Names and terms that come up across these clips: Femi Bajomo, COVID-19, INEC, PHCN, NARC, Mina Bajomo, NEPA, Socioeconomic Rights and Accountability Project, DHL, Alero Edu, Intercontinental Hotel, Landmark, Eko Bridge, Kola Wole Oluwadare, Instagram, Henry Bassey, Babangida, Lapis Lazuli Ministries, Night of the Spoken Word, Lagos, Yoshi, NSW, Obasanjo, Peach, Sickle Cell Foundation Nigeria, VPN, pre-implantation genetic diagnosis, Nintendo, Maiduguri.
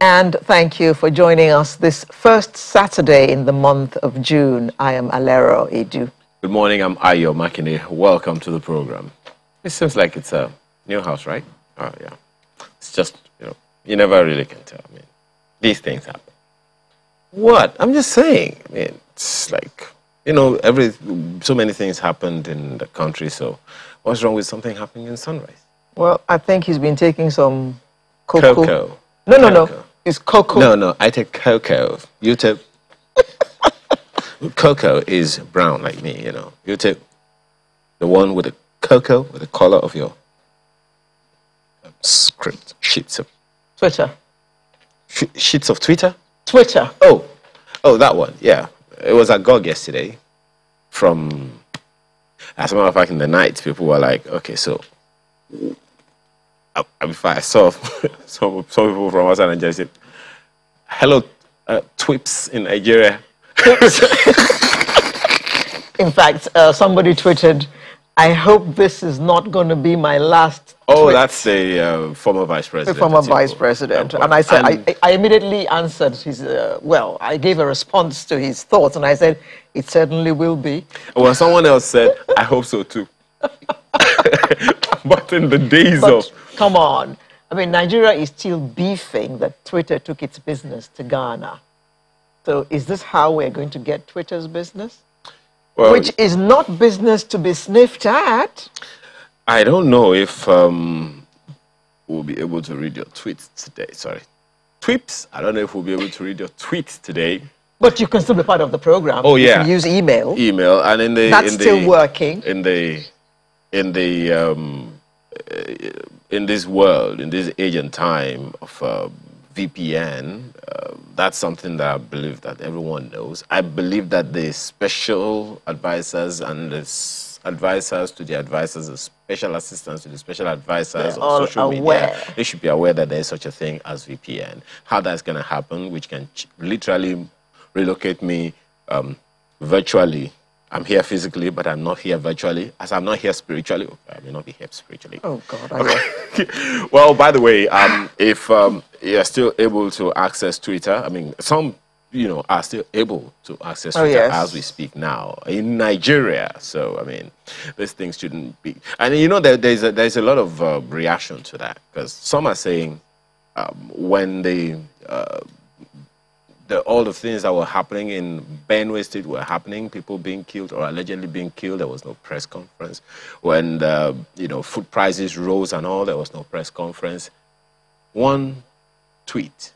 and thank you for joining us this first Saturday in the month of June. I am Alero Edu. Good morning, I'm Ayo Makinde. Welcome to the program. It seems like it's a new house, right? Oh, yeah. It's just, you know, you never really can tell. I mean, these things happen. What? I'm just saying. I mean, it's like, you know, so many things happened in the country, so what's wrong with something happening in Sunrise? Well, I think he's been taking some cocoa. Cocoa. No, no, cocoa. No. It's cocoa. No, no, I take cocoa. You take... Cocoa is brown like me, you know. You take the one with the cocoa, with the color of your script, sheets of... Twitter. Sheets of Twitter? Twitter. Oh, oh, that one, yeah. It was at GOG yesterday. From, as a matter of fact, in the night, people were like, okay, so... Before I saw some people from outside Nigeria said, hello, twips in Nigeria. In fact, somebody tweeted, I hope this is not going to be my last. Oh, tweet. That's the former vice president. The former vice president. And I said, and I immediately answered his, well, I gave a response to his thoughts, and I said, it certainly will be. Well, someone else said, I hope so too. But in the days of... Come on. I mean, Nigeria is still beefing that Twitter took its business to Ghana. So is this how we're going to get Twitter's business? Well, which is not business to be sniffed at. I don't know if we'll be able to read your tweets today. Sorry. Tweets. I don't know if we'll be able to read your tweets today. But you can still be part of the program. Oh, yeah. You can use email. Email. And in the... That's in still the, working. In this world, in this age and time of VPN, that's something that I believe that everyone knows. I believe that the special advisors and the advisors to the advisors, the special assistants to the special advisors on social media, they should be aware that there is such a thing as VPN. How that's going to happen, which can literally relocate me virtually. I'm here physically, but I'm not here virtually. As I'm not here spiritually, okay, I may not be here spiritually. Oh, God. Okay. Well, by the way, if you're still able to access Twitter, I mean, some, you know, are still able to access Twitter as we speak now in Nigeria. So, I mean, these things shouldn't be. And, you know, there's a lot of reaction to that, because some are saying when they... all the things that were happening in Benue State were happening, people being killed or allegedly being killed. There was no press conference. When, you know, food prices rose and all, there was no press conference. One tweet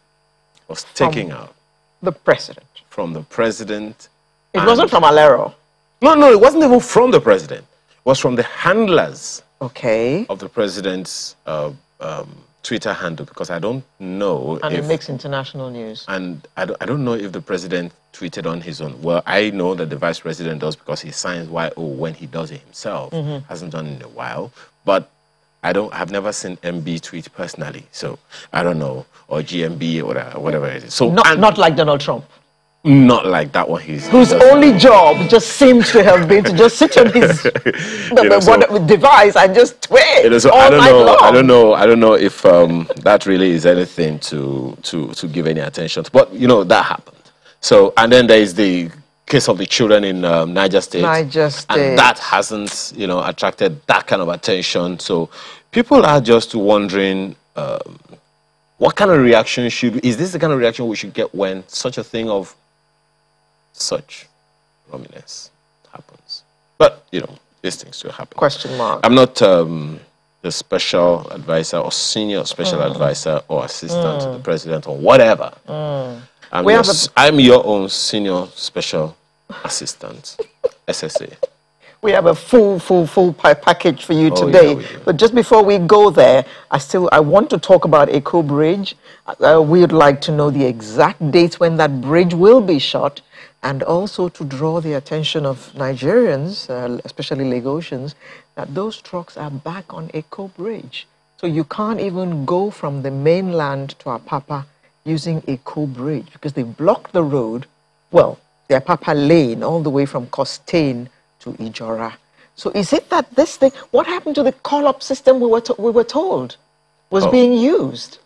was taken out. The president. From the president. It wasn't from Alero. No, no, it wasn't even from the president. It was from the handlers of the president's Twitter handle, because I don't know and if... it makes international news. And I don't know if the president tweeted on his own. Well, I know that the vice president does, because he signs YO when he does it himself. Hasn't done it in a while. But I've never seen MB tweet personally. So I don't know. Or GMB or whatever it is. So not like Donald Trump. Not like that one. Whose only job just seems to have been to just sit on his device and just tweet. I don't know if that really is anything to give any attention to. But you know that happened. So and then there is the case of the children in Niger State. Niger State. And that hasn't, you know, attracted that kind of attention. So people are just wondering. What kind of reaction is this the kind of reaction we should get when such a thing of such prominence happens? But, you know, these things do happen. Question mark. I'm not the special advisor or senior special advisor or assistant to the president or whatever. I'm your own senior special assistant, SSA. We have a full package for you today. Yeah, but just before we go there, I want to talk about Eko Bridge. We would like to know the exact dates when that bridge will be shut, and also to draw the attention of Nigerians, especially Lagosians, that those trucks are back on Eko Bridge. So you can't even go from the mainland to Apapa using Eko Bridge, because they blocked the road, well, the Apapa lane, all the way from Costain to Ijora. So is it that this thing, what happened to the call-up system we were told was being used?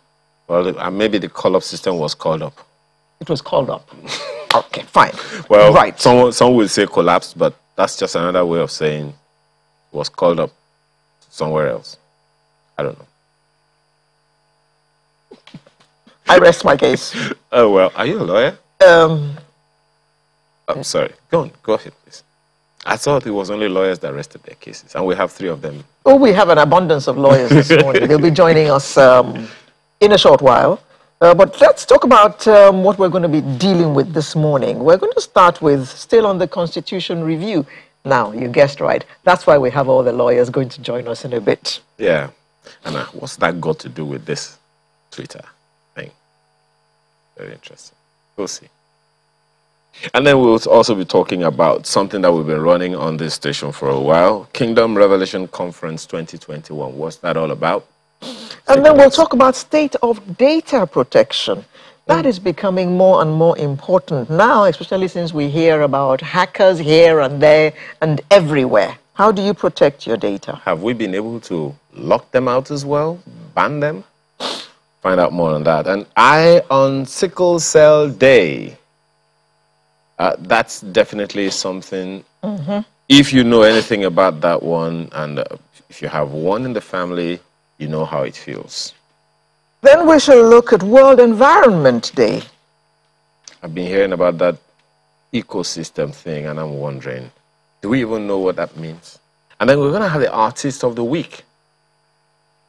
Well, maybe the call-up system was called up. It was called up. Okay, fine. Well, right. Some will say collapsed, but that's just another way of saying it was called up somewhere else. I don't know. I rest my case. Oh, well, are you a lawyer? I'm sorry. Go on. Go ahead, please. I thought it was only lawyers that rested their cases, and we have three of them. Oh, we have an abundance of lawyers this morning. They'll be joining us in a short while. But let's talk about what we're going to be dealing with this morning. We're going to start with, still on the Constitution review. Now, you guessed right. That's why we have all the lawyers going to join us in a bit. Yeah. And what's that got to do with this Twitter thing? Very interesting. We'll see. And then we'll also be talking about something that we've been running on this station for a while, Kingdom Revelation Conference 2021. What's that all about? And then we'll talk about state of data protection. That is becoming more and more important now, especially since we hear about hackers here and there and everywhere. How do you protect your data? Have we been able to lock them out as well? Ban them? Find out more on that. And Eye on Sickle Cell Day. That's definitely something. Mm-hmm. If you know anything about that one, and if you have one in the family, you know how it feels. Then we shall look at World Environment Day. I've been hearing about that ecosystem thing, and I'm wondering, do we even know what that means? And then we're going to have the Artist of the Week.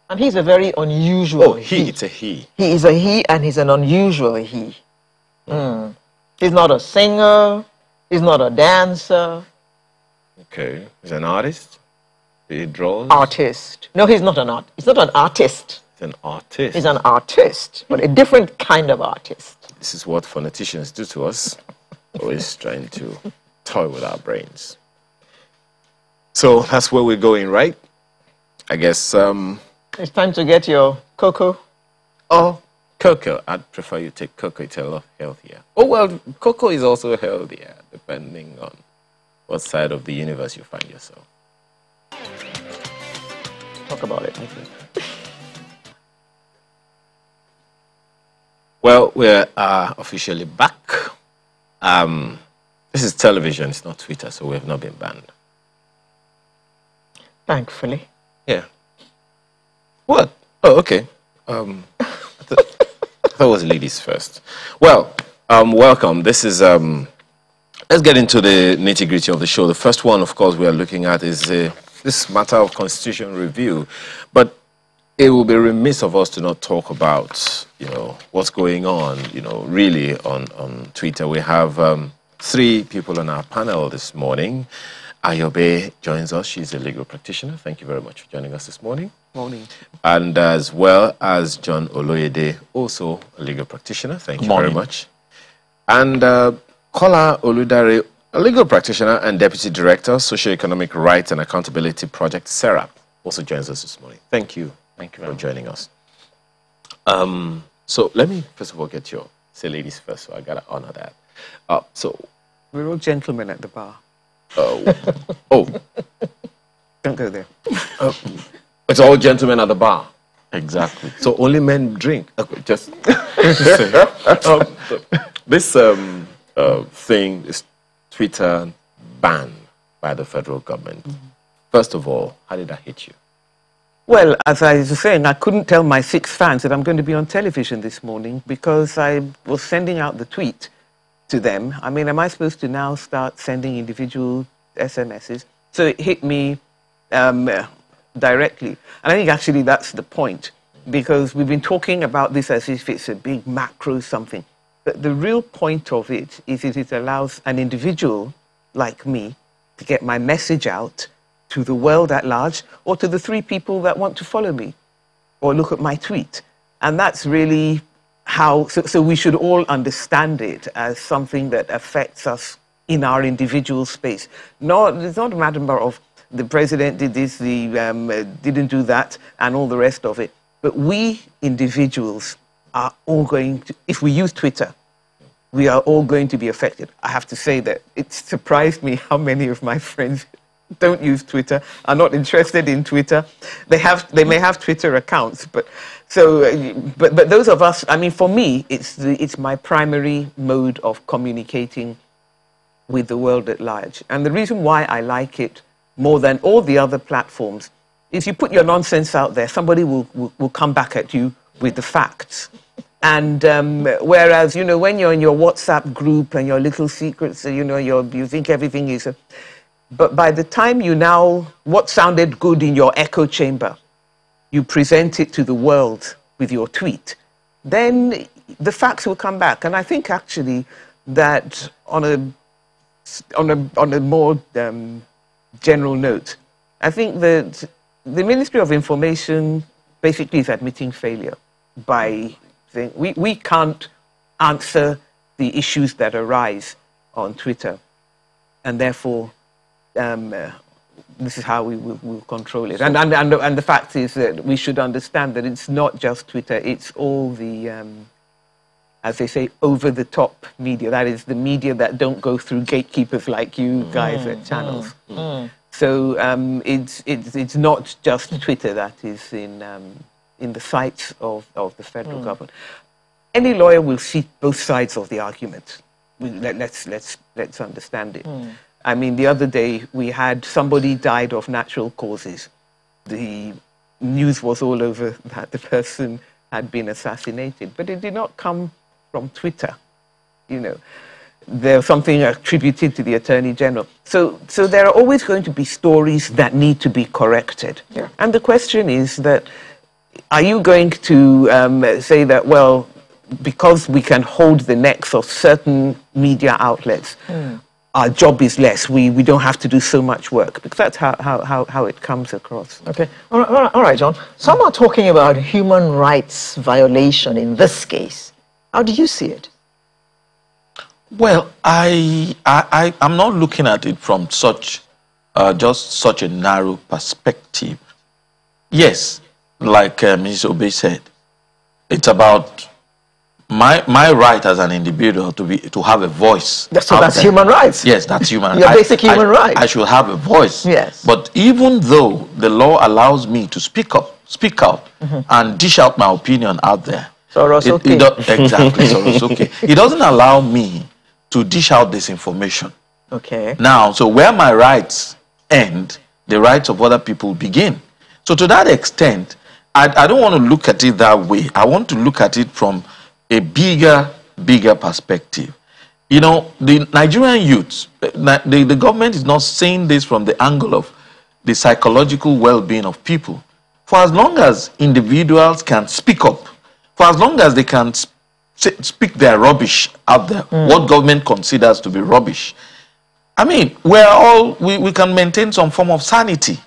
And he's a very unusual he. It's a he. He is a he, and he's an unusual he. Mm. He's not a singer. He's not a dancer. Okay. He's an artist? He draws? Artist. No, he's not an art. He's not an artist. He's an artist. He's an artist, but a different kind of artist. This is what phoneticians do to us. Always trying to toy with our brains. So that's where we're going, right? I guess... it's time to get your cocoa. Oh, cocoa. I'd prefer you take cocoa. It's a lot healthier. Oh, well, cocoa is also healthier, depending on what side of the universe you find yourself. Talk about it. Well, we're officially back. This is television, it's not Twitter, so we have not been banned. Thankfully. Yeah. What? Oh, okay. I thought it was ladies first. Well, welcome. This is... let's get into the nitty-gritty of the show. The first one, of course, we are looking at is... this matter of constitution review, but it will be remiss of us to not talk about, you know, what's going on, you know, really on Twitter. We have three people on our panel this morning. Ayo Obe joins us. She's a legal practitioner. Thank you very much for joining us this morning. Morning. And as well as John Oluyide, also a legal practitioner. Thank you very much. And Kola Wole Oluwadare, a legal practitioner and deputy director, Socioeconomic Rights and Accountability Project, SERAP, also joins us this morning. Thank you. Thank you for joining us. So let me, first of all, get your, say ladies first, so I got to honor that. We're all gentlemen at the bar. Don't go there. It's all gentlemen at the bar. Exactly. So only men drink. Okay, just this thing is Twitter ban by the federal government. Mm-hmm. First of all, how did that hit you? Well, as I was saying, I couldn't tell my six fans that I'm going to be on television this morning because I was sending out the tweet to them. I mean, am I supposed to now start sending individual SMSs? So it hit me directly. And I think actually that's the point, because we've been talking about this as if it's a big macro something. But the real point of it is it allows an individual like me to get my message out to the world at large or to the three people that want to follow me or look at my tweet. And that's really how... So we should all understand it as something that affects us in our individual space. No, it's not a matter of the president did this, the didn't do that, and all the rest of it. But we individuals... are all going to, if we use Twitter, we are all going to be affected. I have to say that it surprised me how many of my friends don't use Twitter, are not interested in Twitter. They may have Twitter accounts, but so, but those of us, I mean, for me, it's my primary mode of communicating with the world at large. And the reason why I like it more than all the other platforms, if you put your nonsense out there, somebody will come back at you with the facts. And whereas, you know, when you're in your WhatsApp group and your little secrets, you know, you think everything is... But by the time you now, what sounded good in your echo chamber, you present it to the world with your tweet, then the facts will come back. And I think actually that on a more general note, I think that the Ministry of Information basically is admitting failure by saying we can't answer the issues that arise on Twitter, and therefore this is how we'll control it. And the fact is that we should understand that it's not just Twitter, it's all the, as they say, over-the-top media. That is the media that don't go through gatekeepers like you guys at Channels. So it's not just Twitter that is in the sights of the federal government. Any lawyer will see both sides of the argument. Let's understand it. I mean, the other day we had somebody died of natural causes. The news was all over that the person had been assassinated, but it did not come from Twitter, you know. There's something attributed to the Attorney General. So there are always going to be stories that need to be corrected. Yeah. And the question is that, are you going to say that, well, because we can hold the necks of certain media outlets, our job is less, we don't have to do so much work? Because that's how it comes across. Okay. All right, John. Some are talking about human rights violation in this case. How do you see it? Well, I'm not looking at it from such, just such a narrow perspective. Yes, like Ms. Obe said, it's about my right as an individual to have a voice. So that's human rights. Yes, that's human rights. Your basic human right. I should have a voice. Yes. But even though the law allows me to speak out, and dish out my opinion out there, it doesn't allow me to dish out this information. Okay. Now, so where my rights end, the rights of other people begin. So to that extent, I don't want to look at it that way. I want to look at it from a bigger perspective. You know, the Nigerian youth, the government is not seeing this from the angle of the psychological well-being of people. For as long as individuals can speak up, for as long as they can speak their rubbish out there, what government considers to be rubbish, I mean, we can maintain some form of sanity.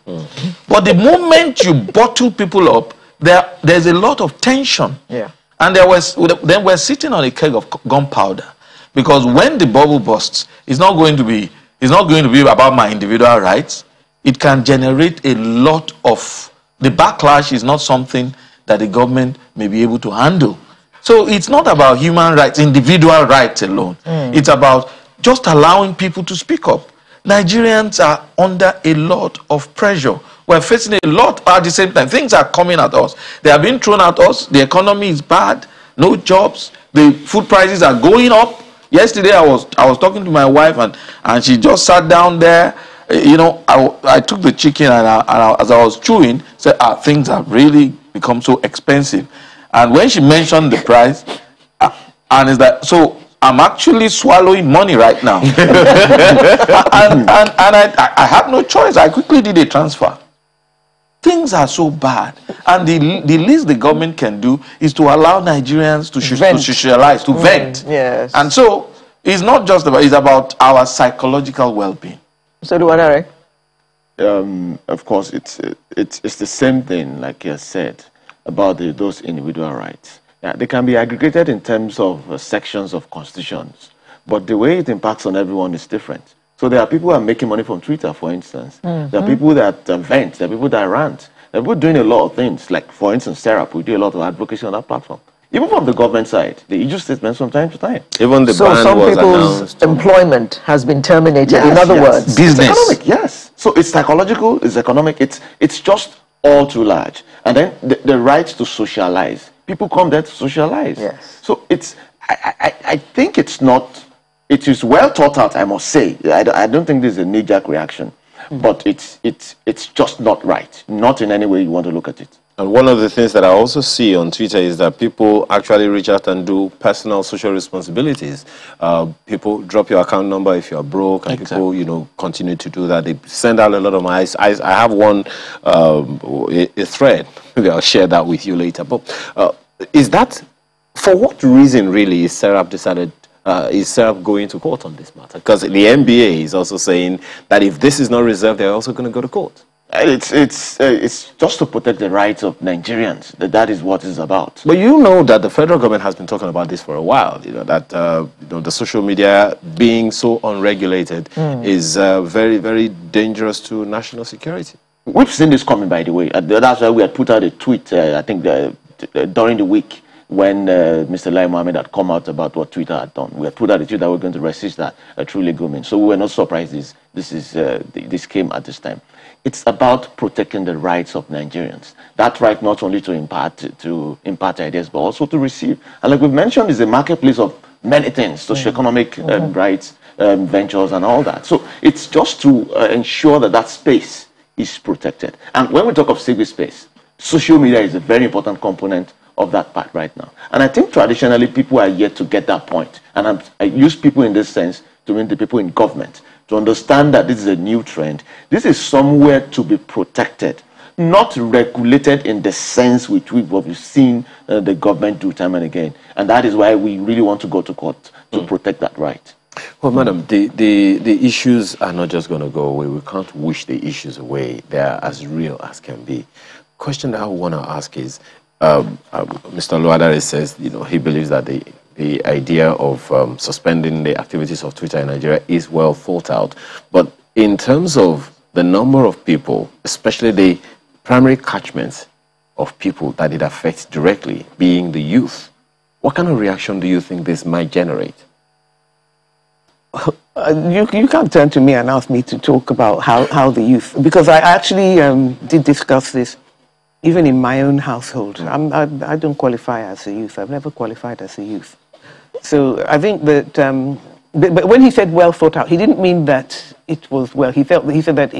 But the moment you bottle people up, there's a lot of tension. Yeah. And then we're sitting on a keg of gunpowder, because when the bubble bursts, it's not going to be about my individual rights. It can generate a lot of the backlash. Is not something that the government may be able to handle. So it's not about human rights, individual rights alone. It's about just allowing people to speak up. Nigerians are under a lot of pressure. We're facing a lot at the same time. Things are coming at us. They are being thrown at us. The economy is bad. No jobs. The food prices are going up. Yesterday I was talking to my wife, and she just sat down there. You know, I took the chicken, and as I was chewing, said, things are really become so expensive. And when she mentioned the price, and it's like, so I'm actually swallowing money right now. and I had no choice. I quickly did a transfer. Things are so bad, and the least the government can do is to allow Nigerians to socialize, to vent. Yes. And so it's not just about, it's about our psychological well-being. So do I. Of course, it's the same thing, like you said, about those individual rights. Yeah, they can be aggregated in terms of sections of constitutions, but the way it impacts on everyone is different. So there are people who are making money from Twitter, for instance. There are people that vent. There are people that rant. There are people doing a lot of things. Like, for instance, Serap, we do a lot of advocacy on that platform. Even from the government side, they issue statements from time to time. Even the ban was announced. So some people's employment has been terminated, in other words. Business. Economic, yes. So it's psychological, it's economic, it's just all too large. And then the right to socialize. People come there to socialize. Yes. So it's, I think it's not, it is well thought out, I must say. I don't think this is a knee-jerk reaction. Mm-hmm. But it's just not right. Not in any way you want to look at it. And one of the things that I also see on Twitter is that people actually reach out and do personal social responsibilities. People drop your account number if you are broke, and exactly. people, you know, continue to do that. They send out a lot of my. I have one a thread. Maybe I'll share that with you later. But is that for what reason really is Serap decided? Is Serap going to court on this matter? Because the NBA is also saying that if this is not reserved, they're also going to go to court. It's just to protect the rights of Nigerians. That is what it's about. But you know that the federal government has been talking about this for a while. You know that you know, the social media being so unregulated is very, very dangerous to national security. We've seen this coming, by the way. That's why we had put out a tweet. I think during the week when Mr. Lai Mohammed had come out about what Twitter had done. We had put out a tweet that we're going to resist that through legal means. So we were not surprised this came at this time. It's about protecting the rights of Nigerians. That right not only to impart ideas, but also to receive. And like we've mentioned, is a marketplace of many things, socioeconomic rights, ventures, and all that. So it's just to ensure that that space is protected. And when we talk of civic space, social media is a very important component of that part right now. And I think traditionally people are yet to get that point. And I use people in this sense to mean the people in government. To understand that this is a new trend. This is somewhere to be protected, not regulated in the sense which we've seen the government do time and again. And that is why we really want to go to court to protect that right. Well, madam, the issues are not just going to go away. We can't wish the issues away. They are as real as can be. Question that I want to ask is, Mr. Oluwadare says, you know, he believes that the idea of suspending the activities of Twitter in Nigeria is well thought out. But in terms of the number of people, especially the primary catchments of people that it affects directly, being the youth, what kind of reaction do you think this might generate? You can't turn to me and ask me to talk about how the youth, because I actually did discuss this. Even in my own household, I don't qualify as a youth. I've never qualified as a youth. So I think that, but when he said well thought out, he didn't mean that it was well. He said that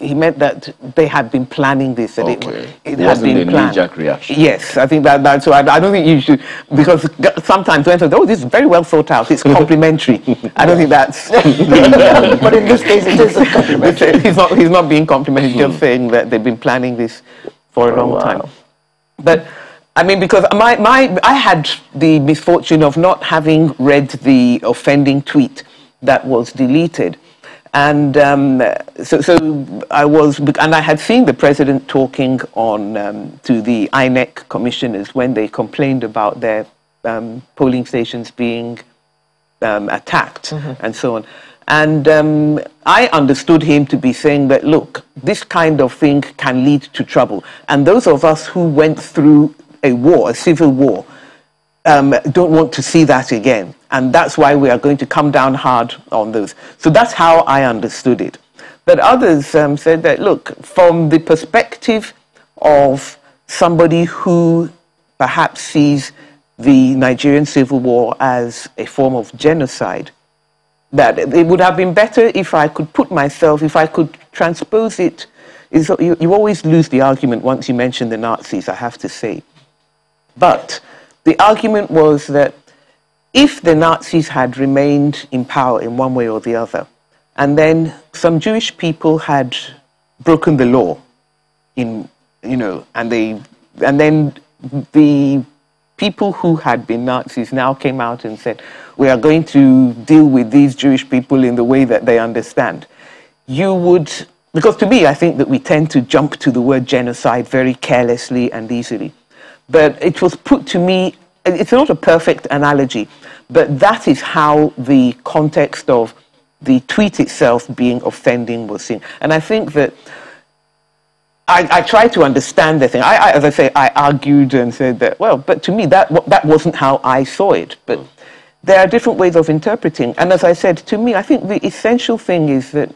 he meant that they had been planning this. That okay. It had been planned. Knee-jerk reaction. Yes, I think that. So I don't think you should, because sometimes when they say, "Oh, this is very well thought out," it's complimentary. I don't think that's. But in this case, it is a compliment. He's not being complimentary. He's just saying that they've been planning this for a long time. But I mean, because I had the misfortune of not having read the offending tweet that was deleted, and so I was, and I had seen the president talking on to the INEC commissioners when they complained about their polling stations being attacked and so on. And I understood him to be saying that, look, this kind of thing can lead to trouble. And those of us who went through a war, a civil war, don't want to see that again. And that's why we are going to come down hard on those. So that's how I understood it. But others said that, look, from the perspective of somebody who perhaps sees the Nigerian civil war as a form of genocide, that it would have been better if I could put myself, if I could transpose it. You always lose the argument once you mention the Nazis, I have to say. But the argument was that if the Nazis had remained in power in one way or the other, and then some Jewish people had broken the law, and then the people who had been Nazis now came out and said, we are going to deal with these Jewish people in the way that they understand. You would, because to me, I think that we tend to jump to the word genocide very carelessly and easily. But it was put to me, it's not a perfect analogy, but that is how the context of the tweet itself being offending was seen. And I think that I tried to understand the thing. As I say, I argued and said that, well, but to me, that wasn't how I saw it. But there are different ways of interpreting. And as I said, to me, I think the essential thing is that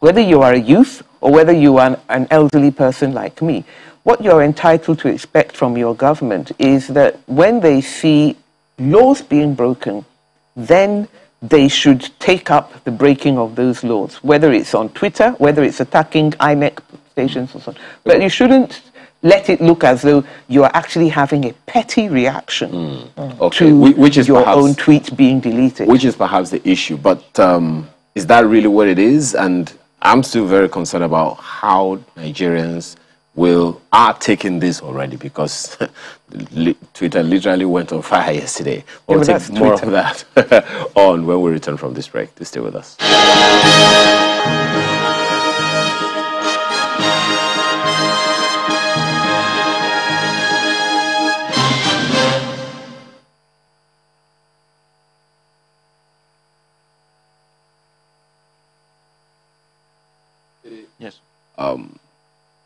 whether you are a youth or whether you are an elderly person like me, what you're entitled to expect from your government is that when they see laws being broken, then they should take up the breaking of those laws, whether it's on Twitter, whether it's attacking INEC stations or so on. But you shouldn't let it look as though you are actually having a petty reaction to which is your own tweet being deleted. Which is perhaps the issue, but is that really what it is? And I'm still very concerned about how Nigerians are taking this already, because Twitter literally went on fire yesterday. We'll take more of that on when we return from this break. Stay with us. Yes.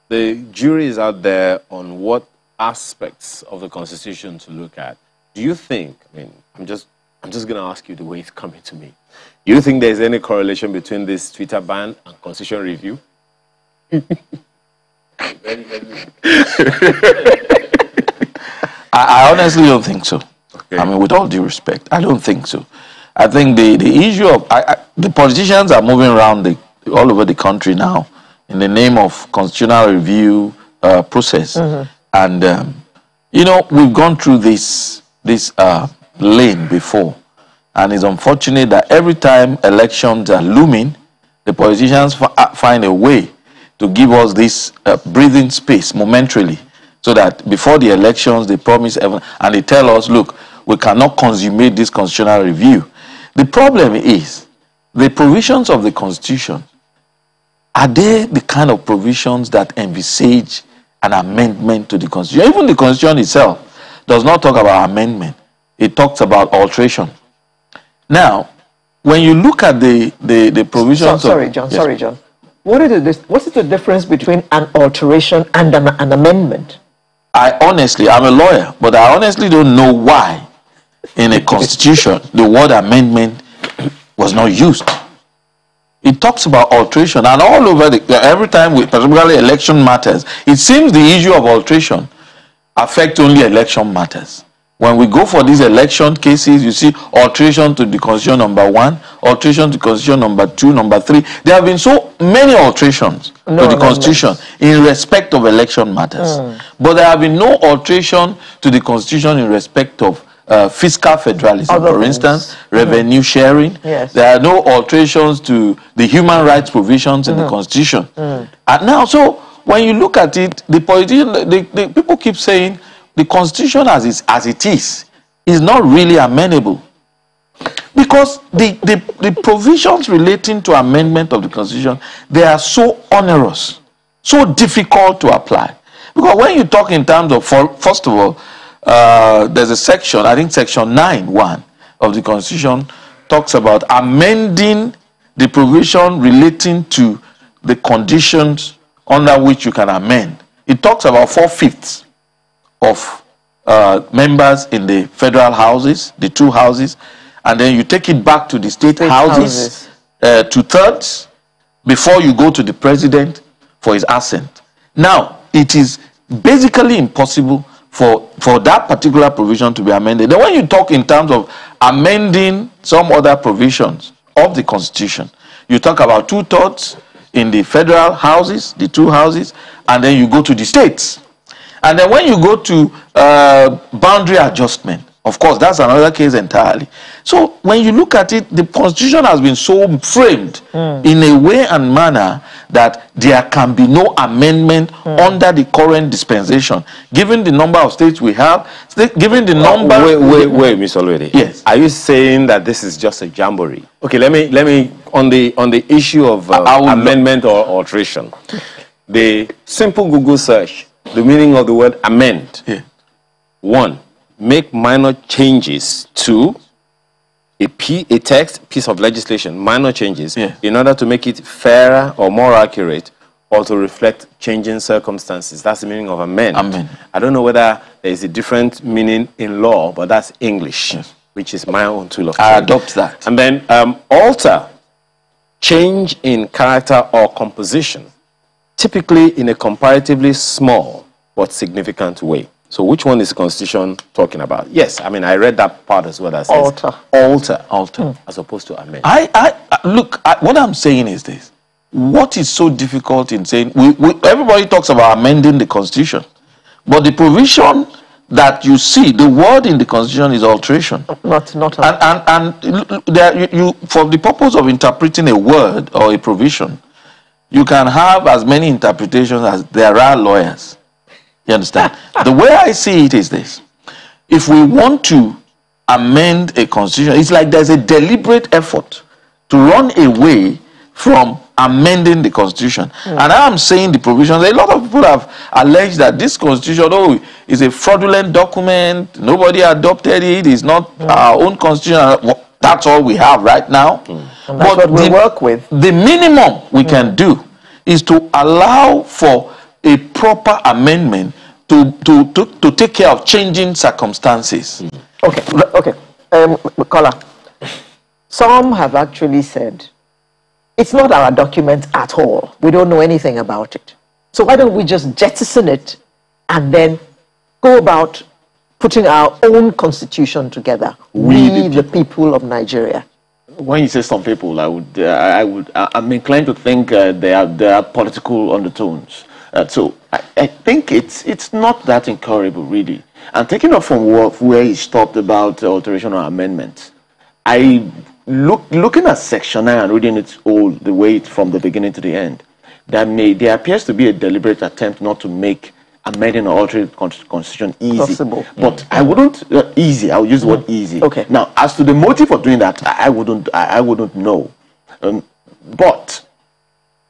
The jury is out there on what aspects of the Constitution to look at. Do you think, I mean, I'm just going to ask you the way it's coming to me. Do you think there's any correlation between this Twitter ban and Constitution review? I honestly don't think so. Okay. I mean, with all due respect, I don't think so. I think the issue of, the politicians are moving around all over the country now in the name of constitutional review process. And, you know, we've gone through this lane before, and it's unfortunate that every time elections are looming, the politicians find a way to give us this breathing space momentarily, so that before the elections, they promise everyone, and they tell us, look, we cannot consummate this constitutional review. The problem is the provisions of the Constitution. Are they the kind of provisions that envisage an amendment to the Constitution? Even the Constitution itself does not talk about amendment. It talks about alteration. Now, when you look at the provisions... Sorry, John. What is the difference between an alteration and an amendment? I'm a lawyer, but I honestly don't know why in a Constitution the word amendment was not used. It talks about alteration, and all over every time, particularly election matters, it seems the issue of alteration affects only election matters. When we go for these election cases, you see alteration to the Constitution number 1, alteration to Constitution number 2, number 3. There have been so many alterations to the Constitution in respect of election matters, but there have been no alteration to the Constitution in respect of fiscal federalism, for instance, revenue sharing. Yes. There are no alterations to the human rights provisions in the Constitution. And now, so when you look at it, the people keep saying the Constitution as it is not really amenable, because the provisions relating to amendment of the Constitution, they are so onerous, so difficult to apply. Because when you talk in terms of, first of all, there's a section, I think section 9(1) of the Constitution talks about amending the provision relating to the conditions under which you can amend. It talks about 4/5 of members in the federal houses, the 2 houses, and then you take it back to the state houses. 2/3 before you go to the president for his assent. Now, it is basically impossible for that particular provision to be amended. Then when you talk in terms of amending some other provisions of the Constitution, you talk about 2/3 in the federal houses, the 2 houses, and then you go to the states. And then when you go to boundary adjustment, of course, that's another case entirely. So when you look at it, the Constitution has been so framed in a way and manner that there can be no amendment under the current dispensation, given the number of states we have, given the number... Wait, Ms. Oluwade. Yes. Are you saying that this is just a jamboree? Okay, let me on the issue of amendment or alteration, the simple Google search, the meaning of the word amend. Yeah. 1, make minor changes to a text, piece of legislation, minor changes, in order to make it fairer or more accurate or to reflect changing circumstances. That's the meaning of amend. Amen. I don't know whether there is a different meaning in law, but that's English, which is my own tool of trade. I adopt that. And then alter, change in character or composition. typically in a comparatively small but significant way. So which one is the Constitution talking about? Yes, I mean, I read that part as well that says alter as opposed to amend. What I'm saying is this. What is so difficult in saying, everybody talks about amending the Constitution, but the provision that you see, the word in the Constitution is alteration. And for the purpose of interpreting a word or a provision, you can have as many interpretations as there are lawyers. You understand? The way I see it is this. If we want to amend a Constitution, it's like there's a deliberate effort to run away from amending the Constitution. And I'm saying the provisions, a lot of people have alleged that this Constitution, oh, is a fraudulent document, nobody adopted it, it's not our own Constitution. Well, that's all we have right now. And that's what we work with. The minimum we can do is to allow for a proper amendment to take care of changing circumstances. Kola, some have actually said it's not our document at all. We don't know anything about it. So why don't we just jettison it and then go about putting our own constitution together? We the people of Nigeria. When you say some people, I'm inclined to think there are political undertones. So I think it's not that incurable, really. And taking off from where he stopped about alteration or amendments, looking at Section 9 and reading it all the way from the beginning to the end, there appears to be a deliberate attempt not to make amending or altering the Constitution easy. Possible. But I wouldn't, easy, I'll use the word easy. Now, as to the motive for doing that, I wouldn't know. But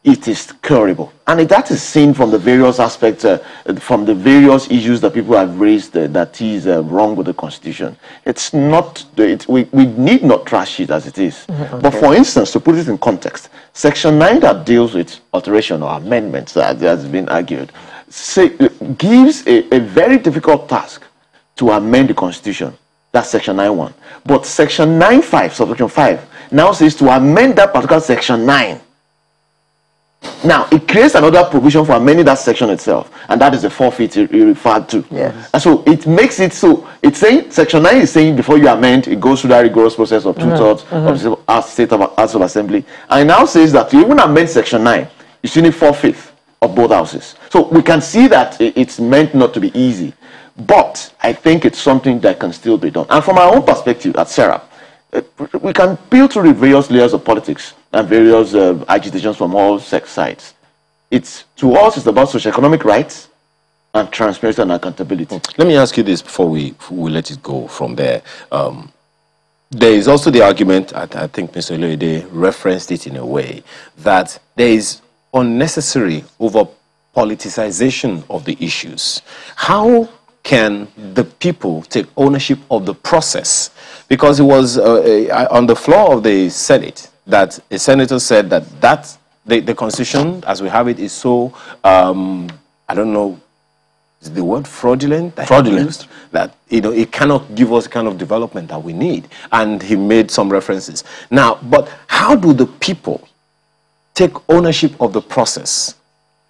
it is curable. And that is seen from the various aspects, from the various issues that people have raised that is wrong with the Constitution. It's not, we need not trash it as it is. But for instance, to put it in context, Section 9 that deals with alteration or amendments that has been argued, gives a very difficult task to amend the Constitution. That's Section 9.1. But Section 9.5, Subsection 5, now says to amend that particular Section 9. Now, it creates another provision for amending that section itself, and that is the forfeit you referred to. And so it makes it so, it's saying, Section 9 is saying before you amend, it goes through that rigorous process of two-thirds of the State House of Assembly, and it now says that to even amend Section 9, you still need 4/5 of both houses. So we can see that it's meant not to be easy, but I think it's something that can still be done. And from our own perspective at SERAP, we can peel through the various layers of politics and various agitations from all sides. To us, it's about socioeconomic rights and transparency and accountability. Let me ask you this before we let it go from there. There is also the argument, I think Mr. Oluwide referenced it in a way, that there is unnecessary over-politicization of the issues. How can the people take ownership of the process? Because it was on the floor of the Senate that a senator said that the Constitution, as we have it, is so, I don't know, is the word fraudulent? Fraudulent. That, you know, it cannot give us the kind of development that we need. And he made some references. Now, but how do the people take ownership of the process,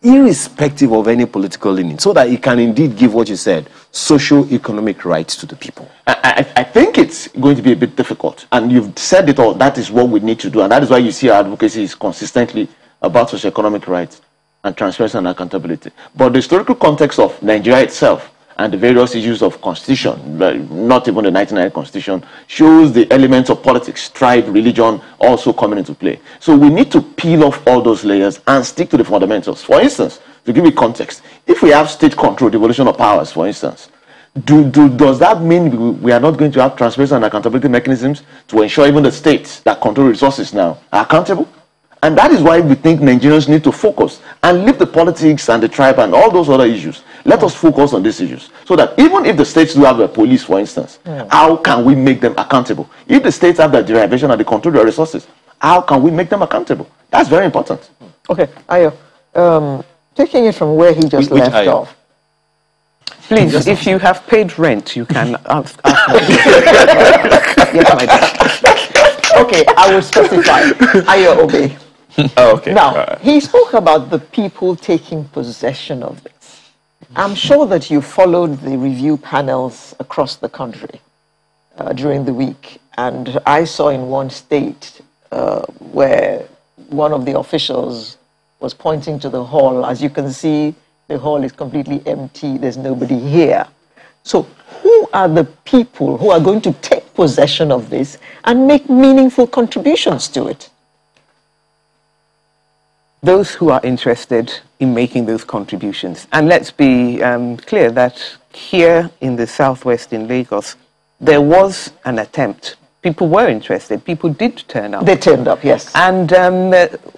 irrespective of any political leaning, so that it can indeed give, what you said, socio-economic rights to the people? I think it's going to be a bit difficult, and you've said it all. That is what we need to do, and that is why you see our advocacy is consistently about socio-economic rights and transparency and accountability. But the historical context of Nigeria itself and the various issues of constitution, not even the 1999 Constitution, shows the elements of politics, tribe, religion also coming into play. So we need to peel off all those layers and stick to the fundamentals. For instance, to give you context, if we have state control, devolution of powers, for instance, does that mean we are not going to have transparency and accountability mechanisms to ensure even the states that control resources now are accountable? And that is why we think Nigerians need to focus and leave the politics and the tribe and all those other issues. Let us focus on these issues so that even if the states do have their police, for instance, how can we make them accountable? If the states have their derivation and they control their resources, how can we make them accountable? That's very important. Okay, Ayo, taking it from where he just left off. Please, if you have paid rent, you can ask. Yes, my dear. Okay, I will specify. Ayo Obe. Oh, okay. Now, he spoke about the people taking possession of it. I'm sure that you followed the review panels across the country during the week. And I saw in one state where one of the officials was pointing to the hall. As you can see, the hall is completely empty. There's nobody here. So who are the people who are going to take possession of this and make meaningful contributions to it? Those who are interested in making those contributions. And let's be clear that here in the southwest in Lagos, there was an attempt. People were interested. People did turn up. They turned up, yes. And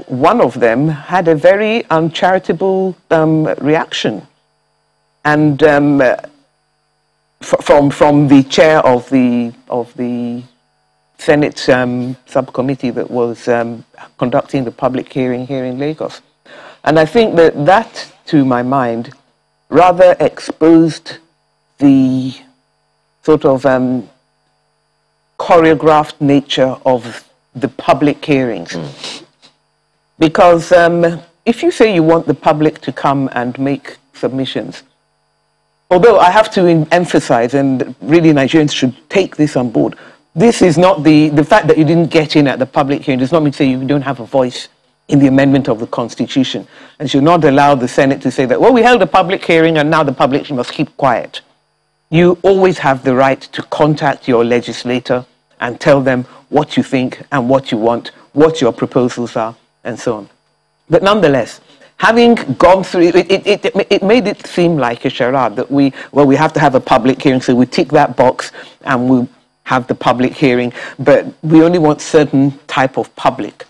one of them had a very uncharitable reaction. And from the chair of the Senate subcommittee that was conducting the public hearing here in Lagos. And I think that that, to my mind, rather exposed the sort of choreographed nature of the public hearings. Mm. Because if you say you want the public to come and make submissions, although I have to emphasize, and really Nigerians should take this on board, this is not the fact that you didn't get in at the public hearing does not mean to say you don't have a voice in the amendment of the Constitution. And should not allow the Senate to say that, well, we held a public hearing and now the public must keep quiet. You always have the right to contact your legislator and tell them what you think and what you want, what your proposals are, and so on. But nonetheless, having gone through, it made it seem like a charade that we have to have a public hearing, so we tick that box and we have the public hearing, but we only want certain type of public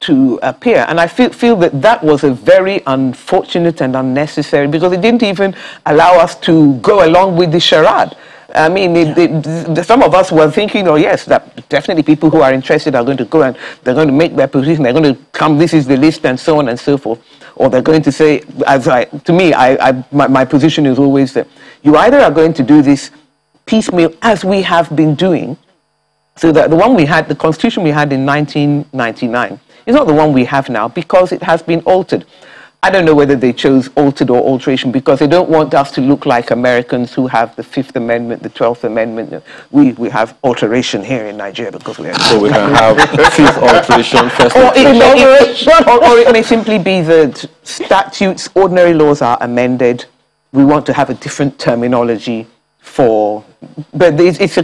to appear. And I feel that that was a very unfortunate and unnecessary, because it didn't even allow us to go along with the charade. I mean, some of us were thinking, oh yes, that definitely people who are interested are going to go and they're going to make their position, they're going to come, this is the list, and so on and so forth. Or they're going to say, my position is always that you either are going to do this piecemeal as we have been doing, so that the one we had, the constitution we had in 1999, is not the one we have now because it has been altered. I don't know whether they chose altered or alteration because they don't want us to look like Americans who have the 5th Amendment, the 12th Amendment. We have alteration here in Nigeria because we are. So we can have 5th alteration, first or it may simply be that statutes, ordinary laws are amended. We want to have a different terminology for, but it's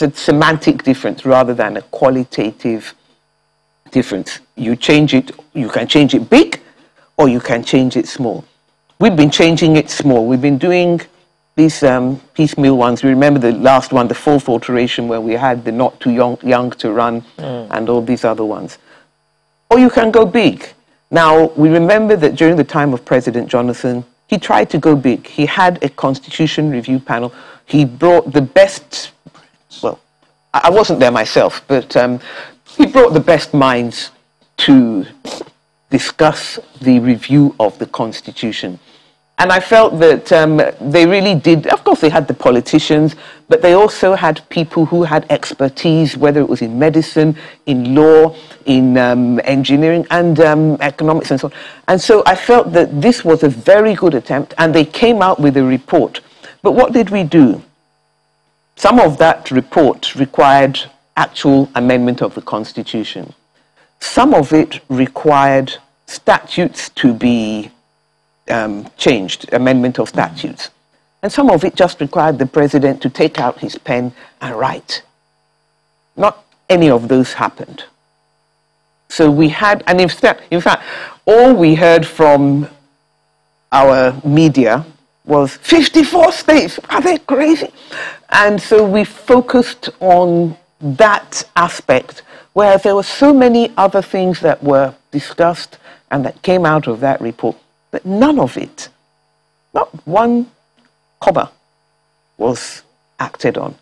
a semantic difference rather than a qualitative difference. You change it, you can change it big or you can change it small. We've been changing it small. We've been doing these piecemeal ones. We remember the last one, the 4th alteration, where we had the not too young to run and all these other ones. Or you can go big. Now, we remember that during the time of President Jonathan, he tried to go big. He had a constitution review panel. He brought the best, well, I wasn't there myself, but he brought the best minds to discuss the review of the constitution. And I felt that they really did, of course they had the politicians, but they also had people who had expertise, whether it was in medicine, in law, in engineering and economics and so on. And so I felt that this was a very good attempt and they came out with a report. But what did we do? Some of that report required actual amendment of the Constitution. Some of it required statutes to be changed, amendment of statutes. And some of it just required the president to take out his pen and write. Not any of those happened. So we had, and in fact, all we heard from our media was 54 states. Are they crazy? And so we focused on that aspect, where there were so many other things that were discussed and that came out of that report. But none of it, not one comma, was acted on.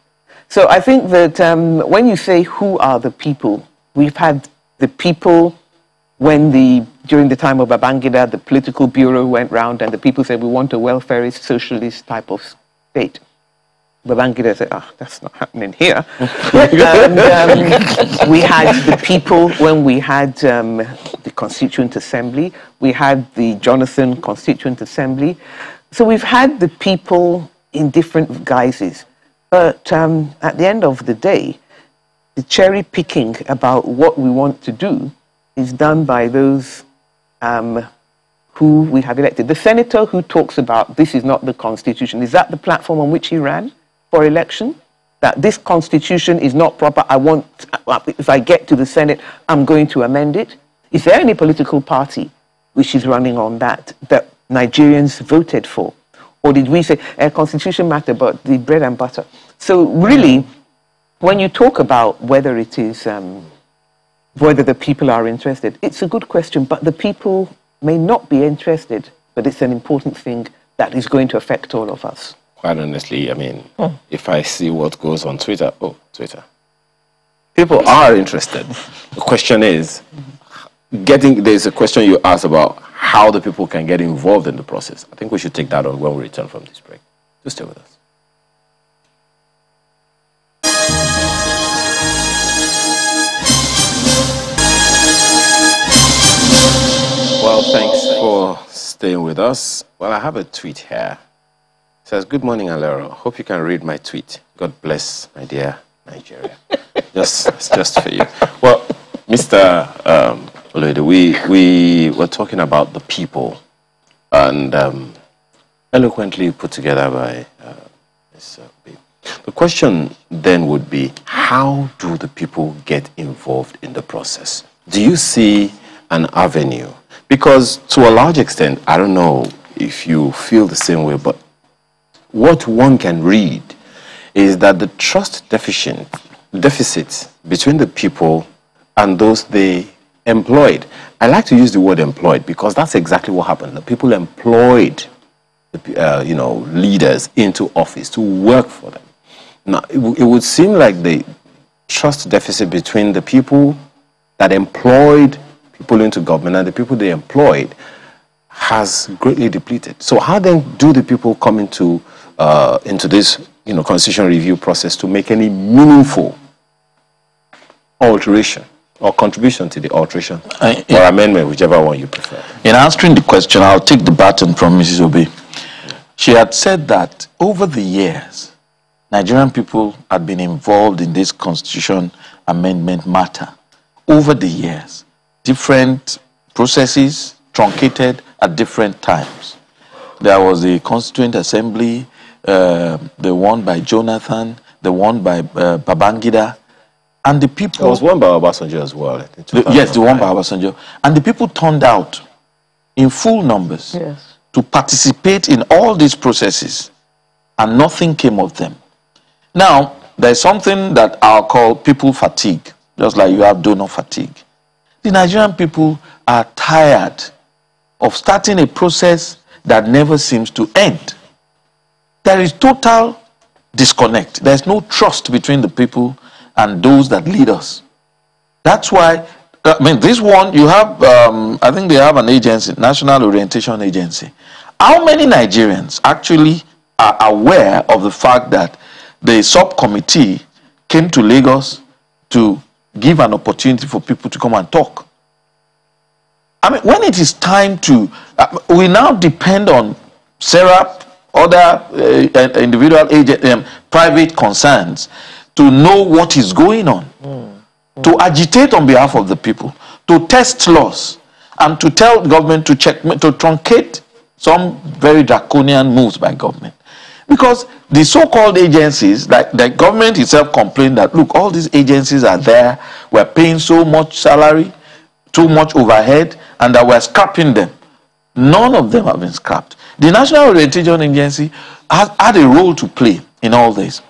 So I think that when you say who are the people, we've had the people during the time of Babangida, the political bureau went round and the people said, we want a welfareist, socialist type of state. Babangida said, ah, oh, that's not happening here. And we had the people when we had the Constituent Assembly. We had the Jonathan Constituent Assembly. So we've had the people in different guises. But at the end of the day, the cherry picking about what we want to do is done by those who we have elected. The senator who talks about this is not the constitution, is that the platform on which he ran for election? That this constitution is not proper, I want, if I get to the Senate, I'm going to amend it? Is there any political party which is running on that Nigerians voted for? Or did we say, constitution matter, but the bread and butter? So really, when you talk about whether it is, whether the people are interested, it's a good question, but the people may not be interested, but it's an important thing that is going to affect all of us. Quite honestly, I mean, if I see what goes on Twitter, people are interested. The question is, there's a question you asked about how the people can get involved in the process. I think we should take that on when we return from this break. Do stay with us. Well, thanks for staying with us. Well, I have a tweet here. It says, good morning, Alero. Hope you can read my tweet. God bless, my dear Nigeria. just for you. Well, Mr. Oluyide, we were talking about the people, and eloquently put together by Ms. B. The question then would be, how do the people get involved in the process? Do you see an avenue? Because to a large extent, I don't know if you feel the same way, but what one can read is that the trust deficit between the people and those they employed. I like to use the word employed because that's exactly what happened. The people employed leaders into office to work for them. Now, it would seem like the trust deficit between the people that employed people into government and the people they employed has greatly depleted. So how then do the people come into this constitutional review process to make any meaningful alteration or contribution to the alteration or amendment, whichever one you prefer? In answering the question, I'll take the baton from Mrs. Obe. She had said that over the years, Nigerian people had been involved in this constitution amendment matter. Over the years, different processes truncated at different times. There was the Constituent Assembly, the one by Jonathan, the one by Babangida, and the people... There was one by Obasanjo as well. Yes, the one by Obasanjo. And the people turned out in full numbers to participate in all these processes, and nothing came of them. Now, there's something that I'll call people fatigue, just like you have donor fatigue. The Nigerian people are tired of starting a process that never seems to end. There is total disconnect. There's no trust between the people and those that lead us. That's why, I mean, this one, you have, I think they have an agency, National Orientation Agency. How many Nigerians actually are aware of the fact that the subcommittee came to Lagos to give an opportunity for people to come and talk? I mean, when it is time to... we now depend on SERAP, other individual agent, private concerns, to know what is going on, to agitate on behalf of the people, to test laws, and to tell government to checkmate, to truncate some very draconian moves by government. Because the so-called agencies, like the government itself complained that, look, all these agencies are there, we're paying so much salary, too much overhead, and that we're scrapping them. None of them have been scrapped. The National Orientation Agency has had a role to play in all this.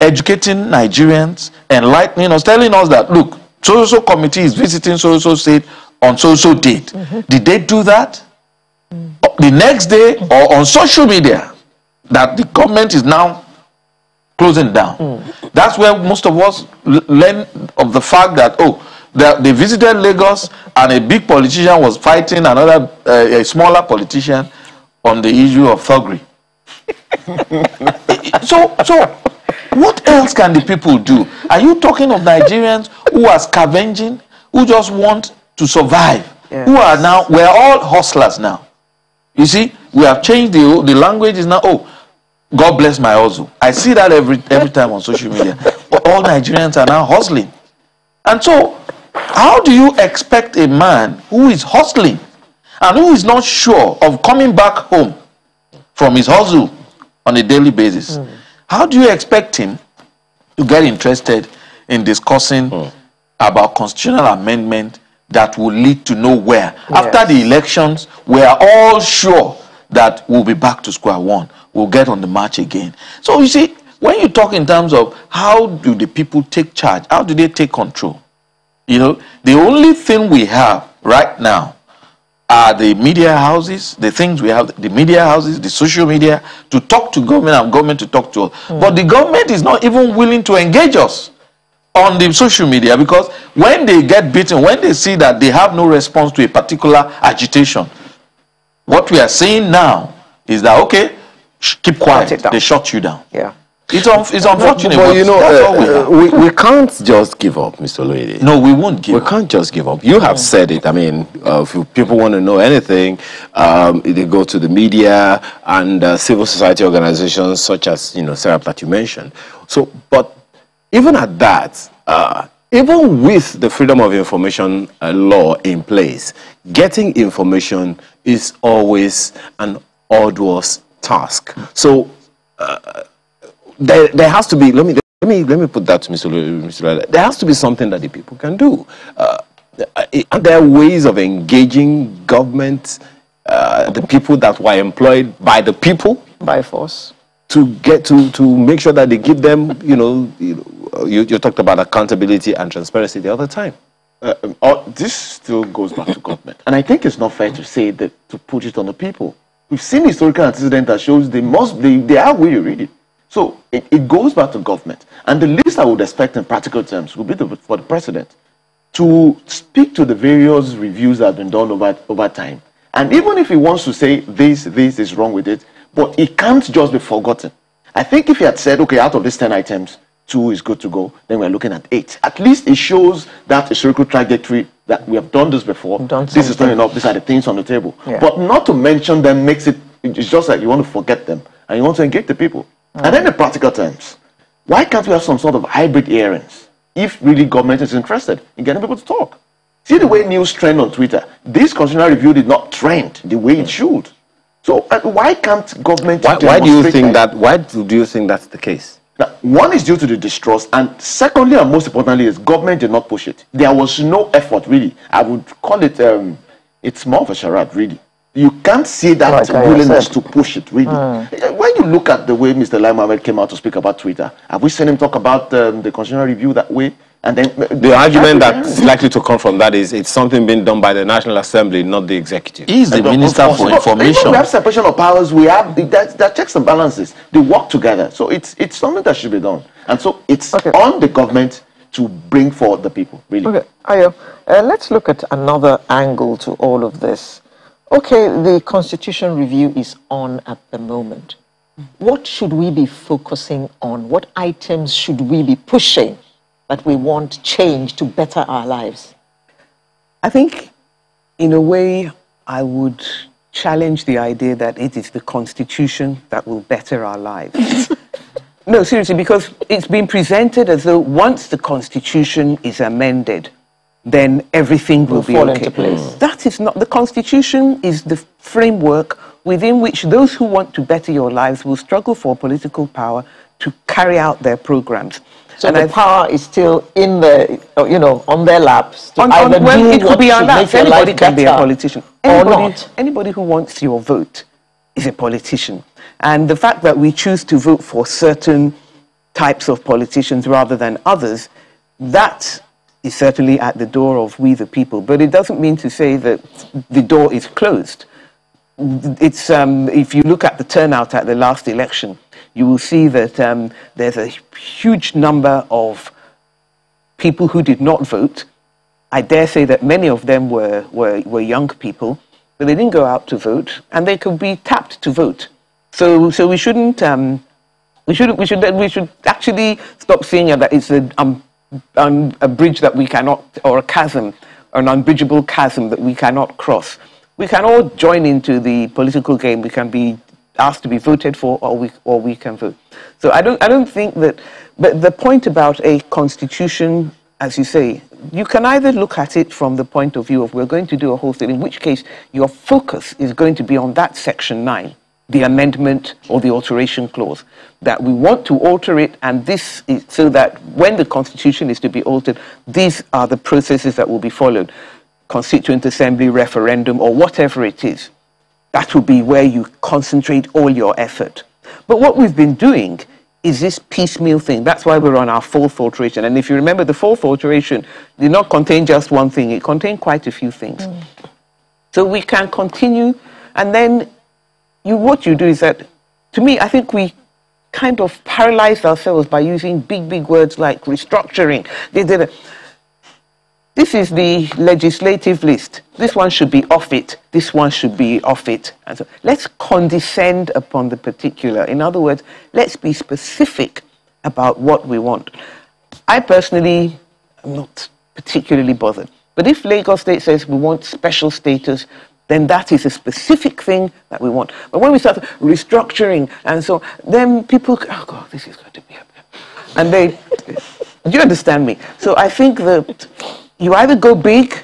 Educating Nigerians, enlightening us, telling us that, look, so-so committee is visiting so-so state on so-so date. Did they do that? The next day, or on social media, that the government is now closing down. That's where most of us learn of the fact that, oh, they visited Lagos and a big politician was fighting another, a smaller politician on the issue of thuggery. So what else can the people do? Are you talking of Nigerians who are scavenging, who just want to survive, Yes. Who are now, we're all hustlers now. You see, we have changed the language is now, oh, God bless my hustle. I see that every time on social media. But all Nigerians are now hustling. And so, how do you expect a man who is hustling and who is not sure of coming back home from his hustle on a daily basis, how do you expect him to get interested in discussing about constitutional amendment that will lead to nowhere? Yes. After the elections, we are all sure that we'll be back to square one. We'll get on the march again. So you see, when you talk in terms of how do the people take charge, how do they take control? You know, the only thing we have right now are the media houses, the things we have, the media houses, the social media, to talk to government and government to talk to us. But the government is not even willing to engage us on the social media, because when they get beaten, when they see that they have no response to a particular agitation, what we are saying now is that, okay, keep quiet, they shut you down. Yeah. It's unfortunate, but you know, we can't just give up, Mr. Oluwide. No, we won't give up. We can't just give up. You have said it. I mean, if people want to know anything, they go to the media and civil society organizations such as, you know, Serap that you mentioned. So, but even at that, even with the Freedom of Information law in place, getting information is always an arduous task. So, there has to be, let me put that to Mr. Lula. There has to be something that the people can do. There are ways of engaging government, the people that were employed by the people, by force, to get to make sure that they give them, you know, you talked about accountability and transparency the other time. This still goes back to government, and I think it's not fair to say that, to put it on the people. We've seen historical incident that shows they must they are way you read it. So it goes back to government. And the least I would expect in practical terms would be for the president to speak to the various reviews that have been done over time. And even if he wants to say this is wrong with it, but it can't just be forgotten. I think if he had said, okay, out of these 10 items, 2 is good to go, then we're looking at 8. At least it shows that historical trajectory that we have done this before. This is not enough. These are the things on the table. Yeah. But not to mention them makes it, it's just like you want to forget them and you want to engage the people. And then in practical terms, why can't we have some sort of hybrid hearings if really government is interested in getting people to talk? See the way news trend on Twitter. This constitutional review did not trend the way it should. So why can't government? Why do you think that? Why do you think that's the case? Now, one is due to the distrust, and secondly, and most importantly, is government did not push it. There was no effort really. I would call it. It's more of a charade, really. You can't see that willingness to push it, really. When you look at the way Mr. Lai Mohammed came out to speak about Twitter, have we seen him talk about the constitutional review that way? And then the argument that's likely to come from that is it's something being done by the National Assembly, not the executive. He's the Minister for Information. We have separation of powers. We have that checks and balances. They work together. So it's something that should be done. And so it's on the government to bring forward the people, really. Okay, Ayo, let's look at another angle to all of this. Okay, the constitution review is on at the moment. What should we be focusing on? What items should we be pushing that we want change to better our lives? I think, in a way, I would challenge the idea that it is the constitution that will better our lives. No, seriously, because it's been presented as though once the constitution is amended, then everything will be fall into place. That is not, the constitution is the framework within which those who want to better your lives will struggle for political power to carry out their programs. So and the power is still in the, you know, on their laps. It could be on laps. Anybody can be a politician. Anybody who wants your vote is a politician. And the fact that we choose to vote for certain types of politicians rather than others, that is certainly at the door of we the people, but it doesn't mean to say that the door is closed. It's if you look at the turnout at the last election, you will see that there's a huge number of people who did not vote. I dare say that many of them were young people, but they didn't go out to vote, and they could be tapped to vote. So we shouldn't we should actually stop seeing that it's a bridge that we cannot, or a chasm an unbridgeable chasm that we cannot cross. We can all join into the political game. We can be asked to be voted for, or we can vote. So I don't think that. But the point about a constitution, as you say, you can either look at it from the point of view of we're going to do a whole thing, in which case your focus is going to be on that Section 9, the amendment or the alteration clause, that we want to alter it, and this is so that when the constitution is to be altered, these are the processes that will be followed. Constituent assembly, referendum, or whatever it is. That will be where you concentrate all your effort. But what we've been doing is this piecemeal thing. That's why we're on our fourth alteration. And if you remember, the fourth alteration did not contain just one thing. It contained quite a few things. Mm. So we can continue. And then what you do is that, to me, I think we kind of paralyzed ourselves by using big, big words like restructuring. This is the legislative list. This one should be off it. This one should be off it. And so let's condescend upon the particular. In other words, let's be specific about what we want. I personally am not particularly bothered. But if Lagos State says we want special status, then that is a specific thing that we want. But when we start restructuring and so, then people, oh God, this is going to be up here. And they, do you understand me? So I think that you either go big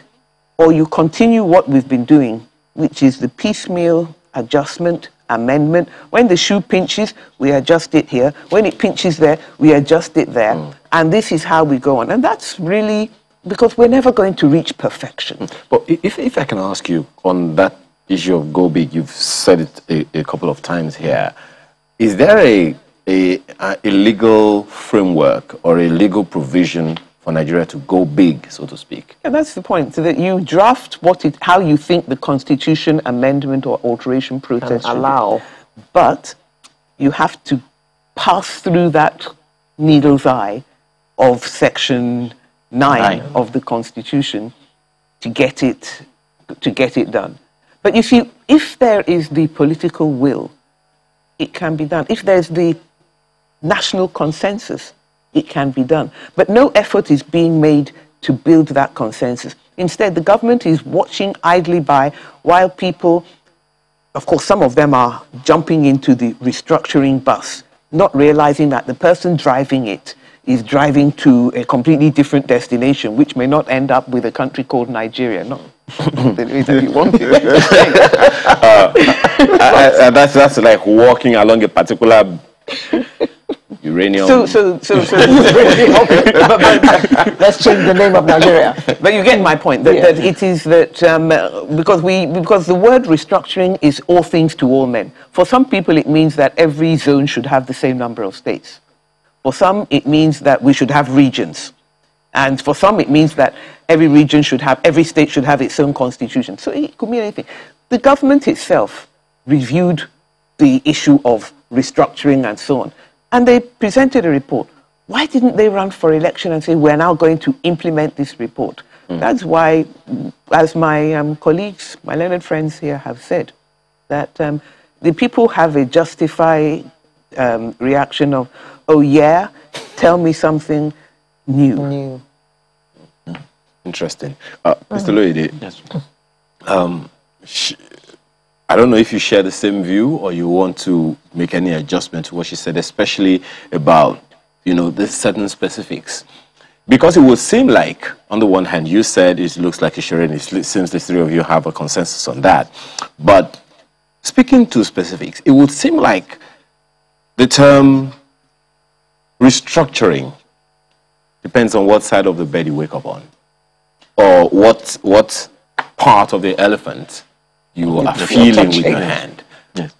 or you continue what we've been doing, which is the piecemeal adjustment, amendment. When the shoe pinches, we adjust it here. When it pinches there, we adjust it there. Mm. And this is how we go on. And that's really because we're never going to reach perfection. But if I can ask you on that issue of go big, you've said it a couple of times here. Is there a legal framework or a legal provision for Nigeria to go big, so to speak? Yeah, that's the point. So that you draft how you think the constitution amendment or alteration process should allow, but you have to pass through that needle's eye of Section 9 of the Constitution to get it done. But you see, if there is the political will, it can be done. If there's the national consensus, it can be done. But no effort is being made to build that consensus. Instead, the government is watching idly by while people, of course, some of them are jumping into the restructuring bus, not realizing that the person driving it is driving to a completely different destination, which may not end up with a country called Nigeria. No. That's like walking along a particular uranium. So okay. But let's change the name of Nigeria. But you get my point. That it is that because the word restructuring is all things to all men. For some people, it means that every zone should have the same number of states. For some, it means that we should have regions, and for some, it means that every state should have its own constitution. So it could mean anything. The government itself reviewed the issue of restructuring and so on. And they presented a report. Why didn't they run for election and say, we're now going to implement this report? Mm. That's why, as my colleagues, my learned friends here have said, that the people have a justified reaction of, oh yeah, tell me something new. Interesting. Mr. Oluyide, yes. I don't know if you share the same view or you want to make any adjustment to what she said, especially about, the certain specifics. Because it would seem like, on the one hand, you said it looks like a charade, it seems the three of you have a consensus on that. But speaking to specifics, it would seem like the term restructuring depends on what side of the bed you wake up on, or what part of the elephant you are feeling with your hand. Yes.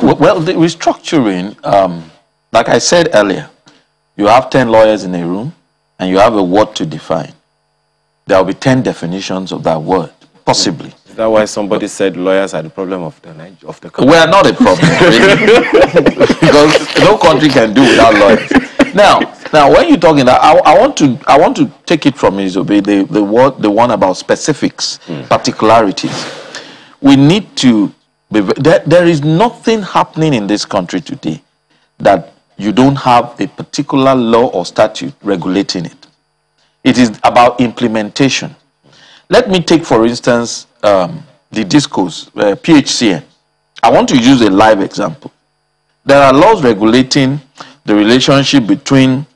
Well, the restructuring, like I said earlier, you have 10 lawyers in a room and you have a word to define. There will be 10 definitions of that word, possibly. Is that why somebody said lawyers are the problem of the country? We are not a problem, really. Because no country can do without lawyers. Now, when you're talking that, I want to take it from Ms. Obe, the one about specifics, particularities. We need to be, there is nothing happening in this country today that you don't have a particular law or statute regulating it. It is about implementation. Let me take, for instance, the discourse, PHCN. I want to use a live example. There are laws regulating the relationship between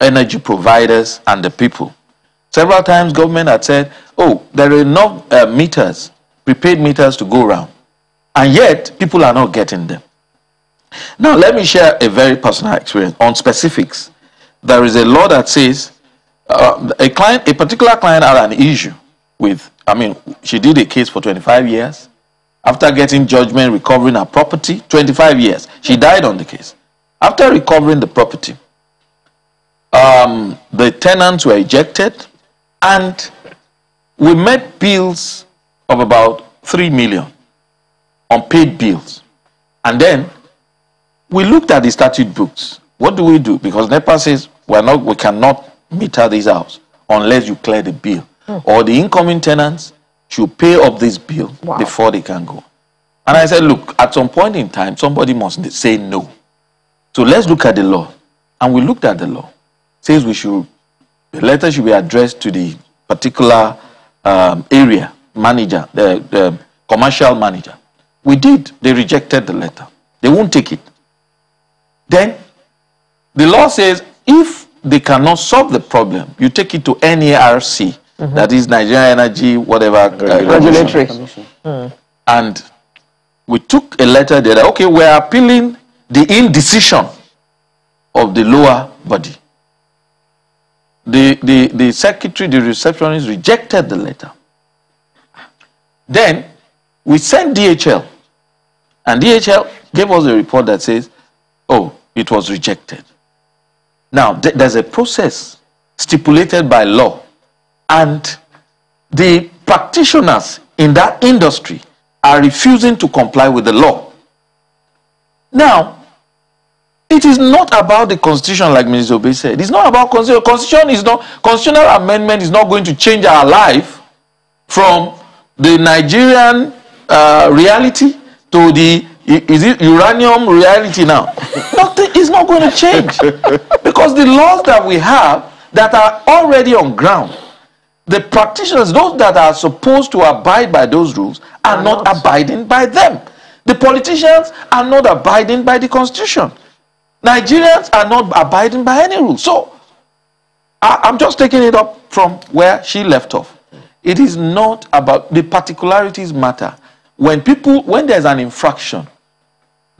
energy providers and the people. Several times government had said, oh, there are enough meters, prepaid meters to go around. And yet, people are not getting them. Now, let me share a very personal experience on specifics. There is a law that says a particular client had an issue with, I mean, she did a case for 25 years. After getting judgment, recovering her property, 25 years. She died on the case. After recovering the property, the tenants were ejected, and we met bills of about 3 million, unpaid bills. And then we looked at the statute books. What do we do? Because NEPA says we cannot meter this house unless you clear the bill. Or the incoming tenants should pay up this bill before they can go. And I said, look, at some point in time, somebody must say no. So let's look at the law. And we looked at the law. It says the letter should be addressed to the particular area manager, the commercial manager. We did. They rejected the letter. They won't take it. Then the law says if they cannot solve the problem, you take it to NARC, that is Nigeria Energy, whatever. Regulatory. And we took a letter there that, okay, we're appealing the indecision of the lower body. The secretary, the receptionist rejected the letter. Then we sent DHL, and DHL gave us a report that says, oh, it was rejected. Now, there's a process stipulated by law, and the practitioners in that industry are refusing to comply with the law. Now, it is not about the constitution, like Mrs. Obe said. It's not about constitution. Constitutional amendment is not going to change our life from the Nigerian reality to the is it uranium reality now. Nothing is not going to change, because the laws that we have that are already on ground, the practitioners, those that are supposed to abide by those rules, are not abiding by them. The politicians are not abiding by the constitution. Nigerians are not abiding by any rule. So I'm just taking it up from where she left off. It is not about the particularities matter. When there's an infraction,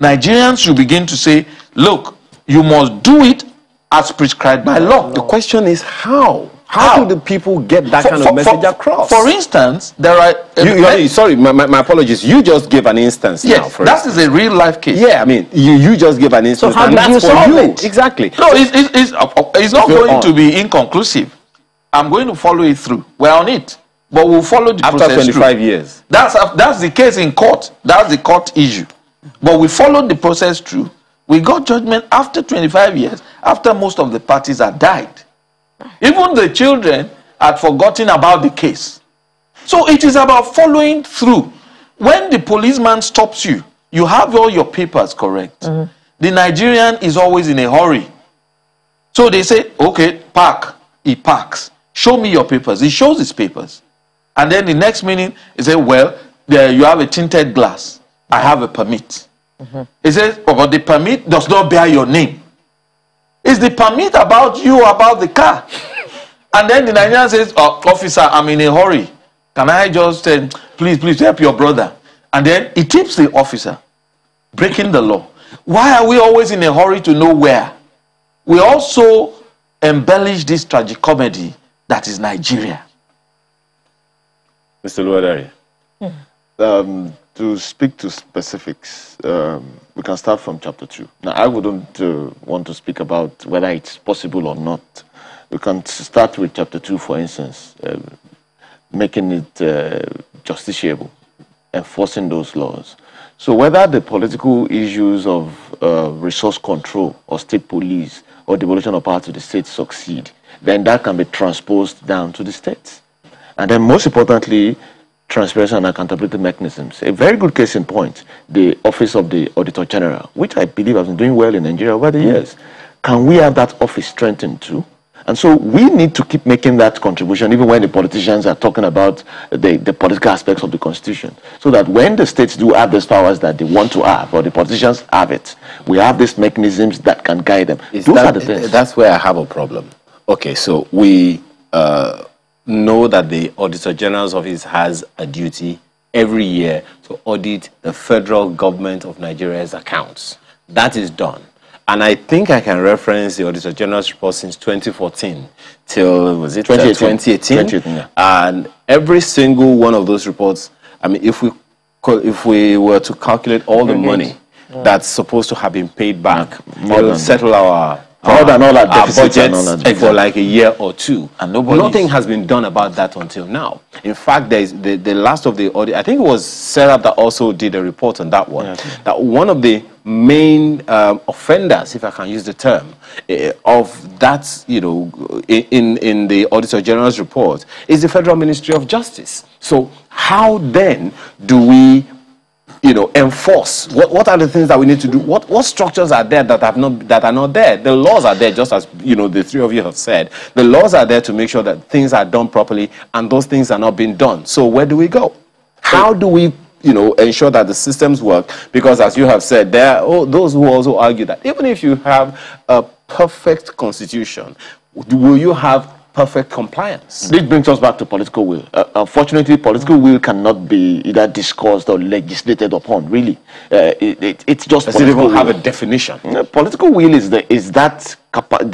Nigerians should begin to say, look, you must do it as prescribed by law. The question is how? How do the people get that kind of message across? For instance, there are... sorry, my apologies. You just gave an instance now. Yes, that is a real-life case. Yeah, I mean, you just gave an instance. So how do you solve it? Exactly. No, it's not going to be inconclusive. I'm going to follow it through. We're on it. But we'll follow the process after 25 years. That's the case in court. That's the court issue. But we followed the process through. We got judgment after 25 years, after most of the parties had died. Even the children had forgotten about the case. So it is about following through. When the policeman stops you, you have all your papers correct. The Nigerian is always in a hurry. So they say, okay, park. He parks. Show me your papers. He shows his papers. And then the next minute, he said, well, you have a tinted glass. I have a permit. He says, oh, but the permit does not bear your name. Is the permit about you, about the car? And then the Nigerian says, oh, officer, I'm in a hurry. Can I just, please help your brother? And then he tips the officer, breaking the law. Why are we always in a hurry to know where? We also embellish this tragicomedy that is Nigeria. Mr. Oluwadare, to speak to specifics, we can start from Chapter 2. Now, I wouldn't want to speak about whether it's possible or not. We can start with Chapter 2, for instance, making it justiciable, enforcing those laws. So whether the political issues of resource control or state police or devolution of power to the state succeed, then that can be transposed down to the states. And then most importantly, transparency and accountability mechanisms. A very good case in point, the Office of the Auditor General, which I believe has been doing well in Nigeria over the years. Can we have that office strengthened too? And so we need to keep making that contribution, even when the politicians are talking about the political aspects of the Constitution, so that when the states do have these powers that they want to have, or the politicians have it, we have these mechanisms that can guide them. That's where I have a problem. Okay, so we know that the Auditor General's Office has a duty every year to audit the federal government of Nigeria's accounts. That is done. And I think I can reference the Auditor General's report since 2014 till, was it 2018? Yeah. And every single one of those reports, I mean, if we were to calculate all the money that's supposed to have been paid back, it will settle our budgets for like a year or two. And nothing has been done about that until now. In fact, there is the last of the audit, I think it was Sarah that also did a report on that one, that one of the main offenders, if I can use the term, of that, you know, in the Auditor General's report is the Federal Ministry of Justice. So how then do we, you know, enforce? What are the things that we need to do? What structures are there that are not there? The laws are there, just as, you know, the three of you have said. The laws are there to make sure that things are done properly, and those things are not being done. So where do we go? How do we, you know, ensure that the systems work? Because as you have said, there are those who also argue that even if you have a perfect constitution, will you have perfect compliance? This brings us back to political will. Unfortunately, political will cannot be either discussed or legislated upon, really. It's just political will. Does it even have a definition? Political will is the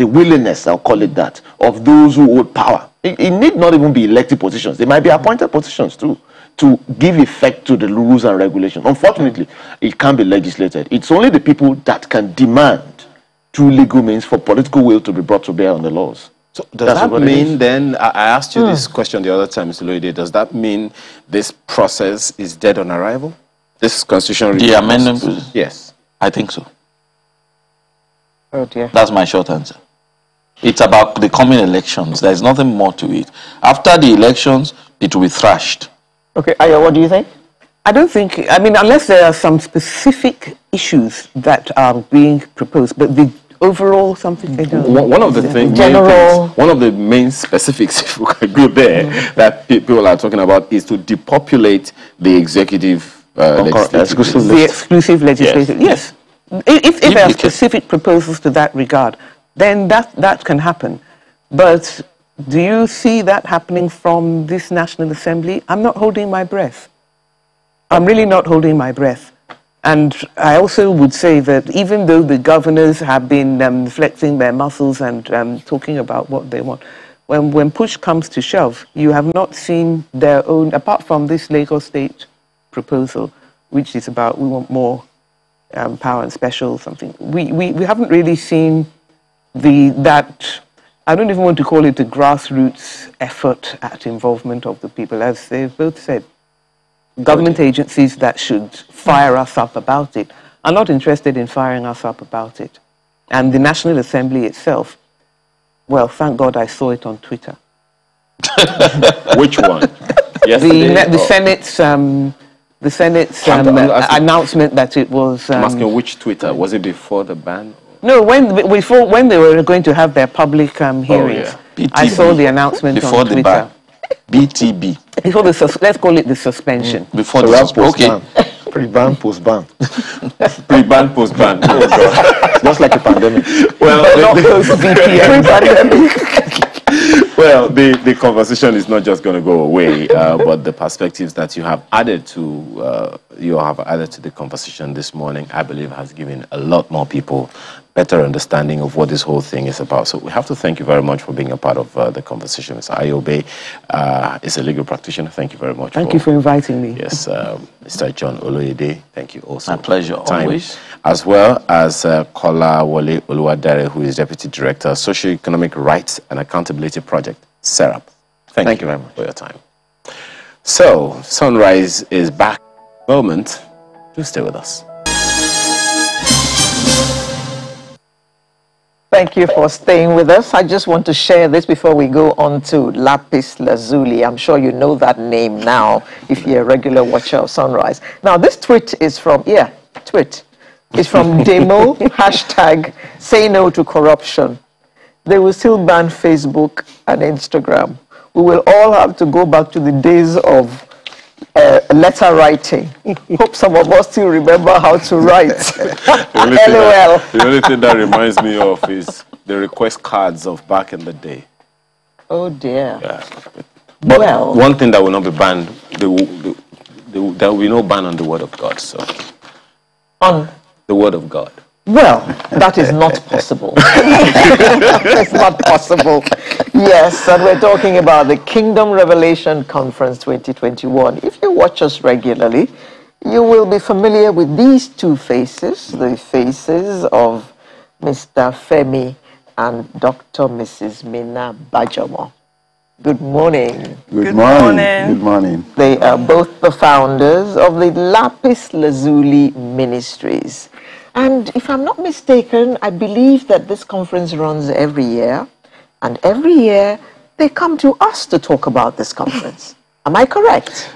willingness, I'll call it that, of those who hold power. It need not even be elected positions. They might be appointed positions too, to give effect to the rules and regulations. Unfortunately, it can't be legislated. It's only the people that can demand through legal means for political will to be brought to bear on the laws. So does that mean then, I asked you this question the other time, Mr. Oluwide, does that mean this process is dead on arrival? This constitutional the amendment? Yes. I think so. Oh dear. That's my short answer. It's about the coming elections. There's nothing more to it. After the elections, it will be thrashed. Okay, Ayo, what do you think? I don't think, I mean, unless there are some specific issues that are being proposed, but the overall something they do. One of the things, one of the main specifics, if we could go there, that people are talking about is to depopulate the executive exclusive legislative. Yes. If there are specific proposals to that regard, then that can happen. But do you see that happening from this National Assembly? I'm not holding my breath. I'm really not holding my breath. And I also would say that even though the governors have been flexing their muscles and talking about what they want, when push comes to shove, you have not seen their own, apart from this Lagos State proposal, which is about we want more power and special something. We haven't really seen that, I don't even want to call it a grassroots effort at involvement of the people, as they've both said. Government agencies that should fire us up about it are not interested in firing us up about it. And the National Assembly itself, well, thank God I saw it on Twitter. Which one? Yesterday, the Senate's, announcement that it was... I'm asking which Twitter? Was it before the ban? No, when they were going to have their public hearings, I saw the announcement before on Twitter. The ban. BTB. Before the, let's call it the suspension. Before so the suspension. Okay. Pre-ban, post-ban. Pre-ban, post-ban. Oh God. Just like a pandemic. Well, well, the conversation is not just going to go away, but the perspectives that you have added to the conversation this morning, I believe, has given a lot more people better understanding of what this whole thing is about. So we have to thank you very much for being a part of the conversation. Mr. Ayo Obe is a legal practitioner. Thank you very much. Thank you for inviting me. Yes, Mr. John Oluyide, thank you also. My pleasure, always. As well as Kola Wole Oluwadare, who is Deputy Director, Socioeconomic Rights and Accountability Project, SERAP. Thank you very much for your time. So, Sunrise is back. Moment, do stay with us. Thank you for staying with us. I just want to share this before we go on to Lapis Lazuli. I'm sure you know that name now if you're a regular watcher of Sunrise. Now, this tweet is from, Demo, #SayNo to Corruption. They will still ban Facebook and Instagram. We will all have to go back to the days of letter writing. Hope some of us still remember how to write. The only thing that reminds me of is the request cards of back in the day. Oh dear. Yeah. But well, one thing that will not be banned, there will be no ban on the word of God. So on the word of God. Well, that is not possible. That's not possible. Yes, and we're talking about the Kingdom Revelation Conference 2021. If you watch us regularly, you will be familiar with these two faces, the faces of Mr. Femi and Dr. Mrs. Mina Bajomo. Good morning. Good morning. They are both the founders of the Lapis Lazuli Ministries. And if I'm not mistaken, I believe that this conference runs every year. And every year, they come to us to talk about this conference. Am I correct?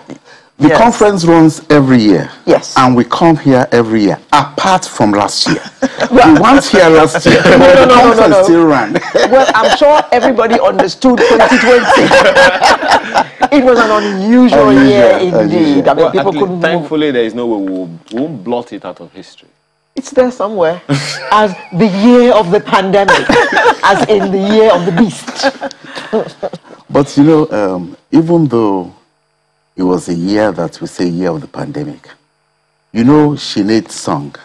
The conference runs every year. Yes. And we come here every year, apart from last year. We weren't here last year, but the conference still ran. Well, I'm sure everybody understood 2020. It was an unusual year indeed. Unusual. I mean, well, people couldn't thankfully, there is no way we won't blot it out of history. It's there somewhere as the year of the pandemic, as in the year of the beast. But, you know, even though it was a year that we say year of the pandemic, you know, Sinead's song,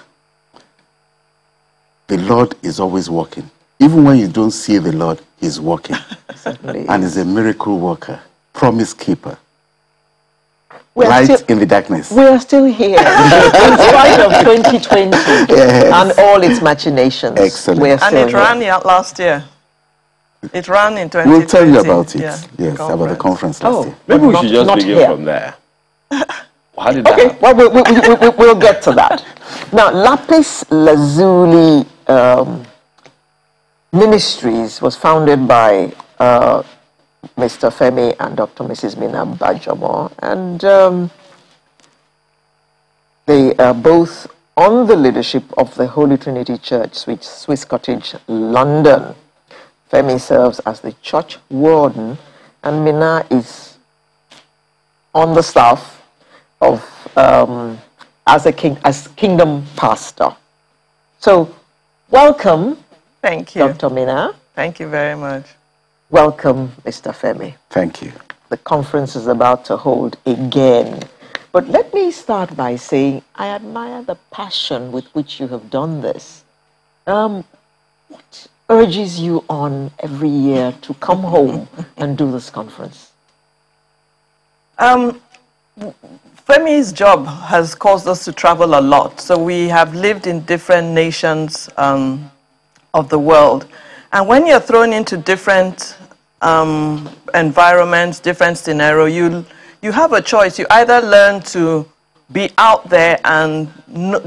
the Lord is always working. Even when you don't see the Lord, he's working. Certainly. And he's a miracle worker, promise keeper. Light in the darkness. We are still here, in spite of 2020 and all its machinations. Excellent. We are still and it ran last year. It ran in 2020. We'll tell you about it. Yeah. Yes, about the conference last year. Maybe we should just begin from there. How did that happen? Well, we'll get to that. Now, Lapis Lazuli Ministries was founded by Mr. Femi and Dr. Mrs. Mina Bajomo, and they are both on the leadership of the Holy Trinity Church, Swiss Cottage, London. Femi serves as the church warden, and Mina is on the staff of as kingdom pastor. So, welcome. Thank you, Dr. Mina. Thank you very much. Welcome, Mr. Femi. Thank you. The conference is about to hold again. But let me start by saying I admire the passion with which you have done this. What urges you on every year to come home and do this conference? Femi's job has caused us to travel a lot. So we have lived in different nations of the world. And when you're thrown into different environments, different scenario, you have a choice. You either learn to be out there and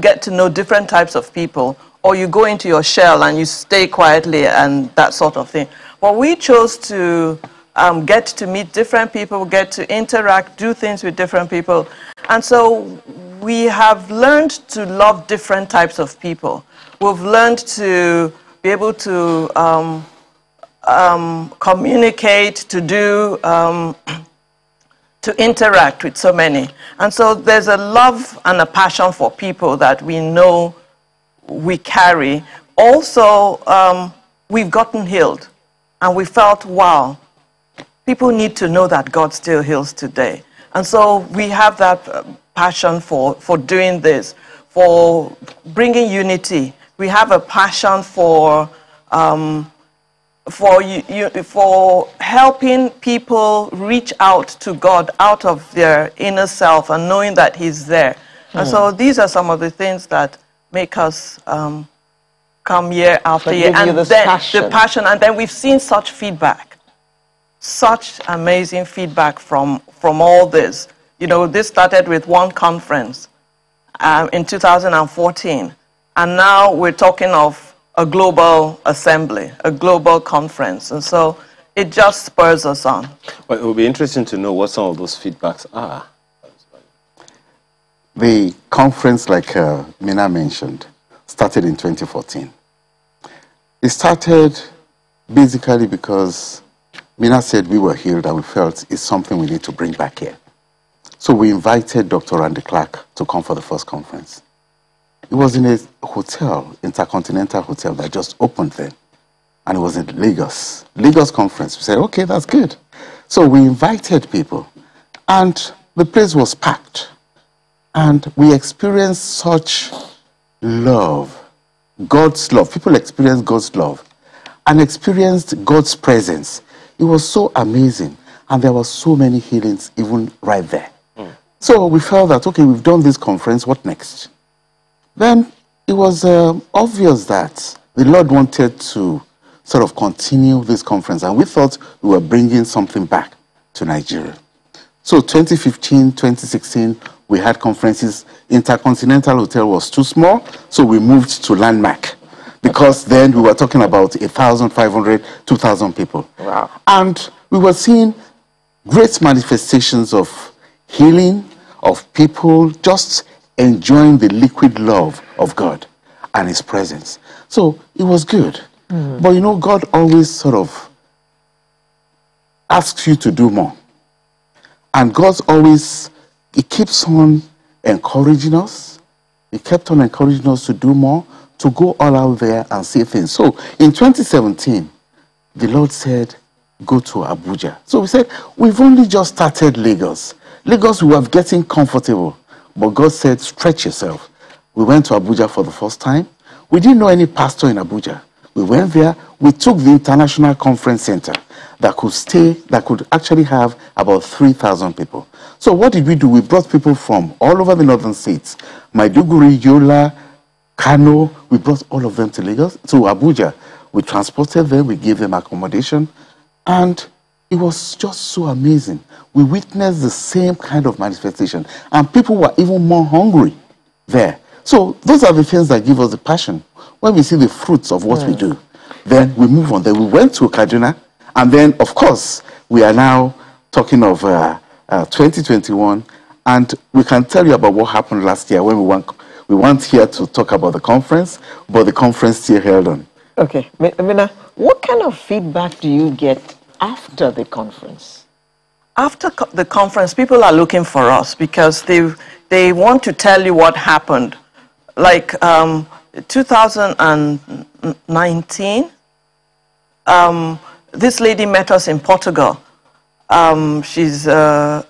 get to know different types of people, or you go into your shell and you stay quietly and that sort of thing. But we chose to get to meet different people, get to interact, do things with different people. And so we have learned to love different types of people. We've learned to be able to communicate, to do, to interact with so many. And so there's a love and a passion for people that we know we carry. Also, we've gotten healed. And we felt, wow, people need to know that God still heals today. And so we have that passion for doing this, for bringing unity. We have a passion for helping people reach out to God out of their inner self and knowing that he's there. Hmm. And so these are some of the things that make us come year after year. And then passion. And then we've seen such feedback, such amazing feedback from all this. You know, this started with one conference in 2014. And now we're talking of a global assembly, a global conference. And so it just spurs us on. Well, it will be interesting to know what some of those feedbacks are. The conference, like Mina mentioned, started in 2014. It started basically because Mina said we were healed and we felt it's something we need to bring back here. So we invited Dr. Randy Clark to come for the first conference. It was in a hotel, Intercontinental Hotel, that just opened then. And it was in Lagos, Lagos conference. We said, okay, that's good. So we invited people and the place was packed. And we experienced such love, God's love. People experienced God's love and experienced God's presence. It was so amazing. And there were so many healings even right there. Mm. So we felt that, okay, we've done this conference, what next? Then it was obvious that the Lord wanted to sort of continue this conference. And we thought we were bringing something back to Nigeria. So 2015, 2016, we had conferences. Intercontinental Hotel was too small, so we moved to Landmark. Because then we were talking about 1,500, 2,000 people. Wow. And we were seeing great manifestations of healing, of people just enjoying the liquid love of God and His presence. So it was good. Mm. But you know, God always sort of asks you to do more. And God's always, He keeps on encouraging us. He kept on encouraging us to do more, to go all out there and see things. So in 2017, the Lord said, go to Abuja. So we said, we've only just started Lagos. Lagos, we were getting comfortable. But God said, stretch yourself. We went to Abuja for the first time. We didn't know any pastor in Abuja. We went there. We took the International Conference Center that could actually have about 3,000 people. So what did we do? We brought people from all over the northern states, Maiduguri, Yola, Kano. We brought all of them to Lagos, to Abuja. We transported them. We gave them accommodation. And it was just so amazing. We witnessed the same kind of manifestation. And people were even more hungry there. So those are the things that give us the passion. When we see the fruits of what we do, then we move on. Then we went to Kaduna. And then, of course, we are now talking of 2021. And we can tell you about what happened last year when we weren't here to talk about the conference, but the conference still held on. Okay. Mina, what kind of feedback do you get after the conference? After the conference, people are looking for us because they want to tell you what happened. Like 2019, this lady met us in Portugal. She's a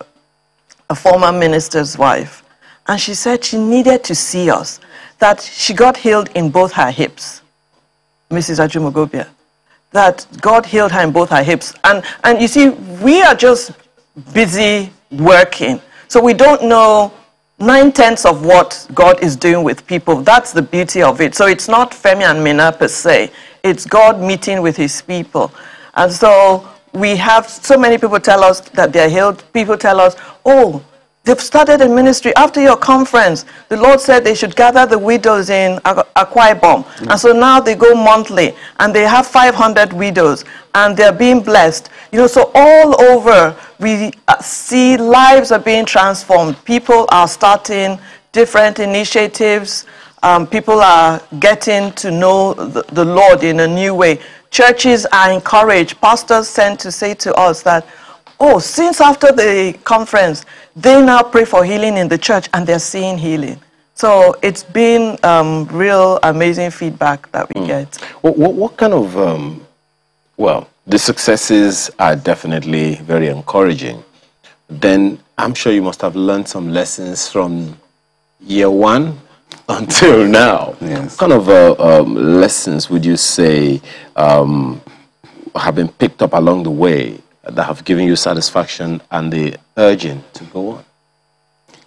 former minister's wife. And she said she needed to see us, that she got healed in both her hips, Mrs. Ajumogobia. That God healed her in both her hips. And you see, we are just busy working. So we don't know 9/10 of what God is doing with people. That's the beauty of it. So it's not Femi and Mina per se. It's God meeting with His people. And so we have so many people tell us that they're healed. People tell us, oh, they've started a ministry. After your conference, the Lord said they should gather the widows in Akwa Ibom. Mm. And so now they go monthly, and they have 500 widows, and they're being blessed. You know, so all over, we see lives are being transformed. People are starting different initiatives. People are getting to know the Lord in a new way. Churches are encouraged. Pastors sent to say to us that, oh, since after the conference, they now pray for healing in the church, and they're seeing healing. So it's been real amazing feedback that we get. What kind of, well, the successes are definitely very encouraging. Then I'm sure you must have learned some lessons from year one until now. Yes. What kind of lessons would you say have been picked up along the way that have given you satisfaction and the urging to go on?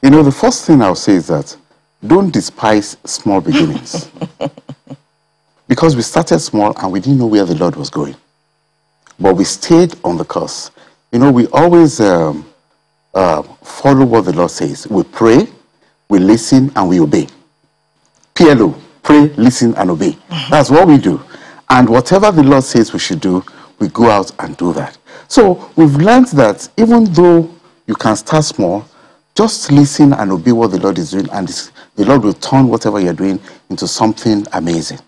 You know, the first thing I'll say is that don't despise small beginnings. Because we started small and we didn't know where the Lord was going. But we stayed on the course. You know, we always follow what the Lord says. We pray, we listen, and we obey. PLO, pray, listen, and obey. That's what we do. And whatever the Lord says we should do, we go out and do that. So we've learned that even though you can start small, just listen and obey what the Lord is doing, and the Lord will turn whatever you're doing into something amazing.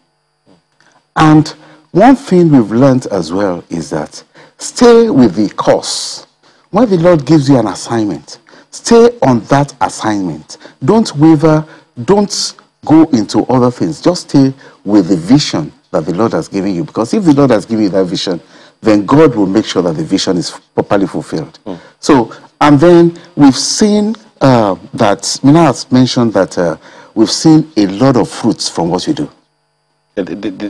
And One thing we've learned as well is that stay with the course. When the Lord gives you an assignment, stay on that assignment. Don't waver. Don't go into other things. Just stay with the vision that the Lord has given you. Because if the Lord has given you that vision, then God will make sure that the vision is properly fulfilled. Mm. So, and then we've seen that, Mina has mentioned that we've seen a lot of fruits from what you do.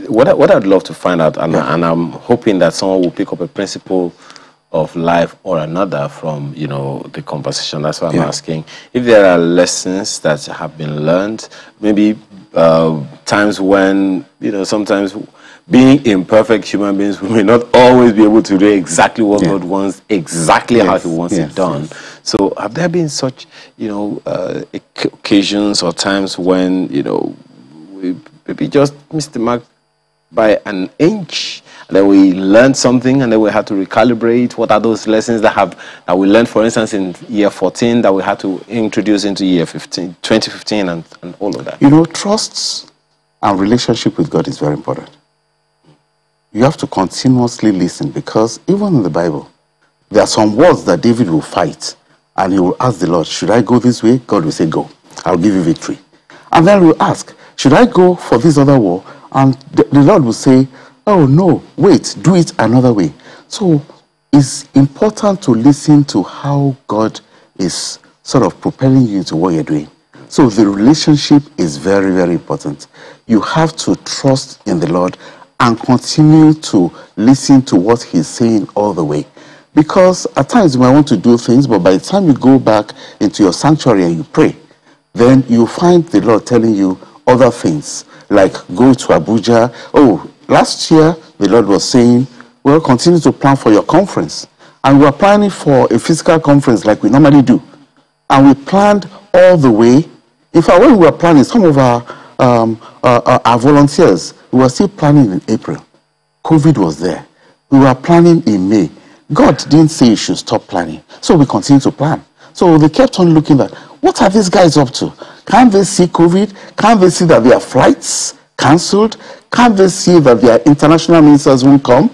What I'd love to find out, and I'm hoping that someone will pick up a principle of life or another from, you know, the conversation. That's why I'm asking. If there are lessons that have been learned, maybe times when, you know, sometimes being imperfect human beings, we may not always be able to do exactly what God wants, exactly how He wants it done. So have there been such, you know, occasions or times when, you know, we maybe just missed the mark by an inch, and then we learned something, and then we had to recalibrate? What are those lessons that we learned, for instance, in year 14 that we had to introduce into year 15, 2015 and all of that? You know, trust and relationship with God is very important. You have to continuously listen, because even in the Bible, there are some words that David will fight, and he will ask the Lord, should I go this way? God will say, go. I'll give you victory. And then we'll ask, should I go for this other war? And the Lord will say, oh, no, wait, do it another way. So it's important to listen to how God is sort of propelling you into what you're doing. So the relationship is very, very important. You have to trust in the Lord and continue to listen to what He's saying all the way. Because at times you might want to do things, but by the time you go back into your sanctuary and you pray, then you find the Lord telling you other things, like go to Abuja. Oh, last year the Lord was saying, well, continue to plan for your conference. And we're planning for a physical conference like we normally do. And we planned all the way. In fact, when we were planning, some of our volunteers, we were still planning in April. COVID was there. We were planning in May. God didn't say you should stop planning. So we continued to plan. So they kept on looking at, what are these guys up to? Can't they see COVID? Can't they see that their flights cancelled? Can't they see that their international ministers won't come?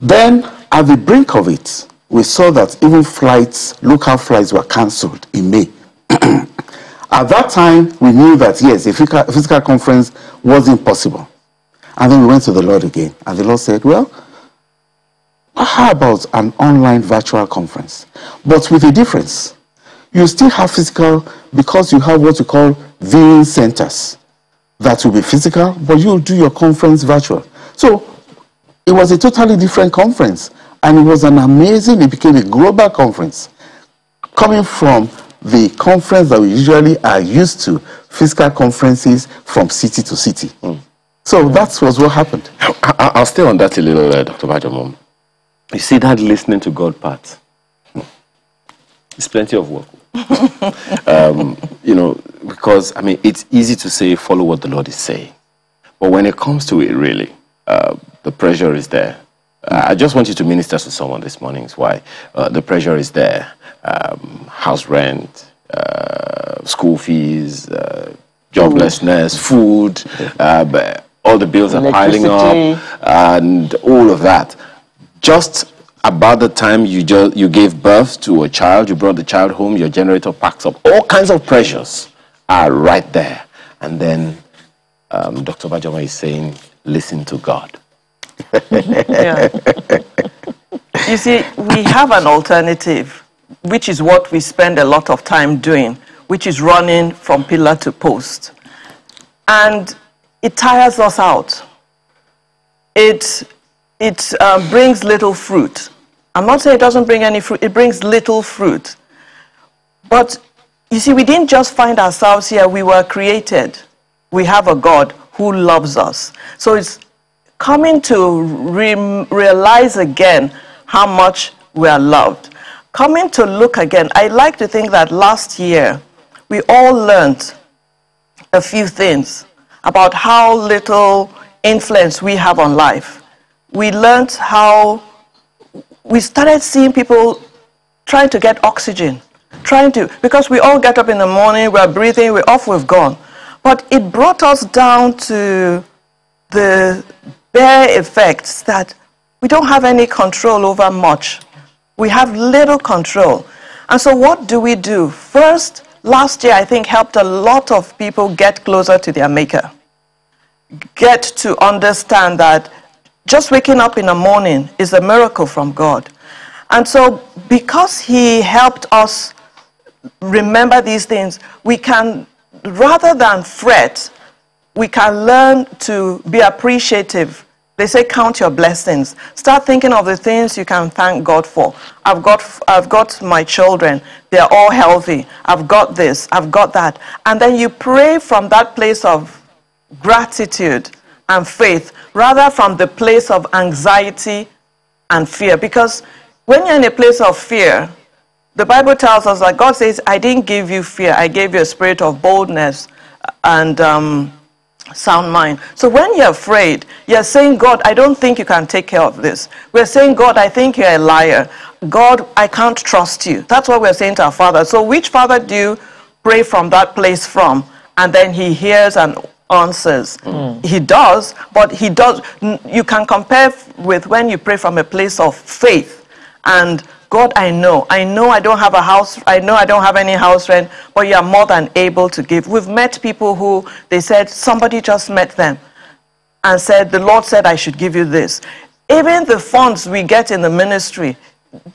Then, at the brink of it, we saw that even flights, local flights, were cancelled in May. At that time, we knew that, yes, a physical conference was impossible. And then we went to the Lord again. And the Lord said, well, how about an online virtual conference? But with a difference. You still have physical, because you have what you call viewing centers. That will be physical, but you'll do your conference virtual. So it was a totally different conference. And it was an amazing, it became a global conference. Coming from the conference that we usually are used to, physical conferences from city to city. Mm. So that was what happened. I'll stay on that a little, Dr. Bajomo. You see that listening to God part. It's plenty of work. You know, because, I mean, it's easy to say, follow what the Lord is saying. But when it comes to it, really, the pressure is there. I just want you to minister to someone this morning. Is why the pressure is there. House rent, school fees, joblessness, food, all the bills are piling up, and all of that. Just about the time you gave birth to a child, you brought the child home, your generator packs up. All kinds of pressures are right there. And then Dr. Bajomo is saying, listen to God. You see, we have an alternative, which is what we spend a lot of time doing, which is running from pillar to post. And it tires us out. It brings little fruit. I'm not saying it doesn't bring any fruit. It brings little fruit. But, you see, we didn't just find ourselves here. We were created. We have a God who loves us. So it's coming to realize again how much we are loved. Coming to look again. I like to think that last year, we all learned a few things about how little influence we have on life. We learned how we started seeing people trying to get oxygen, because we all get up in the morning, we're breathing, we're off, we've gone. But it brought us down to the bare effects that we don't have any control over much. We have little control. And so what do we do? First, last year I think helped a lot of people get closer to their maker, get to understand that just waking up in the morning is a miracle from God. And so because he helped us remember these things, we can, rather than fret, we can learn to be appreciative. They say count your blessings. Start thinking of the things you can thank God for. I've got my children. They're all healthy. I've got this. I've got that. And then you pray from that place of gratitude and faith, rather from the place of anxiety and fear. Because when you're in a place of fear, the Bible tells us that God says, I didn't give you fear. I gave you a spirit of boldness and sound mind. So when you're afraid, you're saying, God, I don't think you can take care of this. We're saying, God, I think you're a liar. God, I can't trust you. That's what we're saying to our Father. So which Father do you pray from that place from? And then he hears and answers. Mm. He does, but he does. You can compare with when you pray from a place of faith and God, I know I don't have a house, I know I don't have any house rent, but you are more than able to give. We've met people who, they said, somebody just met them and said, the Lord said I should give you this. Even the funds we get in the ministry,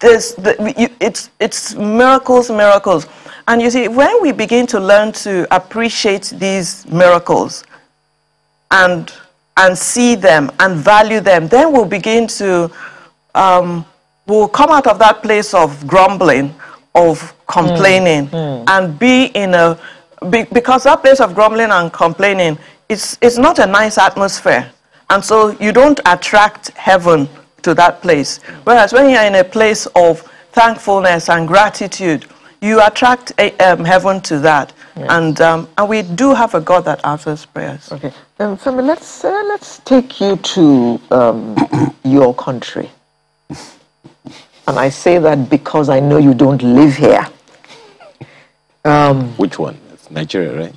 it's miracles, miracles. And you see, when we begin to learn to appreciate these miracles and see them and value them, then we'll begin to... We'll come out of that place of grumbling, of complaining, and be in a... Because that place of grumbling and complaining, it's not a nice atmosphere. And so you don't attract heaven to that place. Whereas when you're in a place of thankfulness and gratitude, you attract heaven to that. Yeah. And we do have a God that answers prayers. Okay. Femi, let's take you to your country. And I say that because I know you don't live here. Which one? It's Nigeria, right?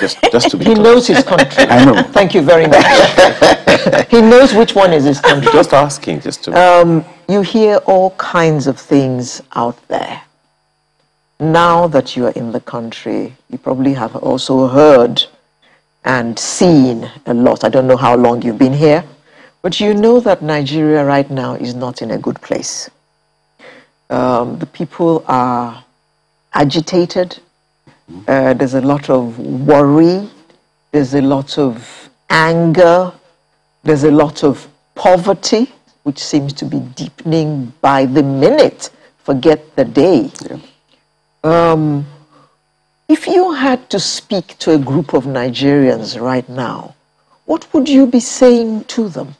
Just to be clear. He knows his country. I know. Thank you very much. He knows which one is his country. Just asking, just to... you hear all kinds of things out there. Now that you are in the country, you probably have also heard and seen a lot. I don't know how long you've been here, but you know that Nigeria right now is not in a good place. The people are agitated, there's a lot of worry, there's a lot of anger, there's a lot of poverty, which seems to be deepening by the minute, forget the day. Yeah. If you had to speak to a group of Nigerians right now, what would you be saying to them?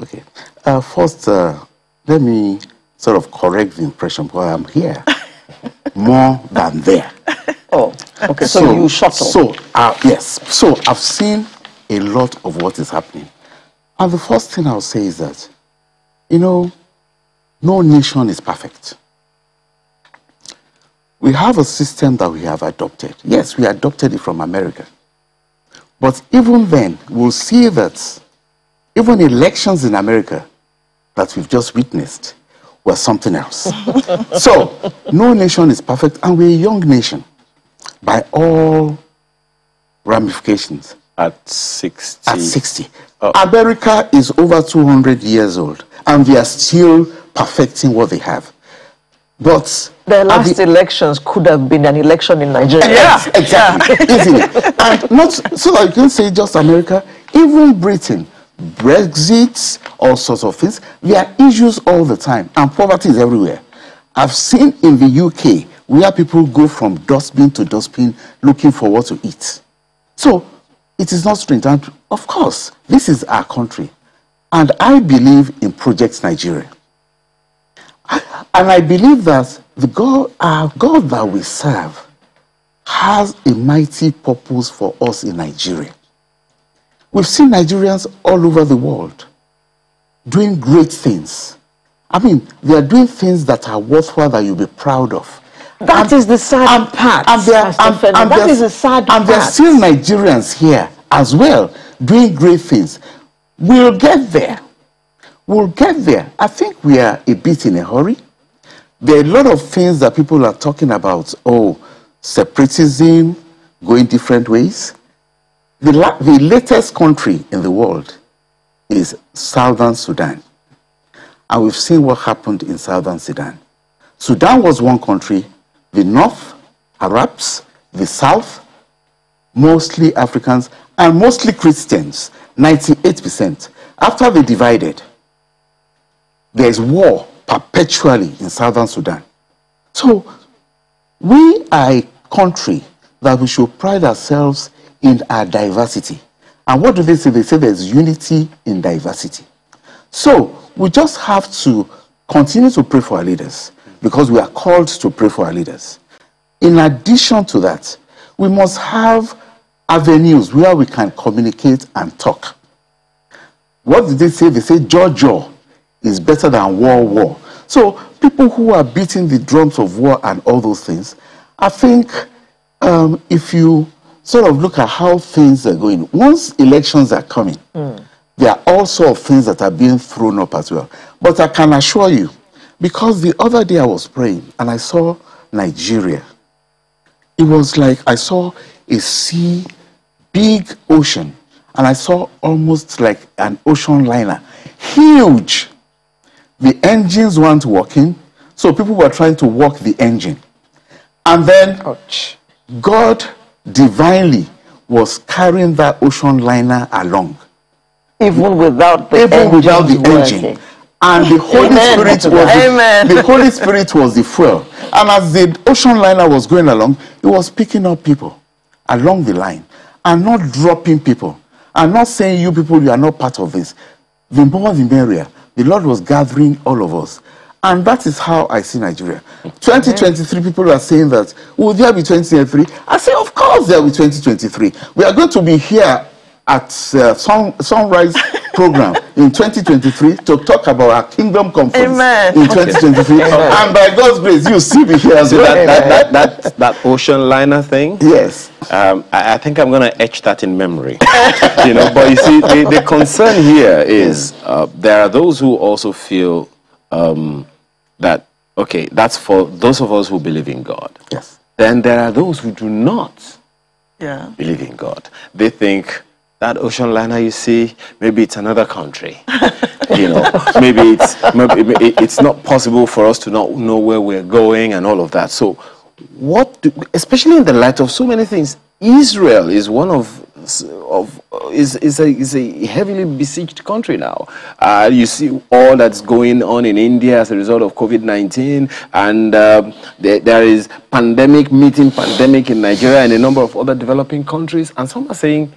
Okay, first let me sort of correct the impression why I'm here more than there. Oh, okay. So you shuttle. So yes. So I've seen a lot of what is happening, and the first thing I'll say is that, you know, no nation is perfect. We have a system that we have adopted. Yes, we adopted it from America, but even then, we'll see that even elections in America that we've just witnessed were something else. So, no nation is perfect, and we're a young nation by all ramifications. At 60. At 60. Oh. America is over 200 years old, and they are still perfecting what they have. But the last elections could have been an election in Nigeria. Yeah, exactly. Yeah. Isn't it? And not so that you can say just America, even Britain. Brexit, all sorts of things. There are issues all the time, and poverty is everywhere. I've seen in the UK where people go from dustbin to dustbin looking for what to eat. So it is not strange. And of course, this is our country. And I believe in Project Nigeria. And I believe that the God, our God that we serve, has a mighty purpose for us in Nigeria. We've seen Nigerians all over the world doing great things. I mean, they are doing things that are worthwhile, that you'll be proud of. That is the sad part. That is the sad part. And there are still Nigerians here as well doing great things. We'll get there. We'll get there. I think we are a bit in a hurry. There are a lot of things that people are talking about. Oh, separatism, going different ways. The latest country in the world is Southern Sudan. And we've seen what happened in Southern Sudan. Sudan was one country. The North, Arabs. The South, mostly Africans and mostly Christians, 98%. After they divided, there is war perpetually in Southern Sudan. So we are a country that we should pride ourselves in our diversity. And what do they say? They say there's unity in diversity. So we just have to continue to pray for our leaders, because we are called to pray for our leaders. In addition to that, we must have avenues where we can communicate and talk. What did they say? They say Jojo is better than war. So people who are beating the drums of war and all those things, I think if you sort of look at how things are going, once elections are coming, there are all sorts of things that are being thrown up as well. But I can assure you, because the other day I was praying and I saw Nigeria. It was like I saw a sea, big ocean, and I saw almost like an ocean liner, huge. The engines weren't working, so people were trying to work the engine. And then God divinely was carrying that ocean liner along. Even without the engine. Even without the engine. And the Holy Spirit was the Holy Spirit was the fuel. And as the ocean liner was going along, it was picking up people along the line and not dropping people. And not saying, you people, you are not part of this. The more the merrier. The Lord was gathering all of us. And that is how I see Nigeria. 2023, people are saying that, will there be 2023? I say, of course there will be 2023. We are going to be here at Sunrise program in 2023 to talk about our Kingdom Conference in 2023. And by God's grace, you see me here as well. That ocean liner thing? Yes. I think I'm going to etch that in memory. You know, but you see, the concern here is there are those who also feel that, okay, that's for those of us who believe in God. Yes. Then there are those who do not believe in God. They think, that ocean liner you see, maybe it's another country. You know, maybe it's not possible for us to not know where we're going and all of that. So, especially in the light of so many things, Israel is one is a heavily besieged country now. You see all that's going on in India as a result of COVID-19, and there is pandemic meeting pandemic in Nigeria and a number of other developing countries. And some are saying,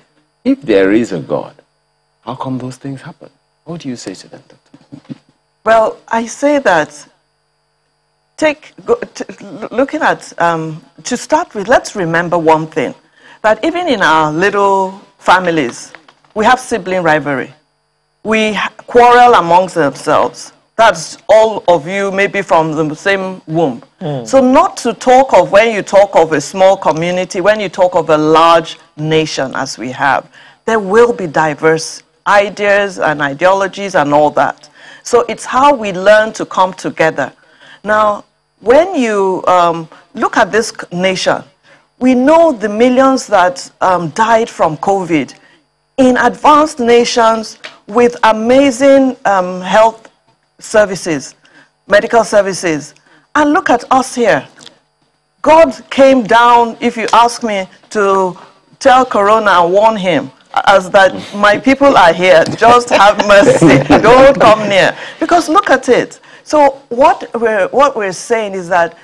if there is a God, how come those things happen? What do you say to them, Doctor? Well, I say that, to start with, let's remember one thing, that even in our little families, we have sibling rivalry. We quarrel amongst themselves. That's all of you, maybe from the same womb. So not to talk of when you talk of a small community, when you talk of a large nation as we have, there will be diverse ideas and ideologies and all that. So it's how we learn to come together. Now, when you look at this nation, we know the millions that died from COVID in advanced nations with amazing health services, medical services. And look at us here. God came down, if you ask me, to tell Corona and warn him, as that my people are here, just have mercy, don't come near. Because look at it. So what we're saying is that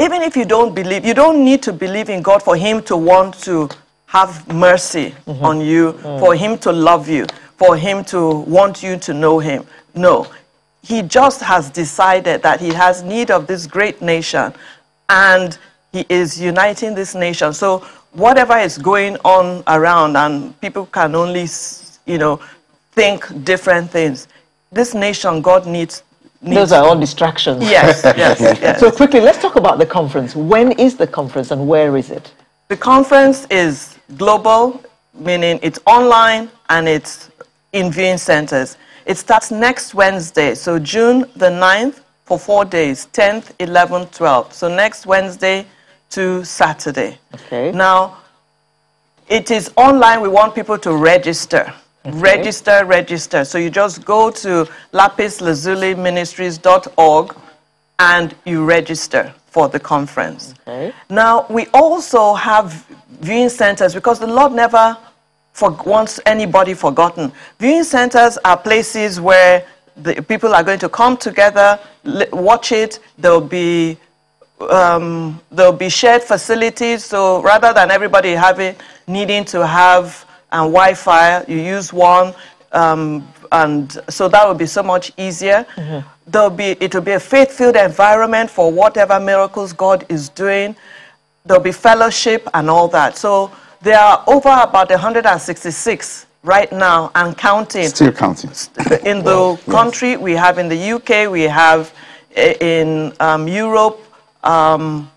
even if you don't believe, you don't need to believe in God for him to want to have mercy on you, for him to love you, for him to want you to know him. No. He just has decided that he has need of this great nation, and he is uniting this nation. So whatever is going on around, and people can only, you know, think different things, this nation God needs. Those are all distractions. Yes, yes, yes. So quickly, let's talk about the conference. When is the conference and where is it? The conference is global, meaning it's online and it's in viewing centers. It starts next Wednesday, so June the 9th for 4 days, 10th, 11th, 12th. So next Wednesday to Saturday. Okay. Now, it is online. We want people to register. Okay. Register, register. So you just go to lapislazuliministries.org and you register for the conference. Okay. Now, we also have viewing centers because the Lord never wants anybody forgotten. Viewing centers are places where the people are going to come together, watch it. There'll be shared facilities. So rather than everybody needing to have Wi-Fi, you use one, and so that would be so much easier. Mm-hmm. It'll be a faith-filled environment for whatever miracles God is doing. There'll be fellowship and all that. So there are over about 166 right now and counting. Still counting. In the country, we have in the UK, we have in Europe, and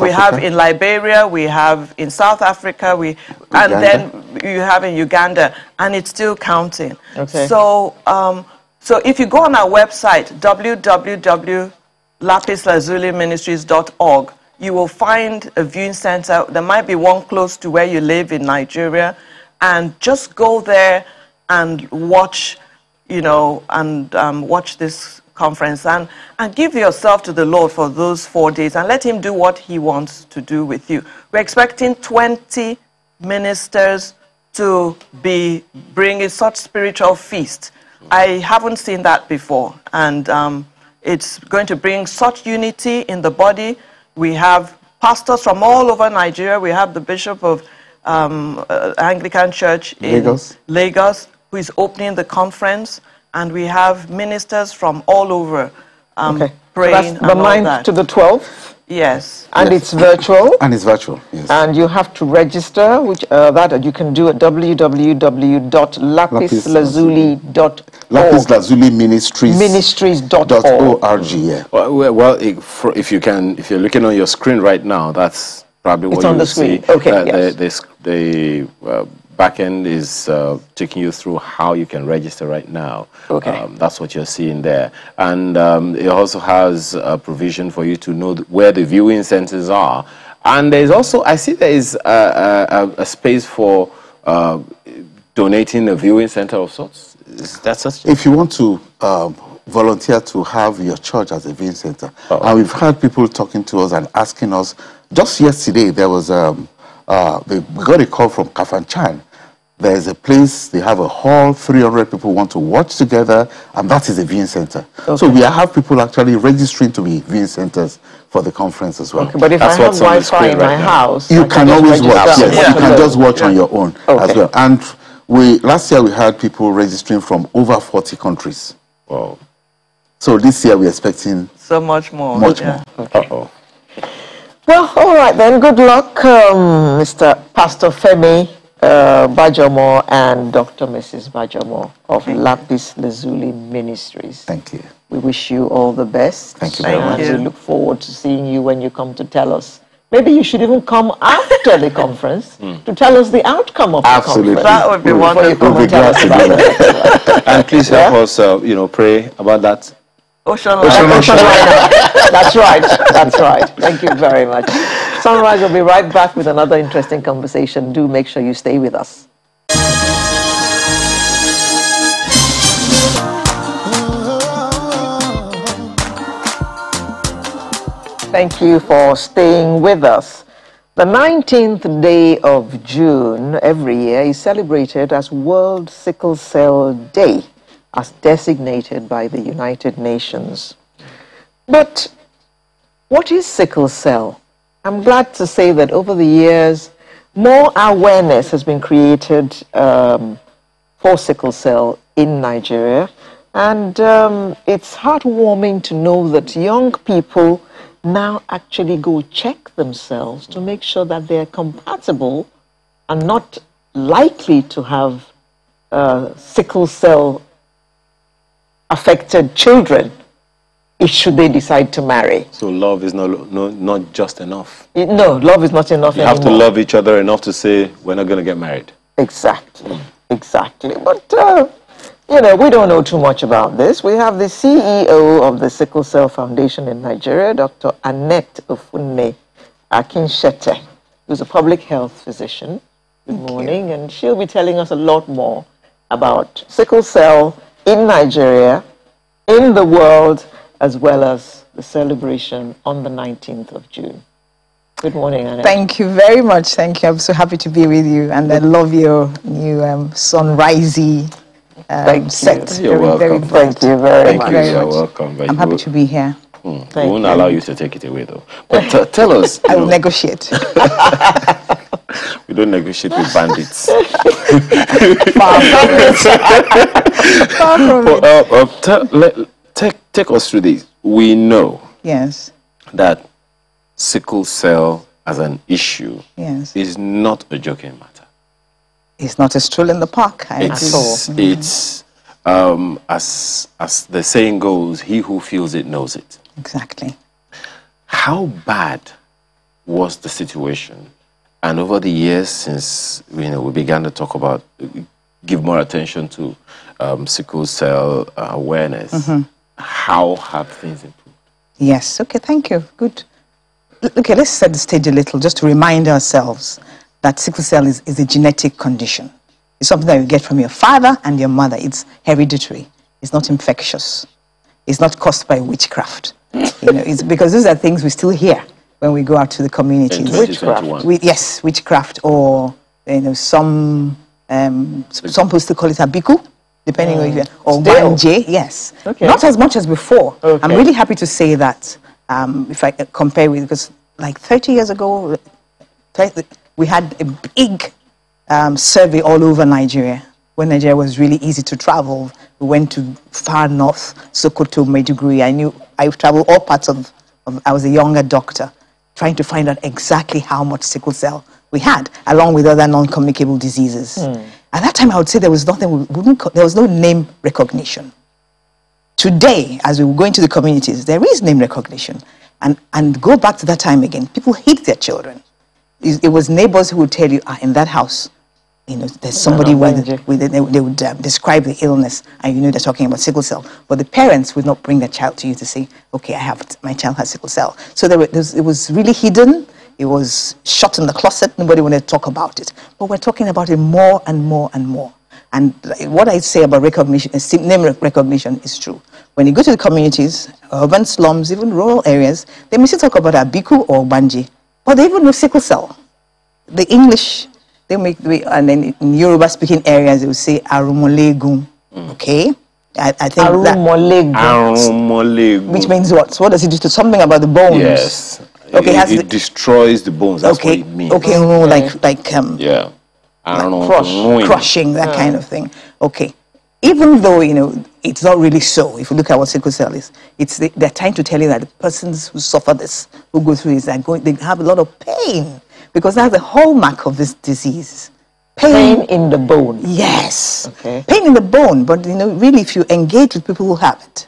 we have in Liberia, we have in South Africa, and then you have in Uganda, and it's still counting. Okay. So, so if you go on our website, www.lapislazuliministries.org, you will find a viewing center. There might be one close to where you live in Nigeria, and just go there and watch, you know, and watch this conference, and give yourself to the Lord for those 4 days and let him do what he wants to do with you. We're expecting 20 ministers to be bringing such spiritual feast. I haven't seen that before, and it's going to bring such unity in the body. We have pastors from all over Nigeria. We have the Bishop of Anglican Church in Lagos, who is opening the conference. And we have ministers from all over praying. So that's the 9th to the 12th? Yes. And it's virtual? And it's virtual, yes. And you have to register, which that you can do at www.lapislazuli.org. Lapislazuli Ministries.org. Yeah. Well, if you're looking on your screen right now, that's probably what you see. It's on the screen. Okay, yes. The backend is taking you through how you can register right now. Okay. That's what you're seeing there. And it also has a provision for you to know where the viewing centers are. And there's also, I see there is a space for donating a viewing center of sorts. Is that such? If you want to volunteer to have your church as a viewing center. Oh. And we've had people talking to us and asking us. Just yesterday, there was we got a call from Kafanchan. There is a place, they have a hall, 300 people want to watch together, and that is a viewing center. Okay. So we have people actually registering to be viewing centers for the conference as well. Okay, but if I have Wi-Fi in my house, you can always watch. Yes, yeah. You can just watch on your own as well. And last year we had people registering from over 40 countries. Wow. So this year we're expecting so much more. Much more. Okay. Well, all right then. Good luck, Mr. Pastor Femi Bajomo and Dr. Mrs. Bajomo of Lapis Lazuli Ministries. Thank you. We wish you all the best. Thank you very much. We look forward to seeing you when you come to tell us. Maybe you should even come after the conference to tell us the outcome of the conference. That would be wonderful. We'll be glad to do that. And please help us, you know, pray about that. Ocean liner. That's right. That's right. Thank you very much. Sunrise will be right back with another interesting conversation. Do make sure you stay with us. Thank you for staying with us. The 19th day of June every year is celebrated as World Sickle Cell Day, as designated by the United Nations. But what is sickle cell? I'm glad to say that over the years, more awareness has been created for sickle cell in Nigeria. And it's heartwarming to know that young people now actually go check themselves to make sure that they're compatible and not likely to have sickle cell affected children, if should they decide to marry. So love is not just enough. No, love is not enough anymore. You have to love each other enough to say, we're not going to get married. Exactly. Exactly. But, you know, we don't know too much about this. We have the CEO of the Sickle Cell Foundation in Nigeria, Dr. Annette Ofunne Akinsete, who's a public health physician. Good morning. And she'll be telling us a lot more about sickle cell in Nigeria, in the world, as well as the celebration on the 19th of June. Good morning, Annette. Thank you very much. Thank you. I'm so happy to be with you, and I love your new sunrisey set. You're very, very welcome. Thank you very much. You're welcome. I'm happy to be here. I won't allow you to take it away, though. But tell us. I will negotiate. We don't negotiate with bandits. Far from it. Far from it. Take us through this. We know. Yes. That sickle cell as an issue, yes, is not a joking matter. It's not a stroll in the park. As the saying goes, he who feels it knows it. Exactly. How bad was the situation? And over the years, since we began to talk about, give more attention to sickle cell awareness, how have things improved? Yes. Okay. Thank you. Good. Okay, let's set the stage a little, just to remind ourselves that sickle cell is a genetic condition. It's something that you get from your father and your mother. It's hereditary. It's not infectious. It's not caused by witchcraft. It's because these are things we still hear when we go out to the communities. Witchcraft. Yes, witchcraft, or some people still call it abiku, depending on if you're, or wanje. Yes, okay. Not as much as before. Okay. I'm really happy to say that. If I compare with, because like 30 years ago, we had a big survey all over Nigeria, when Nigeria was really easy to travel. We went to far north, Sokoto, Maiduguri. I traveled all parts of I was a younger doctor, trying to find out exactly how much sickle cell we had, along with other non-communicable diseases. At that time, I would say there was nothing, there was no name recognition. Today, as we go into the communities, there is name recognition. And go back to that time again. People hate their children. It was neighbors who would tell you, in that house, there's somebody they would describe the illness, and they're talking about sickle cell. But the parents would not bring their child to you to say, okay, my child has sickle cell. So it was really hidden. It was shut in the closet. Nobody wanted to talk about it. But we're talking about it more and more and more. And what I say about recognition, name recognition, is true. When you go to the communities, urban slums, even rural areas, they may still talk about abiku or banji, but they even know sickle cell. The English, they make, and then in Yoruba-speaking areas, they will say arumolegun. Okay, I think arumolegun. Arumolegun. Which means what? So what does it do to something about the bones? Yes. Okay, it destroys the bones. That's what it means. Okay, crushing, that kind of thing. Okay. Even though, it's not really so, if you look at what sickle cell is, they're trying to tell you that the persons who suffer this, who go through this, they have a lot of pain, because that's the hallmark of this disease. Pain in the bone. Yes. Okay. Pain in the bone, but, really, if you engage with people who have it,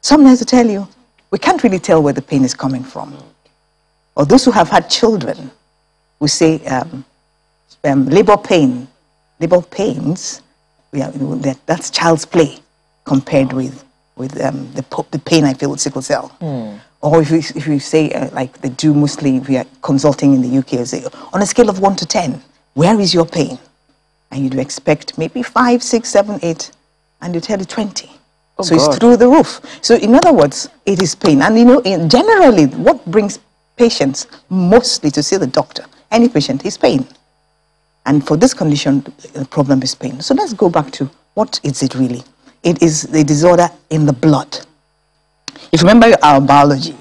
sometimes they tell you, we can't really tell where the pain is coming from. Or those who have had children, we say, labor pains, that's child's play compared with the pain I feel with sickle cell. Or if we say, like they do mostly, if we are consulting in the UK, we say, on a scale of 1 to 10, where is your pain? And you'd expect maybe 5, 6, 7, 8, and you tell you 20. Oh, so God. It's through the roof. So in other words, it is pain. And generally, what brings patients mostly to see the doctor, any patient, is pain. And for this condition, the problem is pain. So let's go back to what is it really? It is the disorder in the blood. If you remember our biology,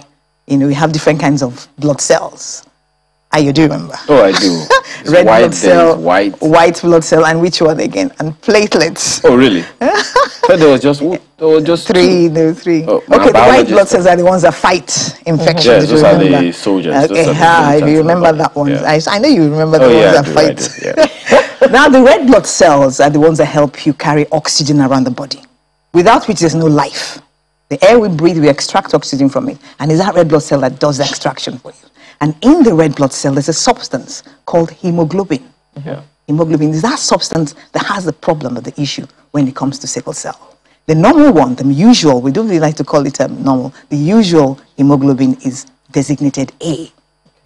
we have different kinds of blood cells. Do you remember? Oh, I do. Red blood cell, white blood cell, and which one again? And platelets. Oh, really? But there was just three. Three. Oh, okay, the white blood cells are the ones that fight infections. Yes, those are the soldiers. Okay, if you remember that one. Yeah. I know you remember the ones that fight. Yeah. Now, the red blood cells are the ones that help you carry oxygen around the body, without which there's no life. The air we breathe, we extract oxygen from it, and it's that red blood cell that does the extraction for you. And in the red blood cell, there's a substance called hemoglobin. Yeah. hemoglobin is that substance that has the problem or the issue when it comes to sickle cell. The normal one, the usual, we don't really like to call it normal, the usual hemoglobin is designated A.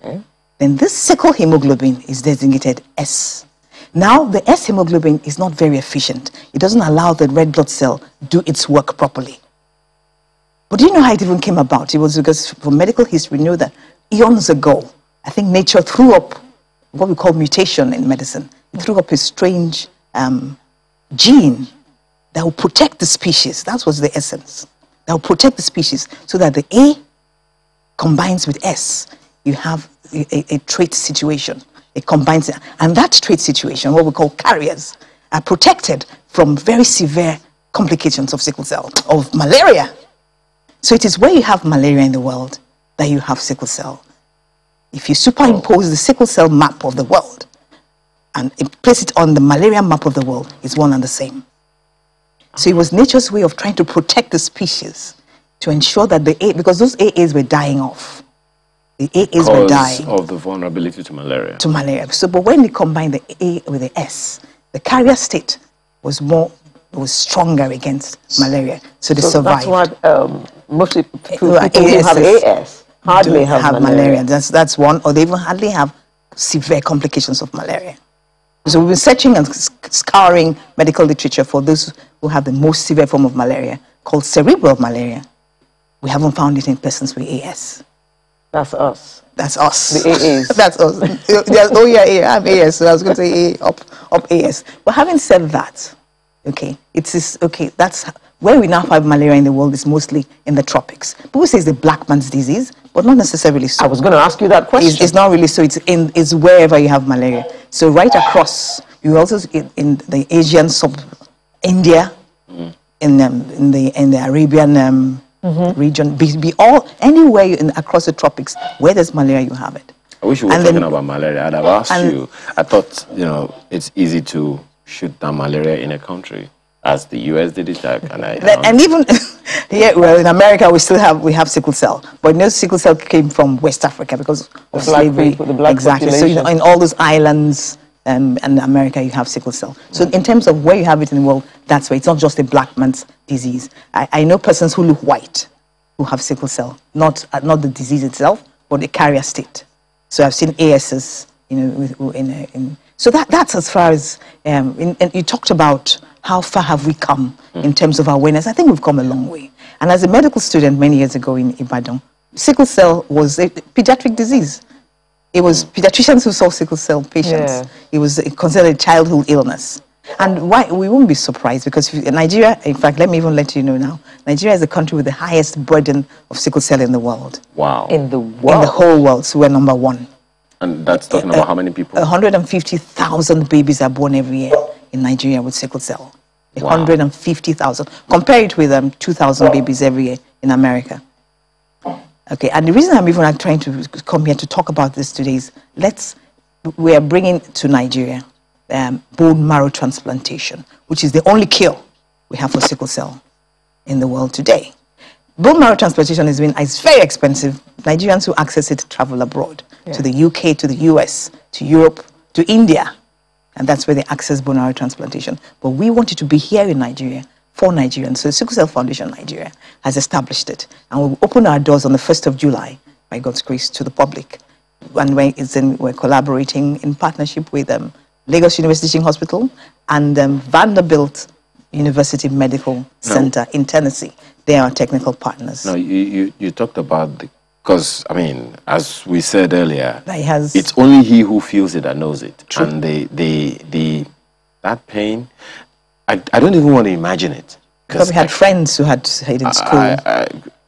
Okay. Then this sickle hemoglobin is designated S. Now, the S hemoglobin is not very efficient. It doesn't allow the red blood cell do its work properly. But do you know how it even came about? It was because from medical history, we know that eons ago, I think nature threw up what we call mutation in medicine. It threw up a strange gene that will protect the species. That was the essence. That will protect the species so that the A combines with S. You have a trait situation. It combines, and that trait situation, what we call carriers, are protected from very severe complications of sickle cell, of malaria. So it is where you have malaria in the world that you have sickle cell. If you superimpose the sickle cell map of the world and place it on the malaria map of the world, it's one and the same. So it was nature's way of trying to protect the species to ensure that the A, because those AAs were dying off. The AAs were dying. Because of the vulnerability to malaria. To malaria. So, but when they combined the A with the S, the carrier state was stronger against malaria. So they survived. That's what mostly people who have AS hardly have malaria. That's one, or they even hardly have severe complications of malaria. So we've been searching and scouring medical literature for those who have the most severe form of malaria, called cerebral malaria. We haven't found it in persons with AS. That's us. That's us. The AAs. That's us. Oh yeah, I'm AS, so I was going to say A up AS. But having said that, okay, that's where we now have malaria in the world is mostly in the tropics. People say it's the black man's disease, but not necessarily so. I was going to ask you that question. It's not really so. It's wherever you have malaria. So right across, you also in the Asian sub, India, in the Arabian. Region, be all anywhere across the tropics where there's malaria, you have it. I wish you were talking about malaria. I'd have asked you. I thought it's easy to shoot down malaria in a country as the U.S. did it, and even yeah. Well, in America, we have sickle cell, but no sickle cell came from West Africa because of slavery. People, exactly. Population. So in all those islands and America, you have sickle cell. So in terms of where you have it in the world, that's where it's not just a black man's disease. I know persons who look white who have sickle cell, not the disease itself, but the carrier state. So I've seen ASs, so that's as far as, and you talked about how far have we come in terms of awareness. I think we've come a long way. And as a medical student many years ago in Ibadan, sickle cell was a pediatric disease. It was pediatricians who saw sickle cell patients. Yeah. It was considered a childhood illness. And why, we won't be surprised, because Nigeria, in fact, let me even let you know now, Nigeria is the country with the highest burden of sickle cell in the world. Wow. In the world? In the whole world, so we're number one. And that's talking about how many people? 150,000 babies are born every year in Nigeria with sickle cell. Wow. 150,000. Compare it with 2,000 babies every year in America. Okay, and the reason I'm even trying to come here to talk about this today is we are bringing to Nigeria bone marrow transplantation, which is the only cure we have for sickle cell in the world today. Bone marrow transplantation is very expensive. Nigerians who access it travel abroad, to the UK, to the US, to Europe, to India, and that's where they access bone marrow transplantation. But we want it to be here in Nigeria, for Nigerians. So the Sickle Cell Foundation Nigeria has established it. And we'll open our doors on the 1st of July, by God's grace, to the public. And we're collaborating in partnership with Lagos University Teaching Hospital and Vanderbilt University Medical Center in Tennessee. They are technical partners. Now, you talked about because, I mean, as we said earlier, it's only he who feels it that knows it. True. And that pain, I don't even want to imagine it. Because we had friends who had it in school.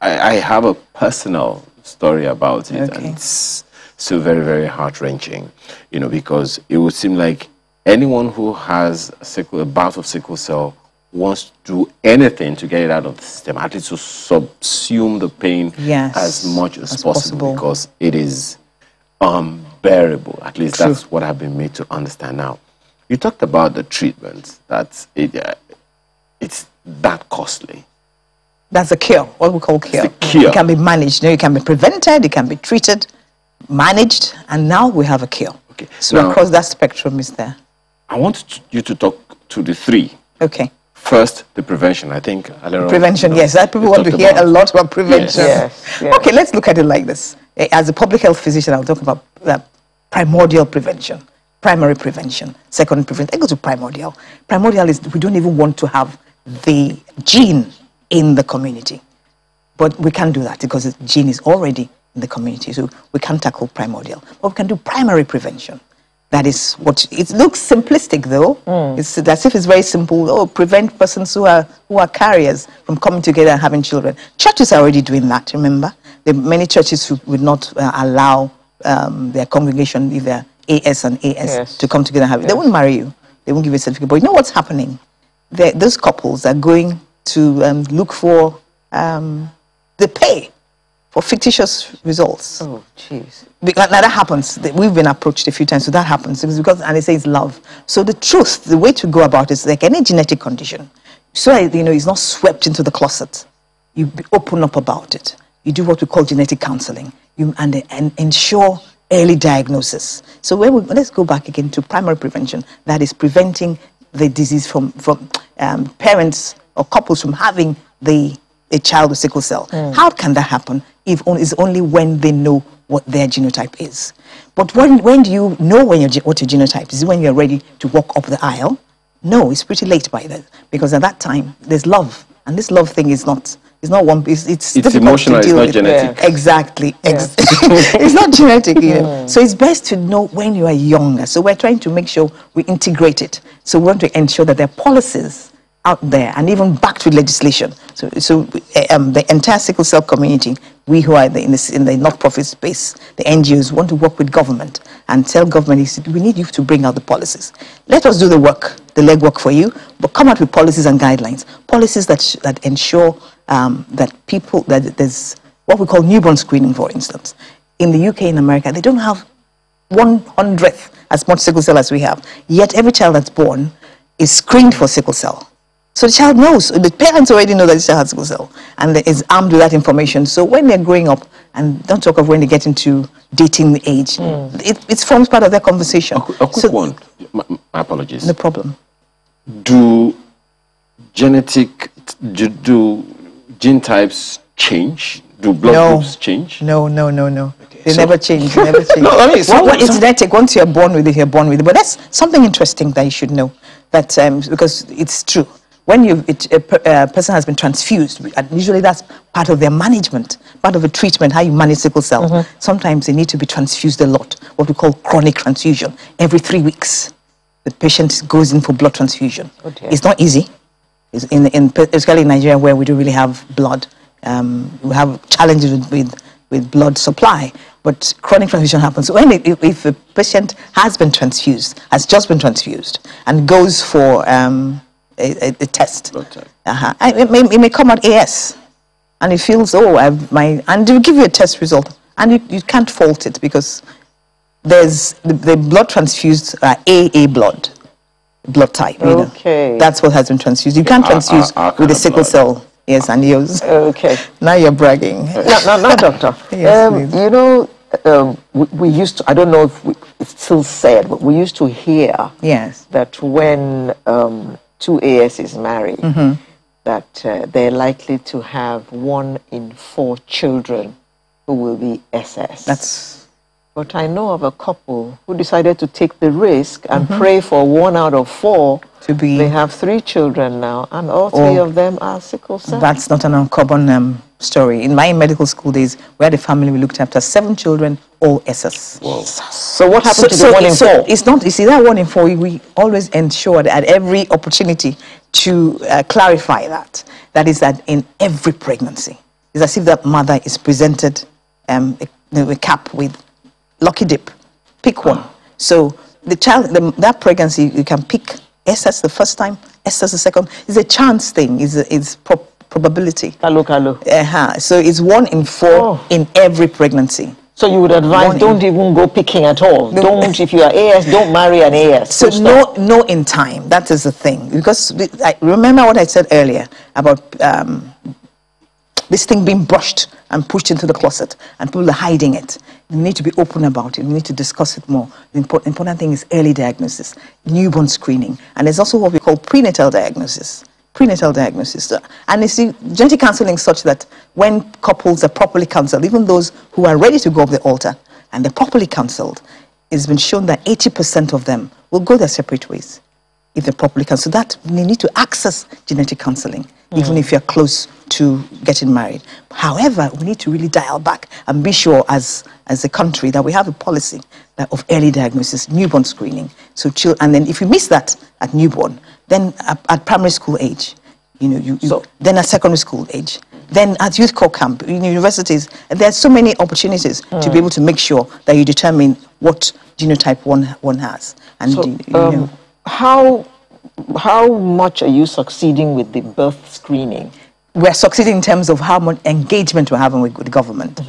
I have a personal story about it, and it's so very, very heart-wrenching, because it would seem like anyone who has a bout of sickle cell wants to do anything to get it out of the system, at least to subsume the pain as much as possible, because it is unbearable. At least that's what I've been made to understand now. You talked about the treatment, it's that costly. That's a cure, what we call cure. It's a cure. It can be managed, it can be prevented, it can be treated, managed, and now we have a cure. Okay. So now, across that spectrum is there. I want you to talk to the three. Okay. First, the prevention. I think Alero, prevention. Yes, that people want to hear a lot about prevention. Yes. Yes. Yes. Okay, let's look at it like this. As a public health physician, I'll talk about primordial prevention, primary prevention, secondary prevention. I go to primordial. Primordial is we don't even want to have the gene in the community, but we can't do that because the gene is already in the community, so we can't tackle primordial. But we can do primary prevention. That is what it looks simplistic, though. It's as if it's very simple. Oh, prevent persons who are carriers from coming together and having children. Churches are already doing that. Remember, there are many churches who would not allow their congregation, if they're AS and AS, to come together and have it. They won't marry you. They won't give you a certificate. But you know what's happening? Those couples are going to look for the pay for fictitious results. Oh, jeez. That happens. We've been approached a few times, so that happens. It's because, and they say it's love. So the truth, the way to go about it is like any genetic condition. So, you know, it's not swept into the closet. You open up about it. You do what we call genetic counseling and ensure early diagnosis. So let's go back again to primary prevention. That is preventing the disease from parents or couples from having a child with sickle cell. How can that happen? If it's only when they know what their genotype is. But when do you know what your genotype is? Is it when you're ready to walk up the aisle? No, it's pretty late by then, because at that time there's love, and this love thing is not one. It's emotional. It's not genetic. Exactly. Yeah. It's not genetic. You know. So it's best to know when you are younger. So we're trying to make sure we integrate it. So we want to ensure that there are policies out there, and even back to legislation. So the entire sickle cell community, we who are in the not-profit space, the NGOs, want to work with government and tell government, we need you to bring out the policies. Let us do the work, the legwork for you, but come out with policies and guidelines. Policies that ensure that there's what we call newborn screening, for instance. In the UK and America, they don't have 1/100th as much sickle cell as we have, yet every child that's born is screened for sickle cell. So the child knows, the parents already know that the child has sickle cell and is armed with that information. So when they're growing up, and don't talk of when they get into dating age, it forms part of their conversation. A quick one, my apologies. No problem. Do gene types change? Do blood groups change? No. Okay. They never change, they never change. No, I mean, it's genetic. Once you're born with it, you're born with it. But that's something interesting that you should know, that because it's true. When a person has been transfused, and usually that's part of their management, part of the treatment, how you manage sickle cell. Sometimes they need to be transfused a lot, what we call chronic transfusion. Every 3 weeks, the patient goes in for blood transfusion. Okay. It's not easy. It's especially in Nigeria, where we don't really have blood. We have challenges with blood supply, but chronic transfusion happens. So if a patient has just been transfused, and goes for... A test. It may come out AS, and it feels, and they will give you a test result, and you can't fault it, because there's the blood transfused AA blood type. Okay. You know? That's what has been transfused. You can't transfuse with a sickle cell. Yes, and yours. Okay. Now you're bragging. No, doctor. Yes, you know, we used to, I don't know if it's still said, but we used to hear that when two AS is married, that they're likely to have 1 in 4 children who will be SS. But I know of a couple who decided to take the risk and pray for 1 out of 4 to be. They have 3 children now, and all 3 of them are sickle cell. That's not an uncommon story. In my medical school days, we had a family we looked after 7 children, all SS. Whoa. So what happened to the 1 in 4? It's not. You see, that 1 in 4, we always ensure at every opportunity to clarify that. That is that in every pregnancy, it's as if that mother is presented a cap with lucky dip, pick one. So the child, that pregnancy, you can pick SS the first time, SS the second. It's a chance thing. It's probability. So it's 1 in 4 in every pregnancy. So you would advise don't even go picking at all. No. Don't, if you are AS, don't marry an AS. So no in time. That is the thing, because remember what I said earlier about this thing being brushed and pushed into the closet, and people are hiding it. We need to be open about it. We need to discuss it more. The important thing is early diagnosis, newborn screening, and there's also what we call prenatal diagnosis. Prenatal diagnosis. And it's genetic counseling such that when couples are properly counseled, even those who are ready to go up the altar and they're properly counseled, it's been shown that 80% of them will go their separate ways if they're properly counseled. So that they need to access genetic counseling, even if you're close to getting married. However, we need to really dial back and be sure as a country that we have a policy that of early diagnosis, newborn screening. So and then if you miss that at newborn, then at primary school age, you know, then at secondary school age, then at youth corps camp, in universities, there are so many opportunities to be able to make sure that you determine what genotype one has. And so, how much are you succeeding with the birth screening? We're succeeding in terms of how much engagement we're having with the government.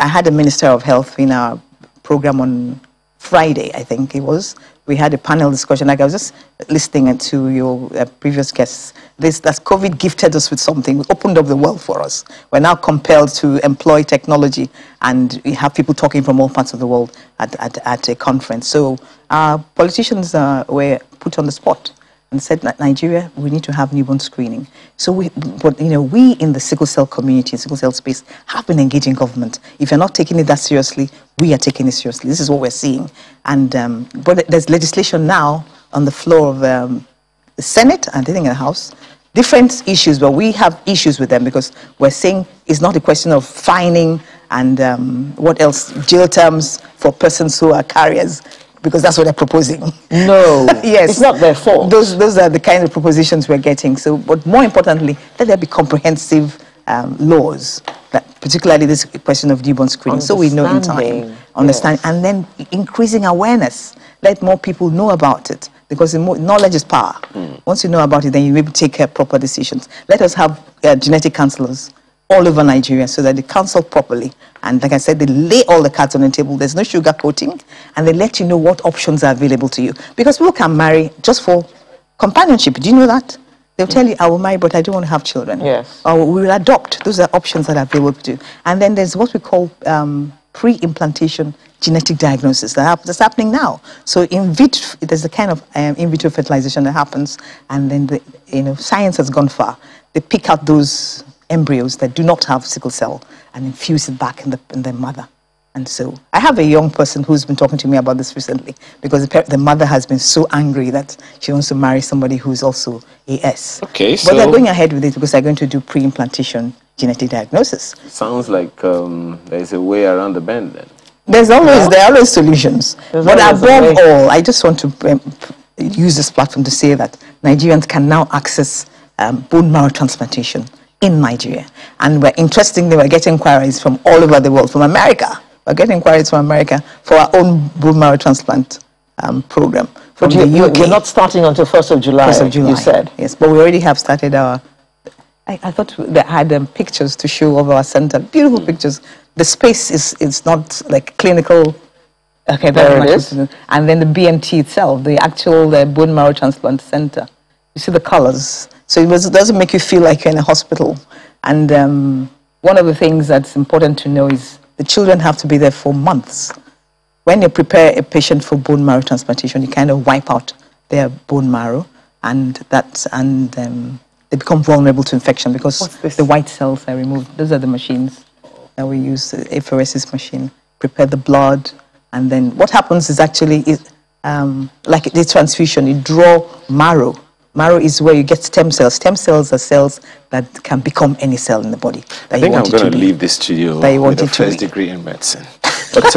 I had a Minister of Health in our program on Friday, I think it was. We had a panel discussion. Like I was just listening to your previous guests. That COVID gifted us with something, it opened up the world for us. We're now compelled to employ technology, and we have people talking from all parts of the world at a conference. So our politicians were put on the spot and said that Nigeria, we need to have newborn screening. So we in the sickle cell community, sickle cell space, have been engaging government. If you're not taking it that seriously, we are taking it seriously. This is what we're seeing. And but there's legislation now on the floor of the Senate and I think in the House, different issues, but we have issues with them because we're saying it's not a question of fining and what else, jail terms for persons who are carriers, because that's what they're proposing. No, yes, it's not their fault. Those are the kind of propositions we're getting. So, but more importantly, let there be comprehensive laws, that particularly this question of newborn screening, so we know in time, understand, and then increasing awareness. Let more people know about it, because knowledge is power. Once you know about it, then you maybe take proper decisions. Let us have genetic counselors all over Nigeria so that they counsel properly. And like I said, they lay all the cards on the table. There's no sugar coating, and they let you know what options are available to you. Because people can marry just for companionship. Do you know that? They'll tell you, I will marry, but I don't want to have children. Yes. Or we will adopt. Those are options that are available to you. And then there's what we call pre-implantation genetic diagnosis that's happening now. So in vitro, there's a kind of in vitro fertilization that happens, and then science has gone far. They pick out those embryos that do not have sickle cell and infuse it back in the mother. And so I have a young person who's been talking to me about this recently, because the mother has been so angry that she wants to marry somebody who's also AS. Okay, so... But they're going ahead with it because they're going to do pre-implantation genetic diagnosis. Sounds like there's a way around the bend then. There are always solutions. But above all, I just want to use this platform to say that Nigerians can now access bone marrow transplantation in Nigeria. And interestingly, we're getting inquiries from all over the world, from America. We're getting inquiries from America for our own bone marrow transplant program. From the UK. We're not starting until 1st of July, you said. Yes, but we already have started our... I thought they had pictures to show of our center. Beautiful pictures. The space is not like clinical... Okay, there it is. And then the BMT itself, the actual bone marrow transplant center. You see the colors. So it doesn't make you feel like you're in a hospital. And one of the things that's important to know is the children have to be there for months. When you prepare a patient for bone marrow transplantation, you kind of wipe out their bone marrow, and they become vulnerable to infection because the white cells are removed. Those are the machines that we use, the apheresis machine, prepare the blood, and then what happens is actually like the transfusion, you draw marrow. Marrow is where you get stem cells. Stem cells are cells that can become any cell in the body. I think I'm going to leave this studio with a first degree in medicine. But,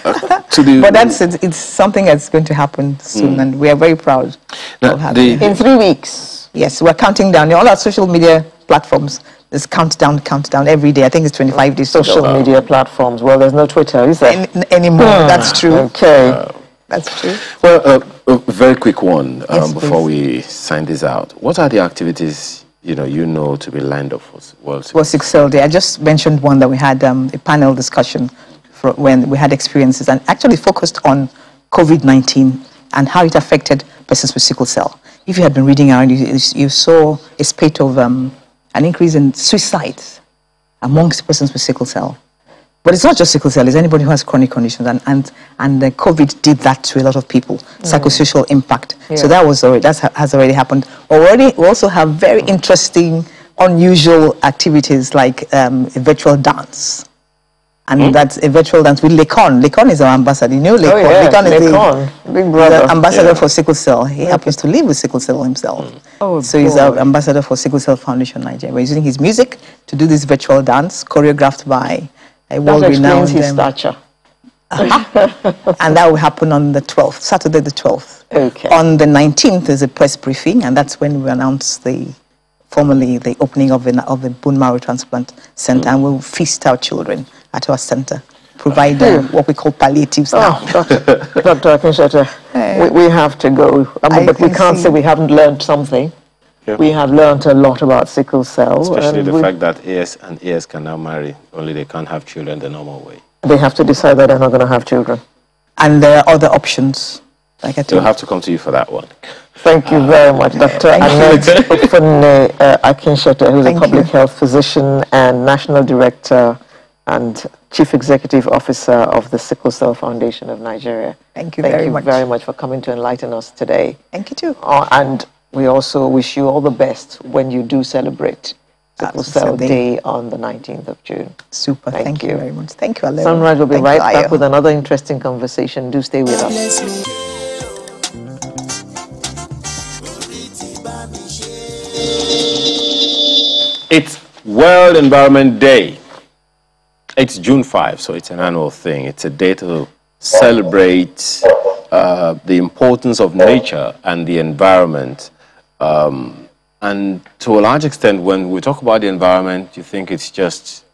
but that's it. It's something that's going to happen soon, and we are very proud of having it. In 3 weeks. Yes, we're counting down. All our social media platforms, there's countdown every day. I think it's 25 days. Social media platforms. Well, there's no Twitter, is there? Anymore. That's true. Okay. That's true. Well, a very quick one before we sign this out. What are the activities you know to be lined up for World Sickle Cell Day? I just mentioned one that we had a panel discussion for when we had experiences, and actually focused on COVID-19 and how it affected persons with sickle cell. If you had been reading around, you saw a spate of an increase in suicides amongst persons with sickle cell. But it's not just sickle cell, it's anybody who has chronic conditions. And the COVID did that to a lot of people, psychosocial impact. Yeah. So that was already, has already happened. Already, we also have very interesting, unusual activities like a virtual dance. And that's a virtual dance with Lekon. Lekon is our ambassador. You know Lekon? Oh, yeah. Lekon is the big brother. The ambassador for sickle cell. He happens to live with sickle cell himself. Oh, so he's our ambassador for Sickle Cell Foundation Nigeria. We're using his music to do this virtual dance choreographed by... That explains his stature. And that will happen on the 12th, Saturday the 12th. Okay. On the 19th is a press briefing, and that's when we announce formally the opening of the bone marrow transplant center, and we'll feast our children at our center, provide them what we call palliatives now. Dr. Akinsete, we have to go. I mean, but we can't say we haven't learned something. Yeah. We have learned a lot about sickle cell. Especially the fact that AS and AS can now marry, only they can't have children the normal way. They have to decide that they're not going to have children. And there are other options. Like I told you. We'll have to come to you for that one. Thank you very much, Dr. Annette Ofunne Akinsete, who's a public health physician and national director and chief executive officer of the Sickle Cell Foundation of Nigeria. Thank you very much for coming to enlighten us today. Thank you too. And we also wish you all the best when you do celebrate Sickle Cell Day on the 19th of June. Super. Thank you very much. Thank you, Alero. Sunrise will be right back with another interesting conversation. Do stay with us. It's World Environment Day. It's June 5, so it's an annual thing. It's a day to celebrate the importance of nature and the environment. And to a large extent, when we talk about the environment, you think it's just,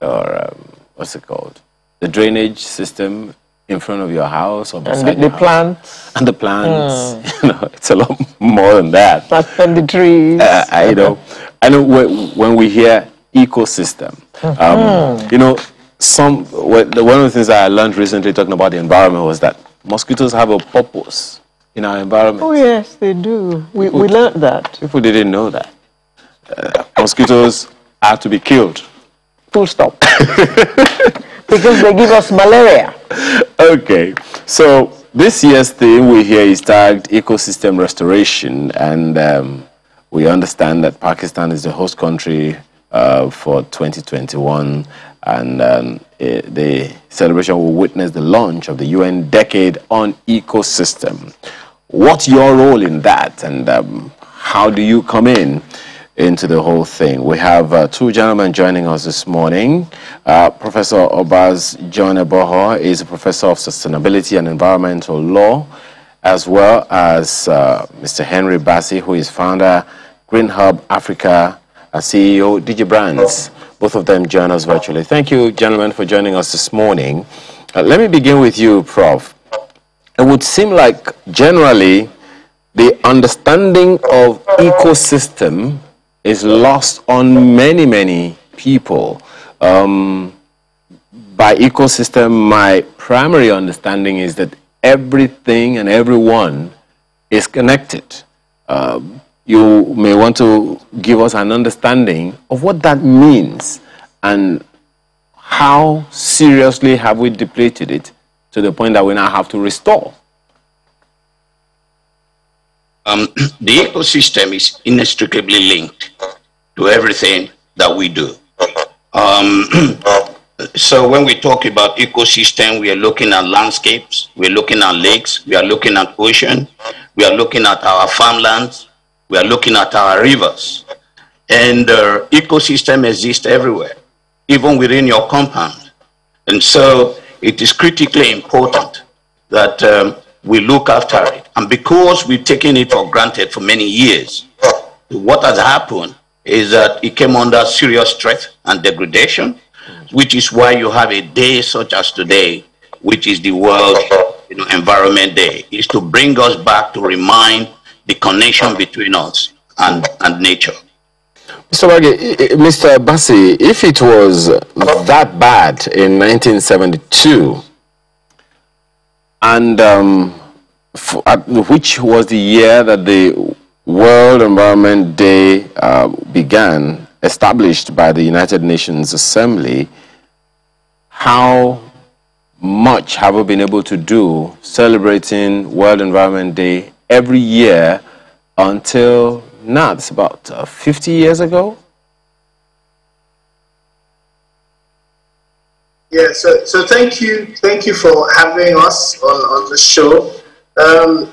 what's it called? The drainage system in front of your house or beside and the plants. And the plants. You know, it's a lot more than that. And the trees. I know when we hear ecosystem, you know, one of the things that I learned recently talking about the environment was that mosquitoes have a purpose in our environment. Oh, yes, they do. We learned that. People didn't know that. Mosquitoes are to be killed. Full stop. Because they give us malaria. Okay. So this year's theme we hear is tagged ecosystem restoration. And we understand that Pakistan is the host country for 2021. And the celebration will witness the launch of the UN Decade on Ecosystem. What's your role in that? And how do you come into the whole thing? We have two gentlemen joining us this morning. Professor Obaz John Eboho is a professor of sustainability and environmental law, as well as Mr. Henry Bassey, who is founder, Green Hub Africa, CEO, DigiBrands. Both of them join us virtually. Thank you, gentlemen, for joining us this morning. Let me begin with you, Prof. It would seem like generally the understanding of ecosystem is lost on many, many people. By ecosystem, my primary understanding is that everything and everyone is connected. You may want to give us an understanding of what that means and how seriously have we depleted it to the point that we now have to restore. The ecosystem is inextricably linked to everything that we do. So when we talk about ecosystem, we are looking at landscapes, we're looking at lakes, we are looking at ocean, we are looking at our farmlands, we are looking at our rivers. And the ecosystem exists everywhere, even within your compound. And so it is critically important that we look after it. And because we've taken it for granted for many years, what has happened is that it came under serious threat and degradation, which is why you have a day such as today, which is the World Environment Day, is to bring us back, to remind the connection between us and nature. Mr. Wage, Mr. Bassey, if it was that bad in 1972, and which was the year that the World Environment Day began, established by the United Nations Assembly, how much have we been able to do celebrating World Environment Day every year until now? It's about 50 years ago. Yeah, so thank you for having us on the show.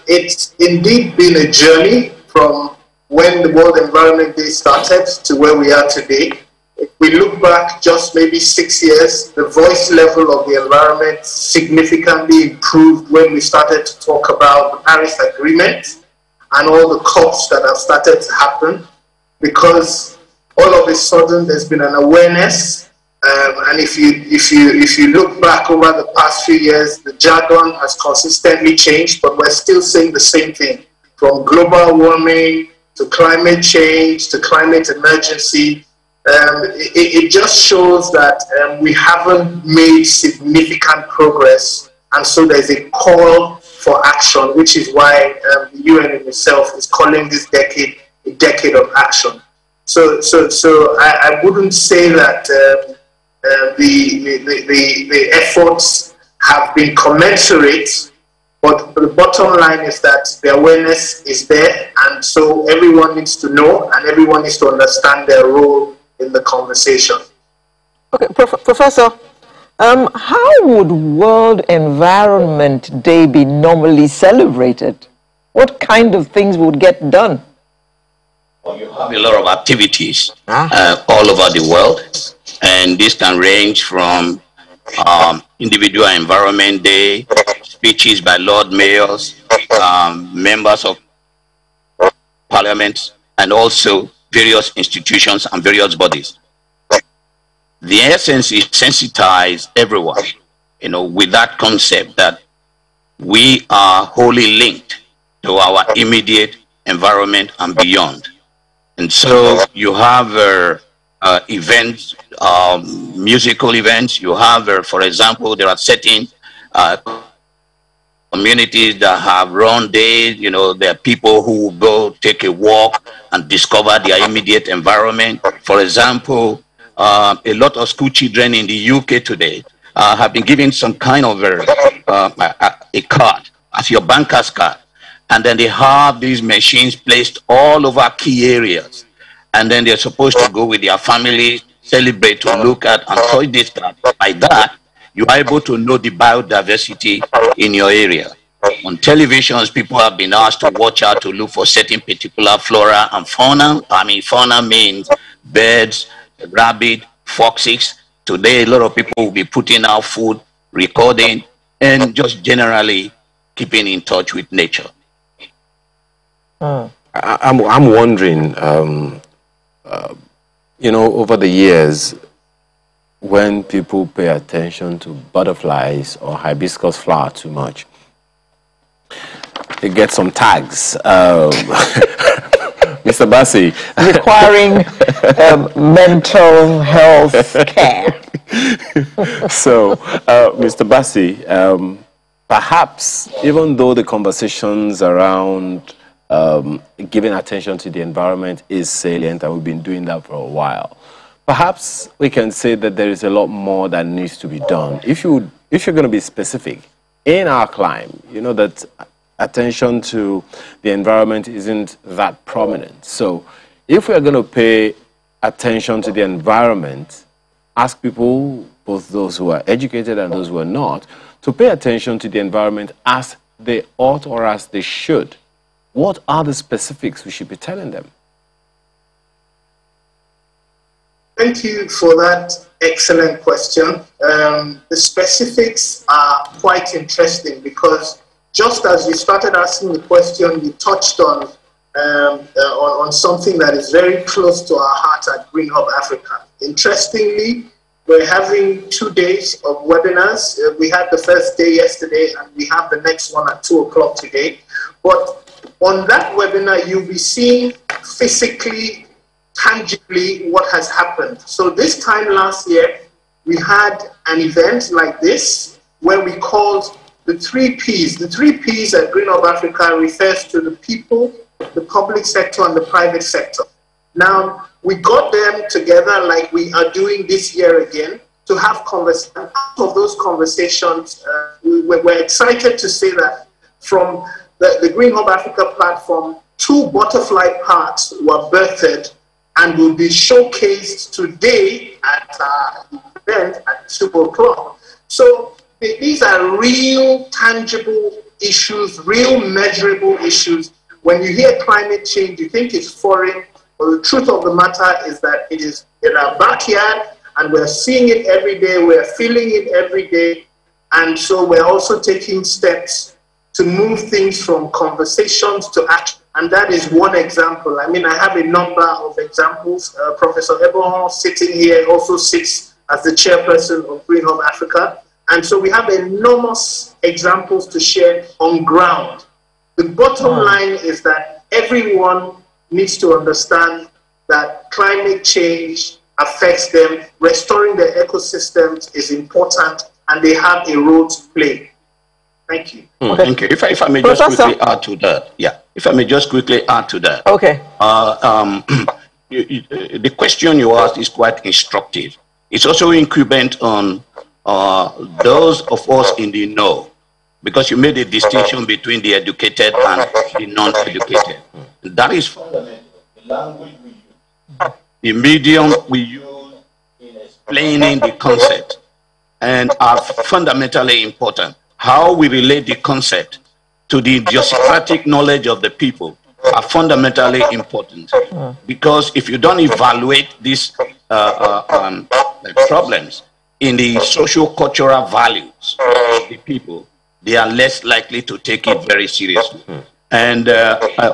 It's indeed been a journey from when the World Environment Day started to where we are today. If we look back just maybe 6 years, the voice level of the environment significantly improved when we started to talk about the Paris Agreement and all the COPs that have started to happen, because all of a sudden there's been an awareness. And if you look back over the past few years, the jargon has consistently changed, but we're still saying the same thing, from global warming to climate change to climate emergency. It just shows that we haven't made significant progress, and so there's a call for action, which is why the UN in itself is calling this decade a decade of action. So I wouldn't say that the efforts have been commensurate, but the bottom line is that the awareness is there, and so everyone needs to know and everyone needs to understand their role in the conversation. Okay, Professor, how would World Environment Day be normally celebrated? What kind of things would get done? Well, you have a lot of activities all over the world, and this can range from individual environment day, speeches by Lord Mayors, members of parliament, and also various institutions and various bodies. The essence is sensitize everyone, you know, with that concept that we are wholly linked to our immediate environment and beyond. And so you have events, musical events. You have, for example, there are certain communities that have run days. You know, there are people who go take a walk and discover their immediate environment. For example, a lot of school children in the UK today have been given some kind of a card, as your banker's card. And then they have these machines placed all over key areas. And then they're supposed to go with their family, celebrate, to look at and touch this card. By that, you are able to know the biodiversity in your area. On televisions, people have been asked to watch out to look for certain particular flora and fauna. I mean, fauna means birds, rabbit, foxes. Today, a lot of people will be putting out food, recording, and just generally keeping in touch with nature. I'm wondering, you know, over the years, when people pay attention to butterflies or hibiscus flower too much, they get some tags. Mr. Bassey. Requiring mental health care. So, Mr. Bassey, perhaps even though the conversations around giving attention to the environment is salient, and we've been doing that for a while, perhaps we can say that there is a lot more that needs to be done. If you're going to be specific, in our climb, you know that attention to the environment isn't that prominent. So if we are going to pay attention to the environment, ask people, both those who are educated and those who are not, to pay attention to the environment as they ought or as they should. What are the specifics we should be telling them? Thank you for that excellent question. The specifics are quite interesting, because just as you started asking the question, you touched on something that is very close to our heart at Green Hub Africa. Interestingly, we're having 2 days of webinars. We had the first day yesterday, and we have the next one at 2 o'clock today. But on that webinar, you'll be seeing physically, tangibly what has happened. So this time last year, we had an event like this where we called the 3 Ps. The 3 Ps at Green Hub Africa refers to the people, the public sector and the private sector. Now, we got them together like we are doing this year again to have conversations. Out of those conversations, we're excited to say that from the Green Hub Africa platform, 2 butterfly parks were birthed and will be showcased today at our event at 2 o'clock. So these are real, tangible issues, real, measurable issues. When you hear climate change, you think it's foreign. Well, the truth of the matter is that it is in our backyard, and we're seeing it every day, we're feeling it every day, and so we're also taking steps to move things from conversations to action. And that is one example. I mean, I have a number of examples. Professor Ebonho sitting here also sits as the chairperson of Green Hub Africa. And so we have enormous examples to share on ground. The bottom line is that everyone needs to understand that climate change affects them. Restoring their ecosystems is important, and they have a role to play. Thank you. Thank you. If I may just quickly add to that. Yeah. If I may just quickly add to that. Okay. The question you asked is quite instructive. It's also incumbent on those of us in the know, because you made a distinction between the educated and the non-educated. That is fundamental. The language we use, the medium we use in explaining the concept, and are fundamentally important. How we relate the concept to the idiosyncratic knowledge of the people are fundamentally important, because if you don't evaluate these problems in the socio-cultural values of the people, they are less likely to take it very seriously. And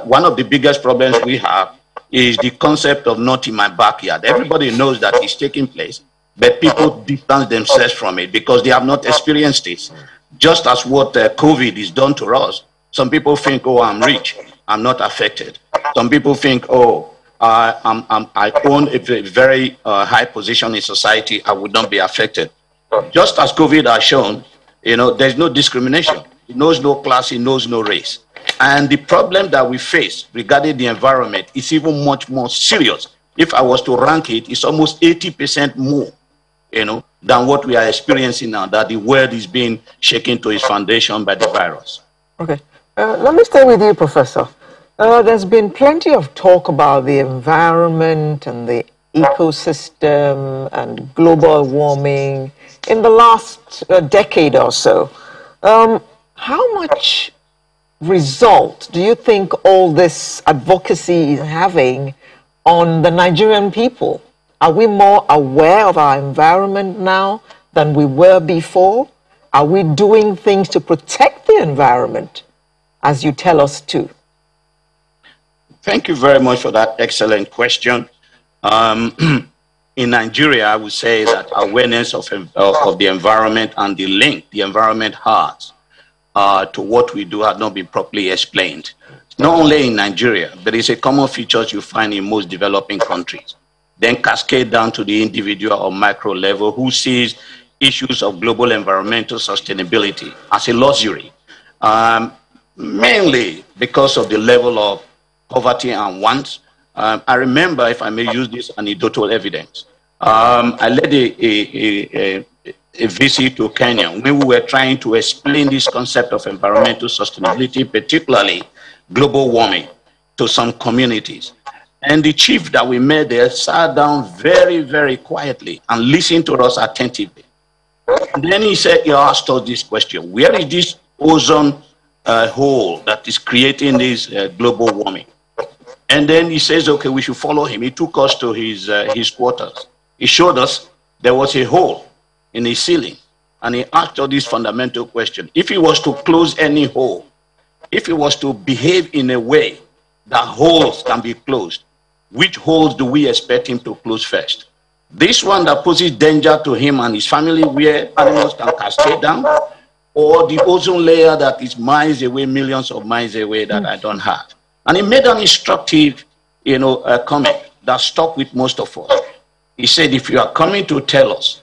one of the biggest problems we have is the concept of not in my backyard. Everybody knows that it's taking place, but people distance themselves from it because they have not experienced it. Just as what COVID is done to us. Some people think, oh, I'm rich, I'm not affected. Some people think, oh, I own a very high position in society, I would not be affected. Just as COVID has shown, you know, there's no discrimination. It knows no class, it knows no race. And the problem that we face regarding the environment is even much more serious. If I was to rank it, it's almost 80% more, you know, than what we are experiencing now, that the world is being shaken to its foundation by the virus. Okay. Let me stay with you, Professor. There's been plenty of talk about the environment and the ecosystem and global warming in the last decade or so. How much result do you think all this advocacy is having on the Nigerian people? Are we more aware of our environment now than we were before? Are we doing things to protect the environment, as you tell us to? Thank you very much for that excellent question. In Nigeria, I would say that awareness of the environment and the link the environment has to what we do have not been properly explained. Not only in Nigeria, but it's a common feature you find in most developing countries. Then cascade down to the individual or micro level who sees issues of global environmental sustainability as a luxury, mainly because of the level of poverty and want. I remember, if I may use this anecdotal evidence, I led a visit to Kenya when we were trying to explain this concept of environmental sustainability, particularly global warming, to some communities. And the chief that we met there sat down very, very quietly and listened to us attentively. And then he said, he asked us this question: where is this ozone hole that is creating this global warming? And then he says, okay, we should follow him. He took us to his quarters. He showed us there was a hole in the ceiling. And he asked us this fundamental question: if he was to close any hole, if he was to behave in a way that holes can be closed, which holes do we expect him to close first? This one that poses danger to him and his family, where animals can cascade down, or the ozone layer that is miles away, millions of miles away, that I don't have? And he made an instructive, you know, comment that stuck with most of us. He said, if you are coming to tell us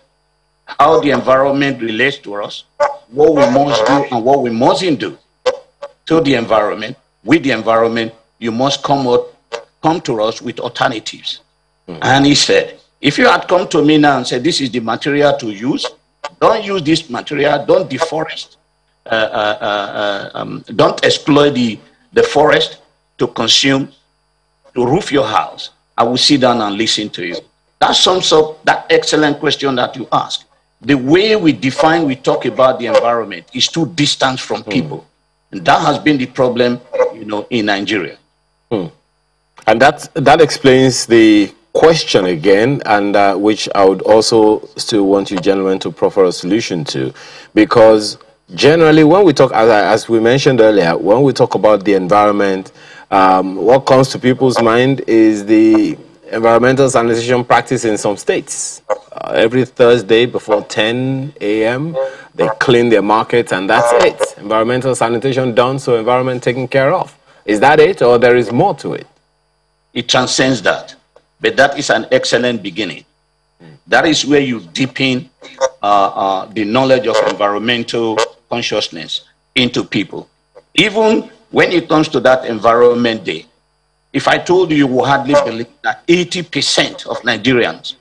how the environment relates to us, what we must do and what we mustn't do to the environment, with the environment, you must come to us with alternatives. And he said, if you had come to me now and said, this is the material to use, don't use this material, don't deforest, don't exploit the forest to consume, to roof your house, I will sit down and listen to you. That sums up that excellent question that you asked. The way we define, we talk about the environment is too distant from people. And that has been the problem, you know, in Nigeria. And that explains the question again, and which I would also still want you gentlemen to proffer a solution to, because generally when we talk, as we mentioned earlier, when we talk about the environment, what comes to people's mind is the environmental sanitation practice in some states. Every Thursday before 10 a.m. they clean their markets, and that's it. Environmental sanitation done, so environment taken care of. Is that it, or there is more to it? It transcends that, but that is an excellent beginning. That is where you deepen the knowledge of environmental consciousness into people. Even when it comes to that environment day, if I told you, you would hardly believe that 80% of Nigerians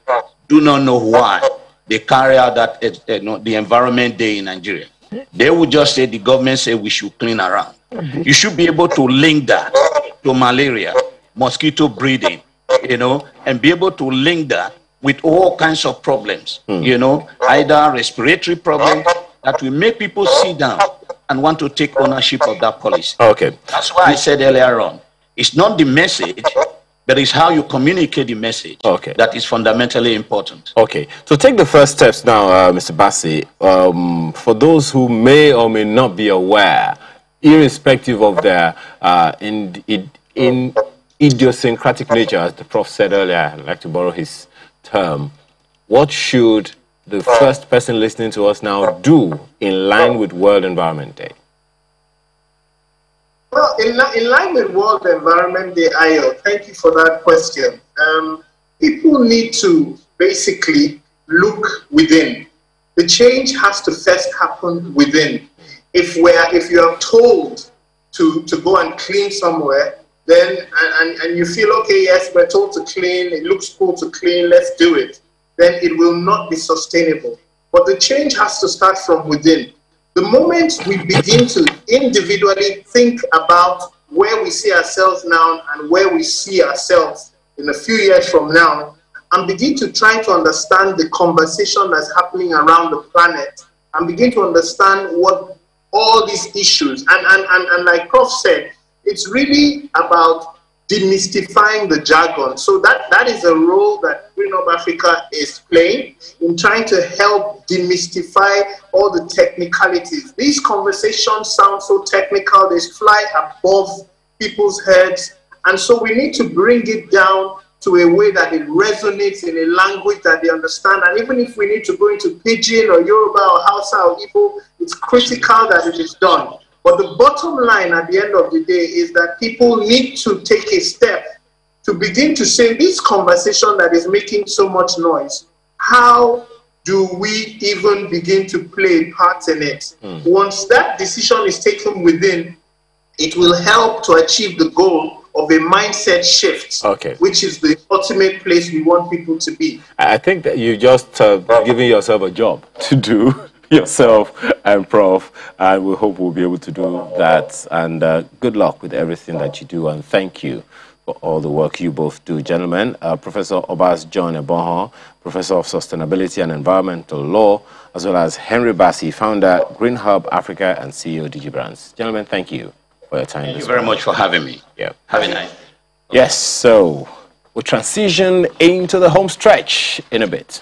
do not know why they carry out that, the environment day in Nigeria. They would just say, the government said we should clean around. You should be able to link that to malaria, mosquito breeding, you know, and be able to link that with all kinds of problems, you know, either respiratory problems that will make people sit down and want to take ownership of that policy. Okay. That's why I said earlier on, it's not the message, but it's how you communicate the message that is fundamentally important. Okay. So take the first steps now, Mr. Bassey. For those who may or may not be aware, irrespective of their idiosyncratic nature, as the Prof said earlier, I'd like to borrow his term, what should the first person listening to us now do in line with World Environment Day? Well, in line with World Environment Day, Ayo, thank you for that question. People need to basically look within. The change has to first happen within. If you are told to go and clean somewhere, then, and you feel, okay, yes, we're told to clean, it looks cool to clean, let's do it, then it will not be sustainable. But the change has to start from within. The moment we begin to individually think about where we see ourselves now and where we see ourselves in a few years from now, and begin to try to understand the conversation that's happening around the planet, and begin to understand what all these issues, and like Prof said, it's really about demystifying the jargon. So that is a role that Green Hub Africa is playing in trying to help demystify all the technicalities. These conversations sound so technical, they fly above people's heads. And so we need to bring it down to a way that it resonates in a language that they understand. And even if we need to go into Pidgin or Yoruba or Hausa or Igbo, it's critical that it is done. But the bottom line at the end of the day is that people need to take a step to begin to say, this conversation that is making so much noise, how do we even begin to play a part in it? Once that decision is taken within, it will help to achieve the goal of a mindset shift, which is the ultimate place we want people to be. I think that you just giving yourself a job to do. Yourself and Prof, and we hope we'll be able to do that, and good luck with everything that you do, and thank you for all the work you both do, gentlemen. Professor Obas John Eboho, Professor of Sustainability and Environmental Law, as well as Henry Bassey, founder Green Hub Africa and CEO DigiBrands. Gentlemen, thank you for your time. Thank you very much for having me. Yeah, have a nice. Yes, so we'll transition into the home stretch in a bit.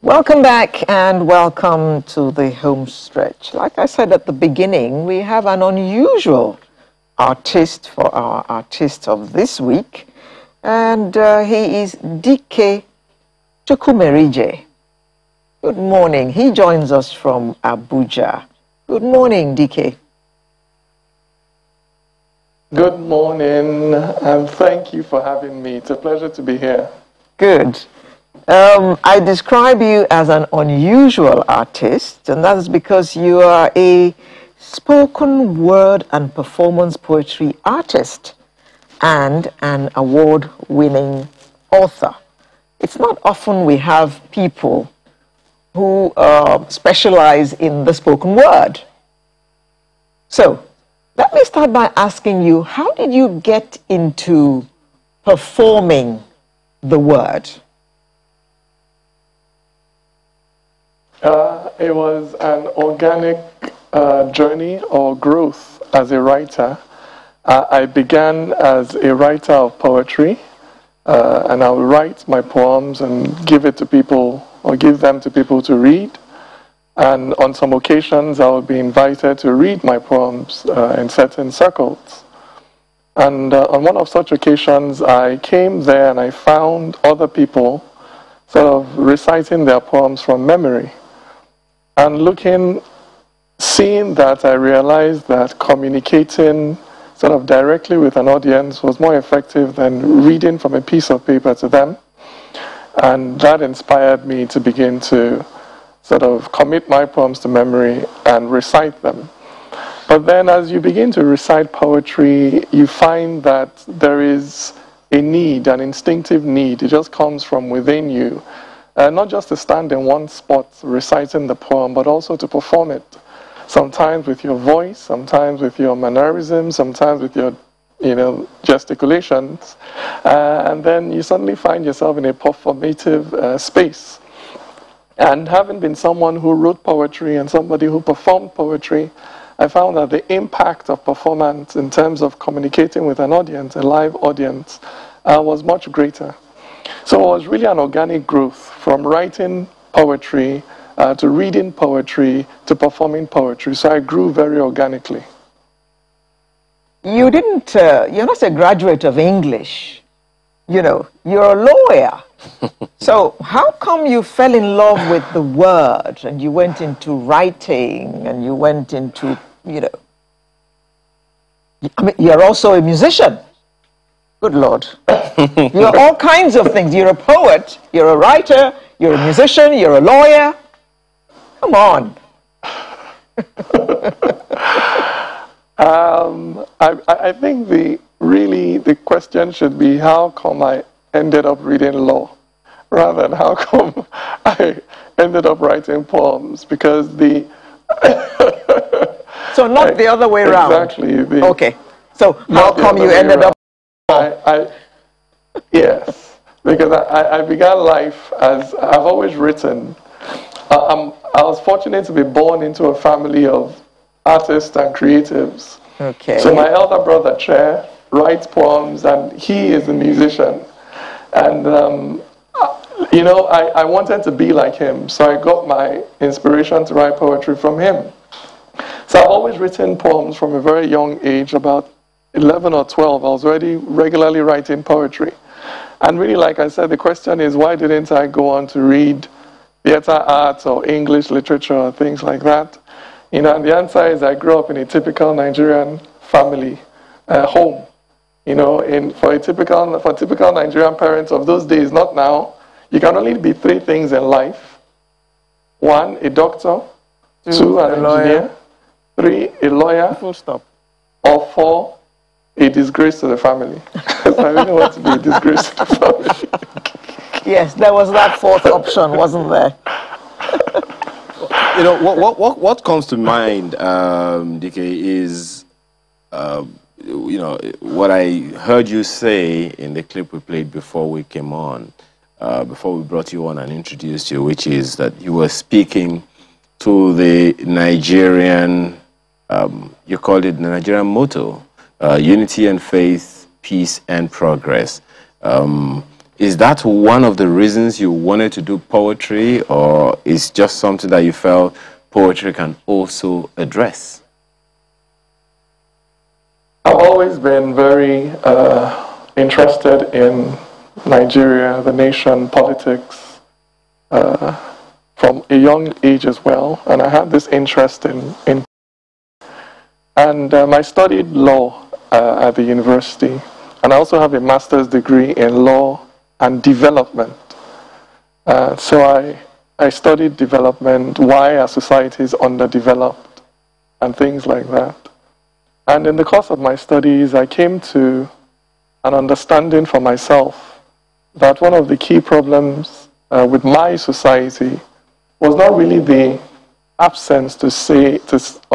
Welcome back, and welcome to the home stretch. Like I said at the beginning, we have an unusual artist for our artist of this week, and he is Dike Chukwumerije. Good morning. He joins us from Abuja. Good morning, Dike. Good morning, and thank you for having me. It's a pleasure to be here. Good. I describe you as an unusual artist, and that is because you are a spoken word and performance poetry artist and an award-winning author. It's not often we have people who specialize in the spoken word. So let me start by asking you, how did you get into performing the word? It was an organic journey or growth as a writer. I began as a writer of poetry, and I would write my poems and give it to people, or give them to people to read. And on some occasions, I would be invited to read my poems in certain circles. And on one of such occasions, I came there and I found other people sort of reciting their poems from memory. And seeing that, I realized that communicating sort of directly with an audience was more effective than reading from a piece of paper to them. And that inspired me to begin to sort of commit my poems to memory and recite them. But then as you begin to recite poetry, you find that there is a need, an instinctive need. It just comes from within you. Not just to stand in one spot reciting the poem, but also to perform it. Sometimes with your voice, sometimes with your mannerisms, sometimes with your gesticulations. And then you suddenly find yourself in a performative space. And having been someone who wrote poetry and somebody who performed poetry, I found that the impact of performance in terms of communicating with an audience, a live audience, was much greater. So it was really an organic growth from writing poetry to reading poetry to performing poetry. So I grew very organically. You didn't, you're not a graduate of English. You know, you're a lawyer. So how come you fell in love with the word and you went into writing and you went into, I mean, you're also a musician. Good Lord. You're all kinds of things. You're a poet, you're a writer, you're a musician, you're a lawyer. Come on. I think really the question should be, how come I ended up reading law rather than how come I ended up writing poems, because the so not the other way around. Exactly. Okay. So how come you ended up? Yes, because I began life as I've always written. I was fortunate to be born into a family of artists and creatives. Okay. So my elder brother Chair writes poems and he is a musician. And, I wanted to be like him, so I got my inspiration to write poetry from him. So I've always written poems from a very young age, about 11 or 12, I was already regularly writing poetry. And really, like I said, the question is, why didn't I go on to read theater arts or English literature or things like that? And the answer is I grew up in a typical Nigerian family home. For typical Nigerian parents of those days, not now, you can only be three things in life. One, a doctor. Two, an engineer. Three, a lawyer. Full stop. Or four, a disgrace to the family. So I didn't want to be a disgrace to the family. Yes, there was that fourth option, wasn't there? What comes to mind, Dike, is... what I heard you say in the clip we played before we came on, before we brought you on and introduced you, which is that you were speaking to the Nigerian, you called it the Nigerian motto, unity and faith, peace and progress. Is that one of the reasons you wanted to do poetry, or is just something that you felt poetry can also address? I've always been very interested in Nigeria, the nation, politics, from a young age as well. And I had this interest in and I studied law at the university. And I also have a master's degree in law and development. So I studied development, why are societies underdeveloped, and things like that. And in the course of my studies, I came to an understanding for myself that one of the key problems with my society was not really the absence of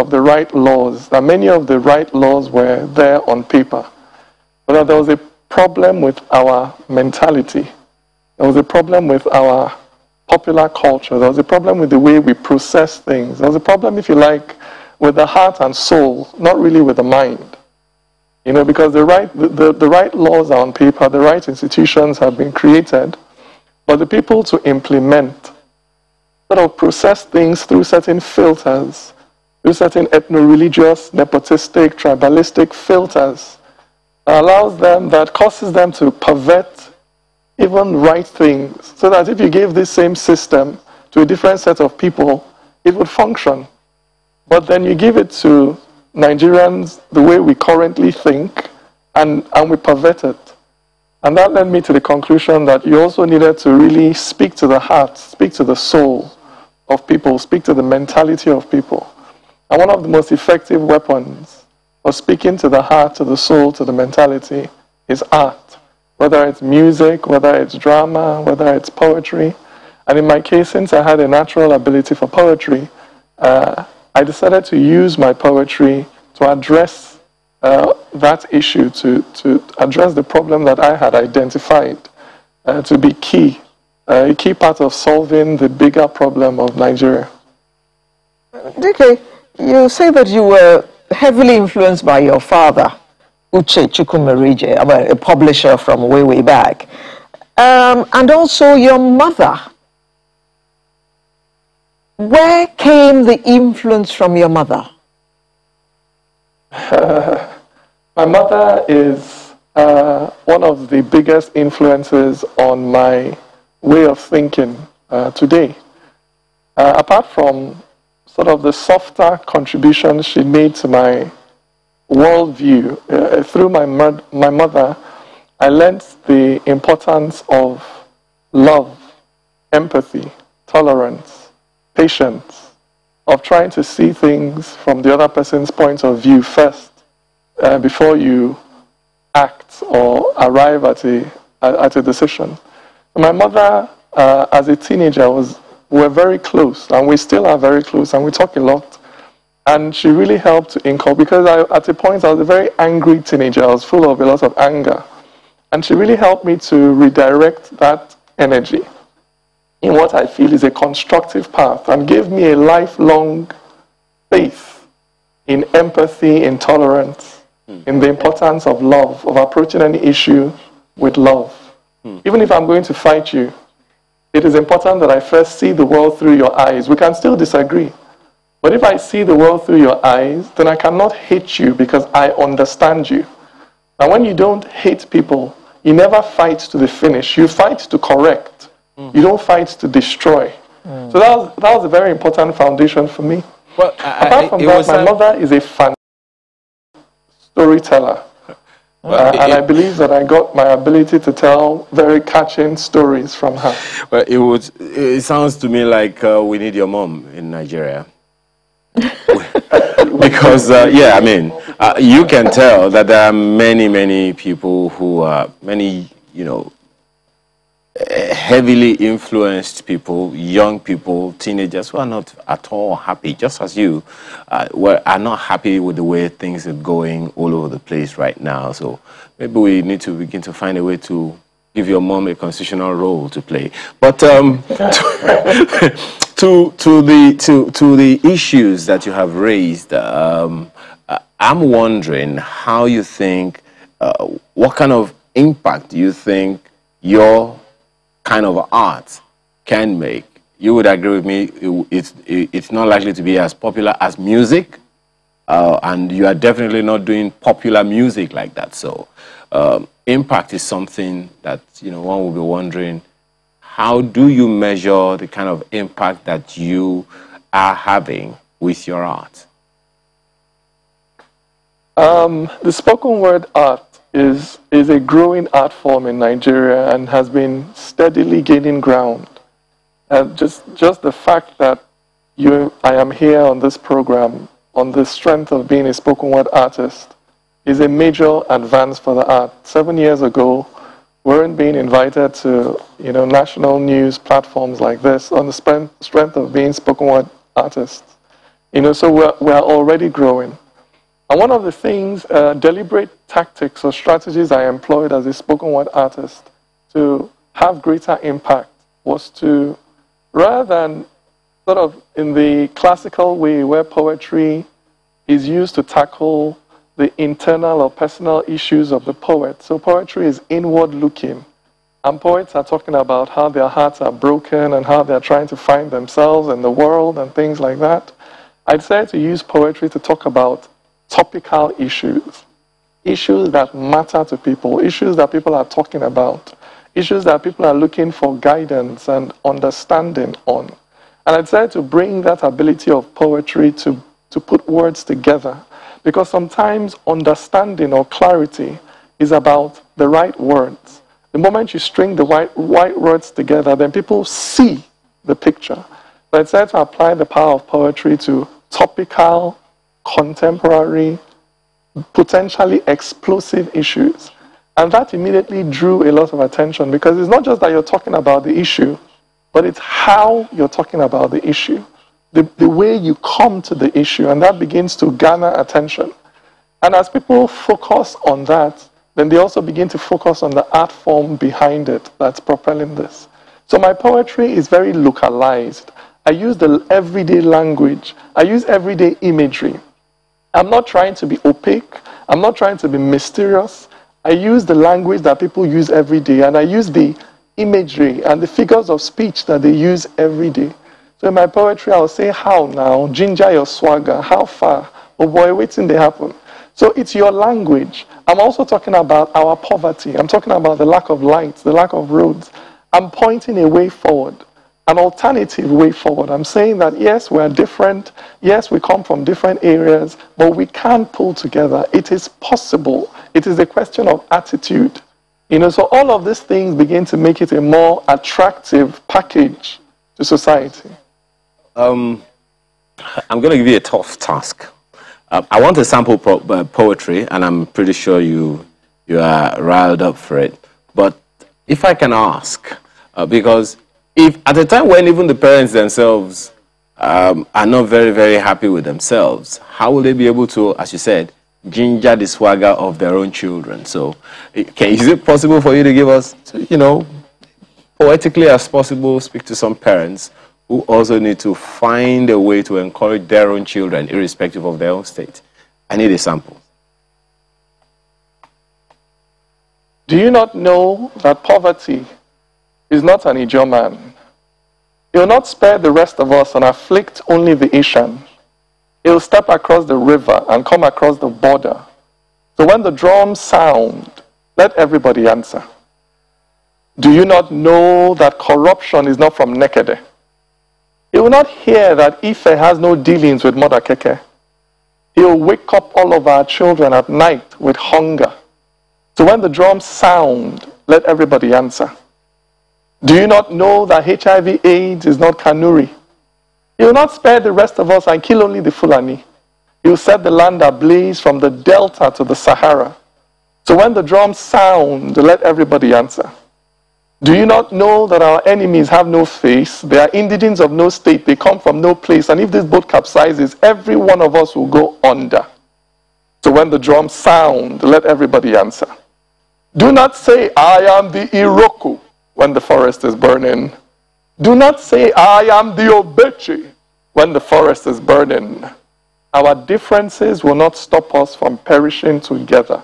the right laws, that many of the right laws were there on paper, but that there was a problem with our mentality. There was a problem with our popular culture. There was a problem with the way we process things. There was a problem, if you like, with the heart and soul, not really with the mind. You know, because the right laws are on paper, the right institutions have been created, but the people to implement, sort of process things through certain filters, through certain ethno-religious, nepotistic, tribalistic filters, that allows them, that causes them to pervert even right things, so that if you gave this same system to a different set of people, it would function. But then you give it to Nigerians the way we currently think, and we pervert it. And that led me to the conclusion that you also needed to really speak to the heart, speak to the soul of people, speak to the mentality of people. And one of the most effective weapons for speaking to the heart, to the soul, to the mentality is art. Whether it's music, whether it's drama, whether it's poetry. And in my case, since I had a natural ability for poetry, I decided to use my poetry to address that issue, to address the problem that I had identified to be key, a key part of solving the bigger problem of Nigeria. Dike, you say that you were heavily influenced by your father, Uche Chukwumerije, a publisher from way, way back, and also your mother. Where came the influence from your mother? My mother is one of the biggest influences on my way of thinking today. Apart from sort of the softer contributions she made to my worldview, through my mother, I learnt the importance of love, empathy, tolerance, patience, of trying to see things from the other person's point of view first, before you act or arrive at a decision. My mother, as a teenager, we're very close, and we still are very close, and we talk a lot. And she really helped to inculcate, because at a point I was a very angry teenager. I was full of a lot of anger. And she really helped me to redirect that energy in what I feel is a constructive path, and gave me a lifelong faith in empathy, in tolerance, in the importance of love, of approaching any issue with love. Even if I'm going to fight you, it is important that I first see the world through your eyes. We can still disagree, but if I see the world through your eyes, then I cannot hate you, because I understand you. And when you don't hate people, you never fight to the finish. You fight to correct. You don't fight to destroy. So that was a very important foundation for me. Well, apart from that, my mother is a fantastic storyteller. Well, and I believe that I got my ability to tell very catching stories from her. Well, it sounds to me like we need your mom in Nigeria. Because, yeah, I mean, you can tell that there are many, many people who are, many, you know, heavily influenced people, young people, teenagers who are not at all happy, just as you, are not happy with the way things are going all over the place right now. So maybe we need to begin to find a way to give your mom a constitutional role to play. But to the issues that you have raised, I'm wondering how you think, what kind of impact do you think your kind of art can make? You would agree with me, it's not likely to be as popular as music, and you are definitely not doing popular music like that. So impact is something that, you know, one will be wondering, how do you measure the kind of impact that you are having with your art? The spoken word art is a growing art form in Nigeria, and has been steadily gaining ground. And just the fact that I am here on this program on the strength of being a spoken word artist is a major advance for the art. 7 years ago, we weren't being invited to national news platforms like this on the strength of being spoken word artists. So we're already growing. And one of the things, deliberate tactics or strategies I employed as a spoken word artist to have greater impact was to, rather than sort of in the classical way where poetry is used to tackle the internal or personal issues of the poet. So poetry is inward looking. And poets are talking about how their hearts are broken and how they're trying to find themselves and the world and things like that. I decided to use poetry to talk about topical issues. Issues that matter to people. Issues that people are talking about. Issues that people are looking for guidance and understanding on. And I decided to bring that ability of poetry to put words together. Because sometimes understanding or clarity is about the right words. The moment you string the right words together, then people see the picture. So I decided to apply the power of poetry to topical, contemporary, potentially explosive issues. And that immediately drew a lot of attention because it's not just that you're talking about the issue, but it's how you're talking about the issue. The way you come to the issue, and that begins to garner attention. And as people focus on that, then they also begin to focus on the art form behind it that's propelling this. So my poetry is very localized. I use the everyday language. I use everyday imagery. I'm not trying to be opaque. I'm not trying to be mysterious. I use the language that people use every day, and I use the imagery and the figures of speech that they use every day. So in my poetry, I'll say, how now? Ginger your swagger. How far? Oh boy, wait till they happen. So it's your language. I'm also talking about our poverty. I'm talking about the lack of lights, the lack of roads. I'm pointing a way forward, an alternative way forward. I'm saying that, yes, we're different. Yes, we come from different areas, but we can pull together. It is possible. It is a question of attitude. So all of these things begin to make it a more attractive package to society. I'm going to give you a tough task. I want to sample poetry, and I'm pretty sure you are riled up for it. But if I can ask, because if at a time when even the parents themselves are not very, very happy with themselves, how will they be able to, as you said, ginger the swagger of their own children? So is it possible for you to give us, poetically as possible, speak to some parents who also need to find a way to encourage their own children, irrespective of their own state? I need a sample. Do you not know that poverty is not an Ijoman? It will not spare the rest of us and afflict only the Ishan. It will step across the river and come across the border. So when the drums sound, let everybody answer. Do you not know that corruption is not from Nekede? He will not hear that Ife has no dealings with Mother Keke. He will wake up all of our children at night with hunger. So when the drums sound, let everybody answer. Do you not know that HIV/AIDS is not Kanuri? He will not spare the rest of us and kill only the Fulani. He will set the land ablaze from the Delta to the Sahara. So when the drums sound, let everybody answer. Do you not know that our enemies have no face? They are indigents of no state. They come from no place. And if this boat capsizes, every one of us will go under. So when the drums sound, let everybody answer. Do not say, I am the Iroko, when the forest is burning. Do not say, I am the Obeche, when the forest is burning. Our differences will not stop us from perishing together.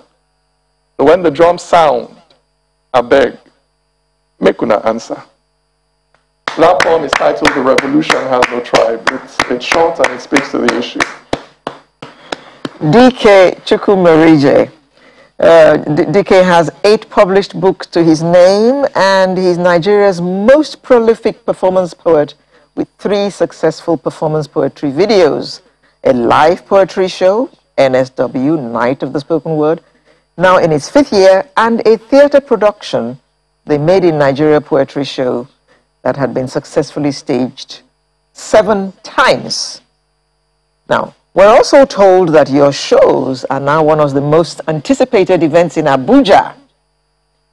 So when the drums sound, I beg, make una answer. That poem is titled The Revolution Has No Tribe. It's short and it speaks to the issue. Dike Chukwumerije. Dike has 8 published books to his name and he's Nigeria's most prolific performance poet with 3 successful performance poetry videos, a live poetry show, NSW, Night of the Spoken Word, now in its 5th year, and a theater production, They Made in Nigeria Poetry Show, that had been successfully staged 7 times. Now, we're also told that your shows are now one of the most anticipated events in Abuja,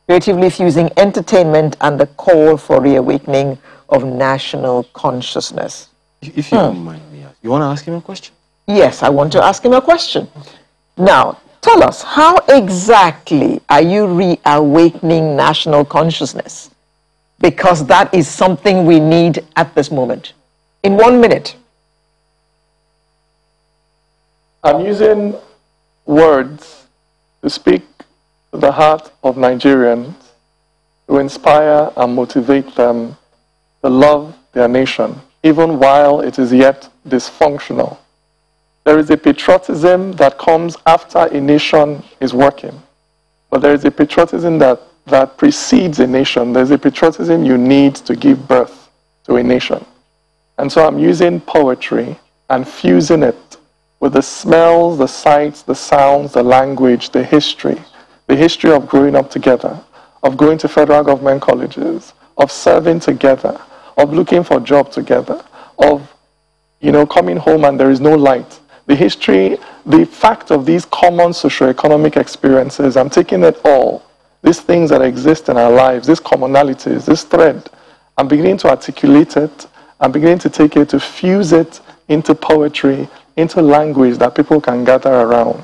creatively fusing entertainment and the call for reawakening of national consciousness. If you don't mind me, you want to ask him a question? Yes, I want to ask him a question. Okay. Now, tell us, how exactly are you reawakening national consciousness? Because that is something we need at this moment. In 1 minute. I'm using words to speak the heart of Nigerians, to inspire and motivate them to love their nation, even while it is yet dysfunctional. There is a patriotism that comes after a nation is working, but there is a patriotism that precedes a nation. There's a patriotism you need to give birth to a nation. And so I'm using poetry and fusing it with the smells, the sights, the sounds, the language, the history of growing up together, of going to federal government colleges, of serving together, of looking for a job together, of, you know, coming home and there is no light. The history, the fact of these common socioeconomic experiences, I'm taking it all. These things that exist in our lives, these commonalities, this thread, I'm beginning to articulate it, I'm beginning to take it, to fuse it into poetry, into language that people can gather around.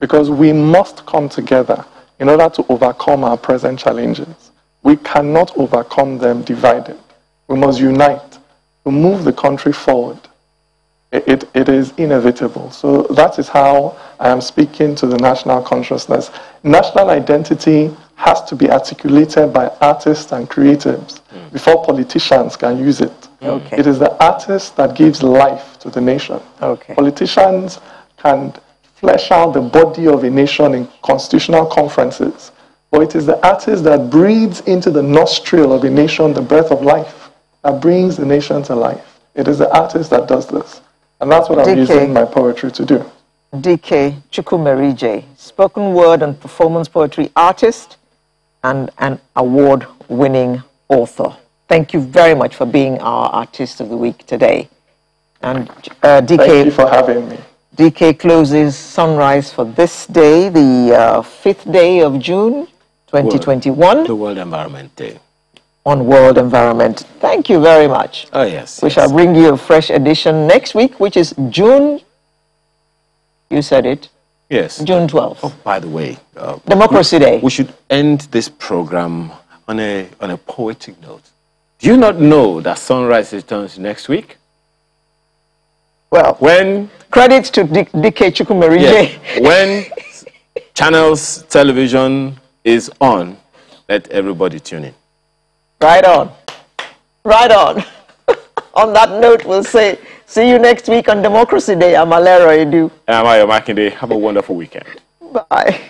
Because we must come together in order to overcome our present challenges. We cannot overcome them divided. We must unite to move the country forward. It is inevitable. So that is how I am speaking to the national consciousness. National identity has to be articulated by artists and creatives before politicians can use it. Okay. It is the artist that gives life to the nation. Okay. Politicians can flesh out the body of a nation in constitutional conferences, but it is the artist that breathes into the nostril of a nation the breath of life, that brings the nation to life. It is the artist that does this. And that's what I'm using my poetry to do. Dike Chukwumerije, spoken word and performance poetry artist and an award-winning author. Thank you very much for being our Artist of the Week today. And Dike, thank you for having me. Dike closes Sunrise for this day, the 5th day of June, 2021. The World Environment Day. On World Environment. Thank you very much. Oh, yes. We shall bring you a fresh edition next week, which is June. You said it. Yes. June 12th. Oh, by the way, Democracy Day. We should end this program on a poetic note. Do you not know that Sunrise returns next week? Well, when credits to Dike Chukwumerije. Yes, when channels television is on, let everybody tune in. Right on. Right on. On that note, we'll say, see you next week on Democracy Day. I'm Alero Edu. And I'm Ayo Makinde. Have a wonderful weekend. Bye.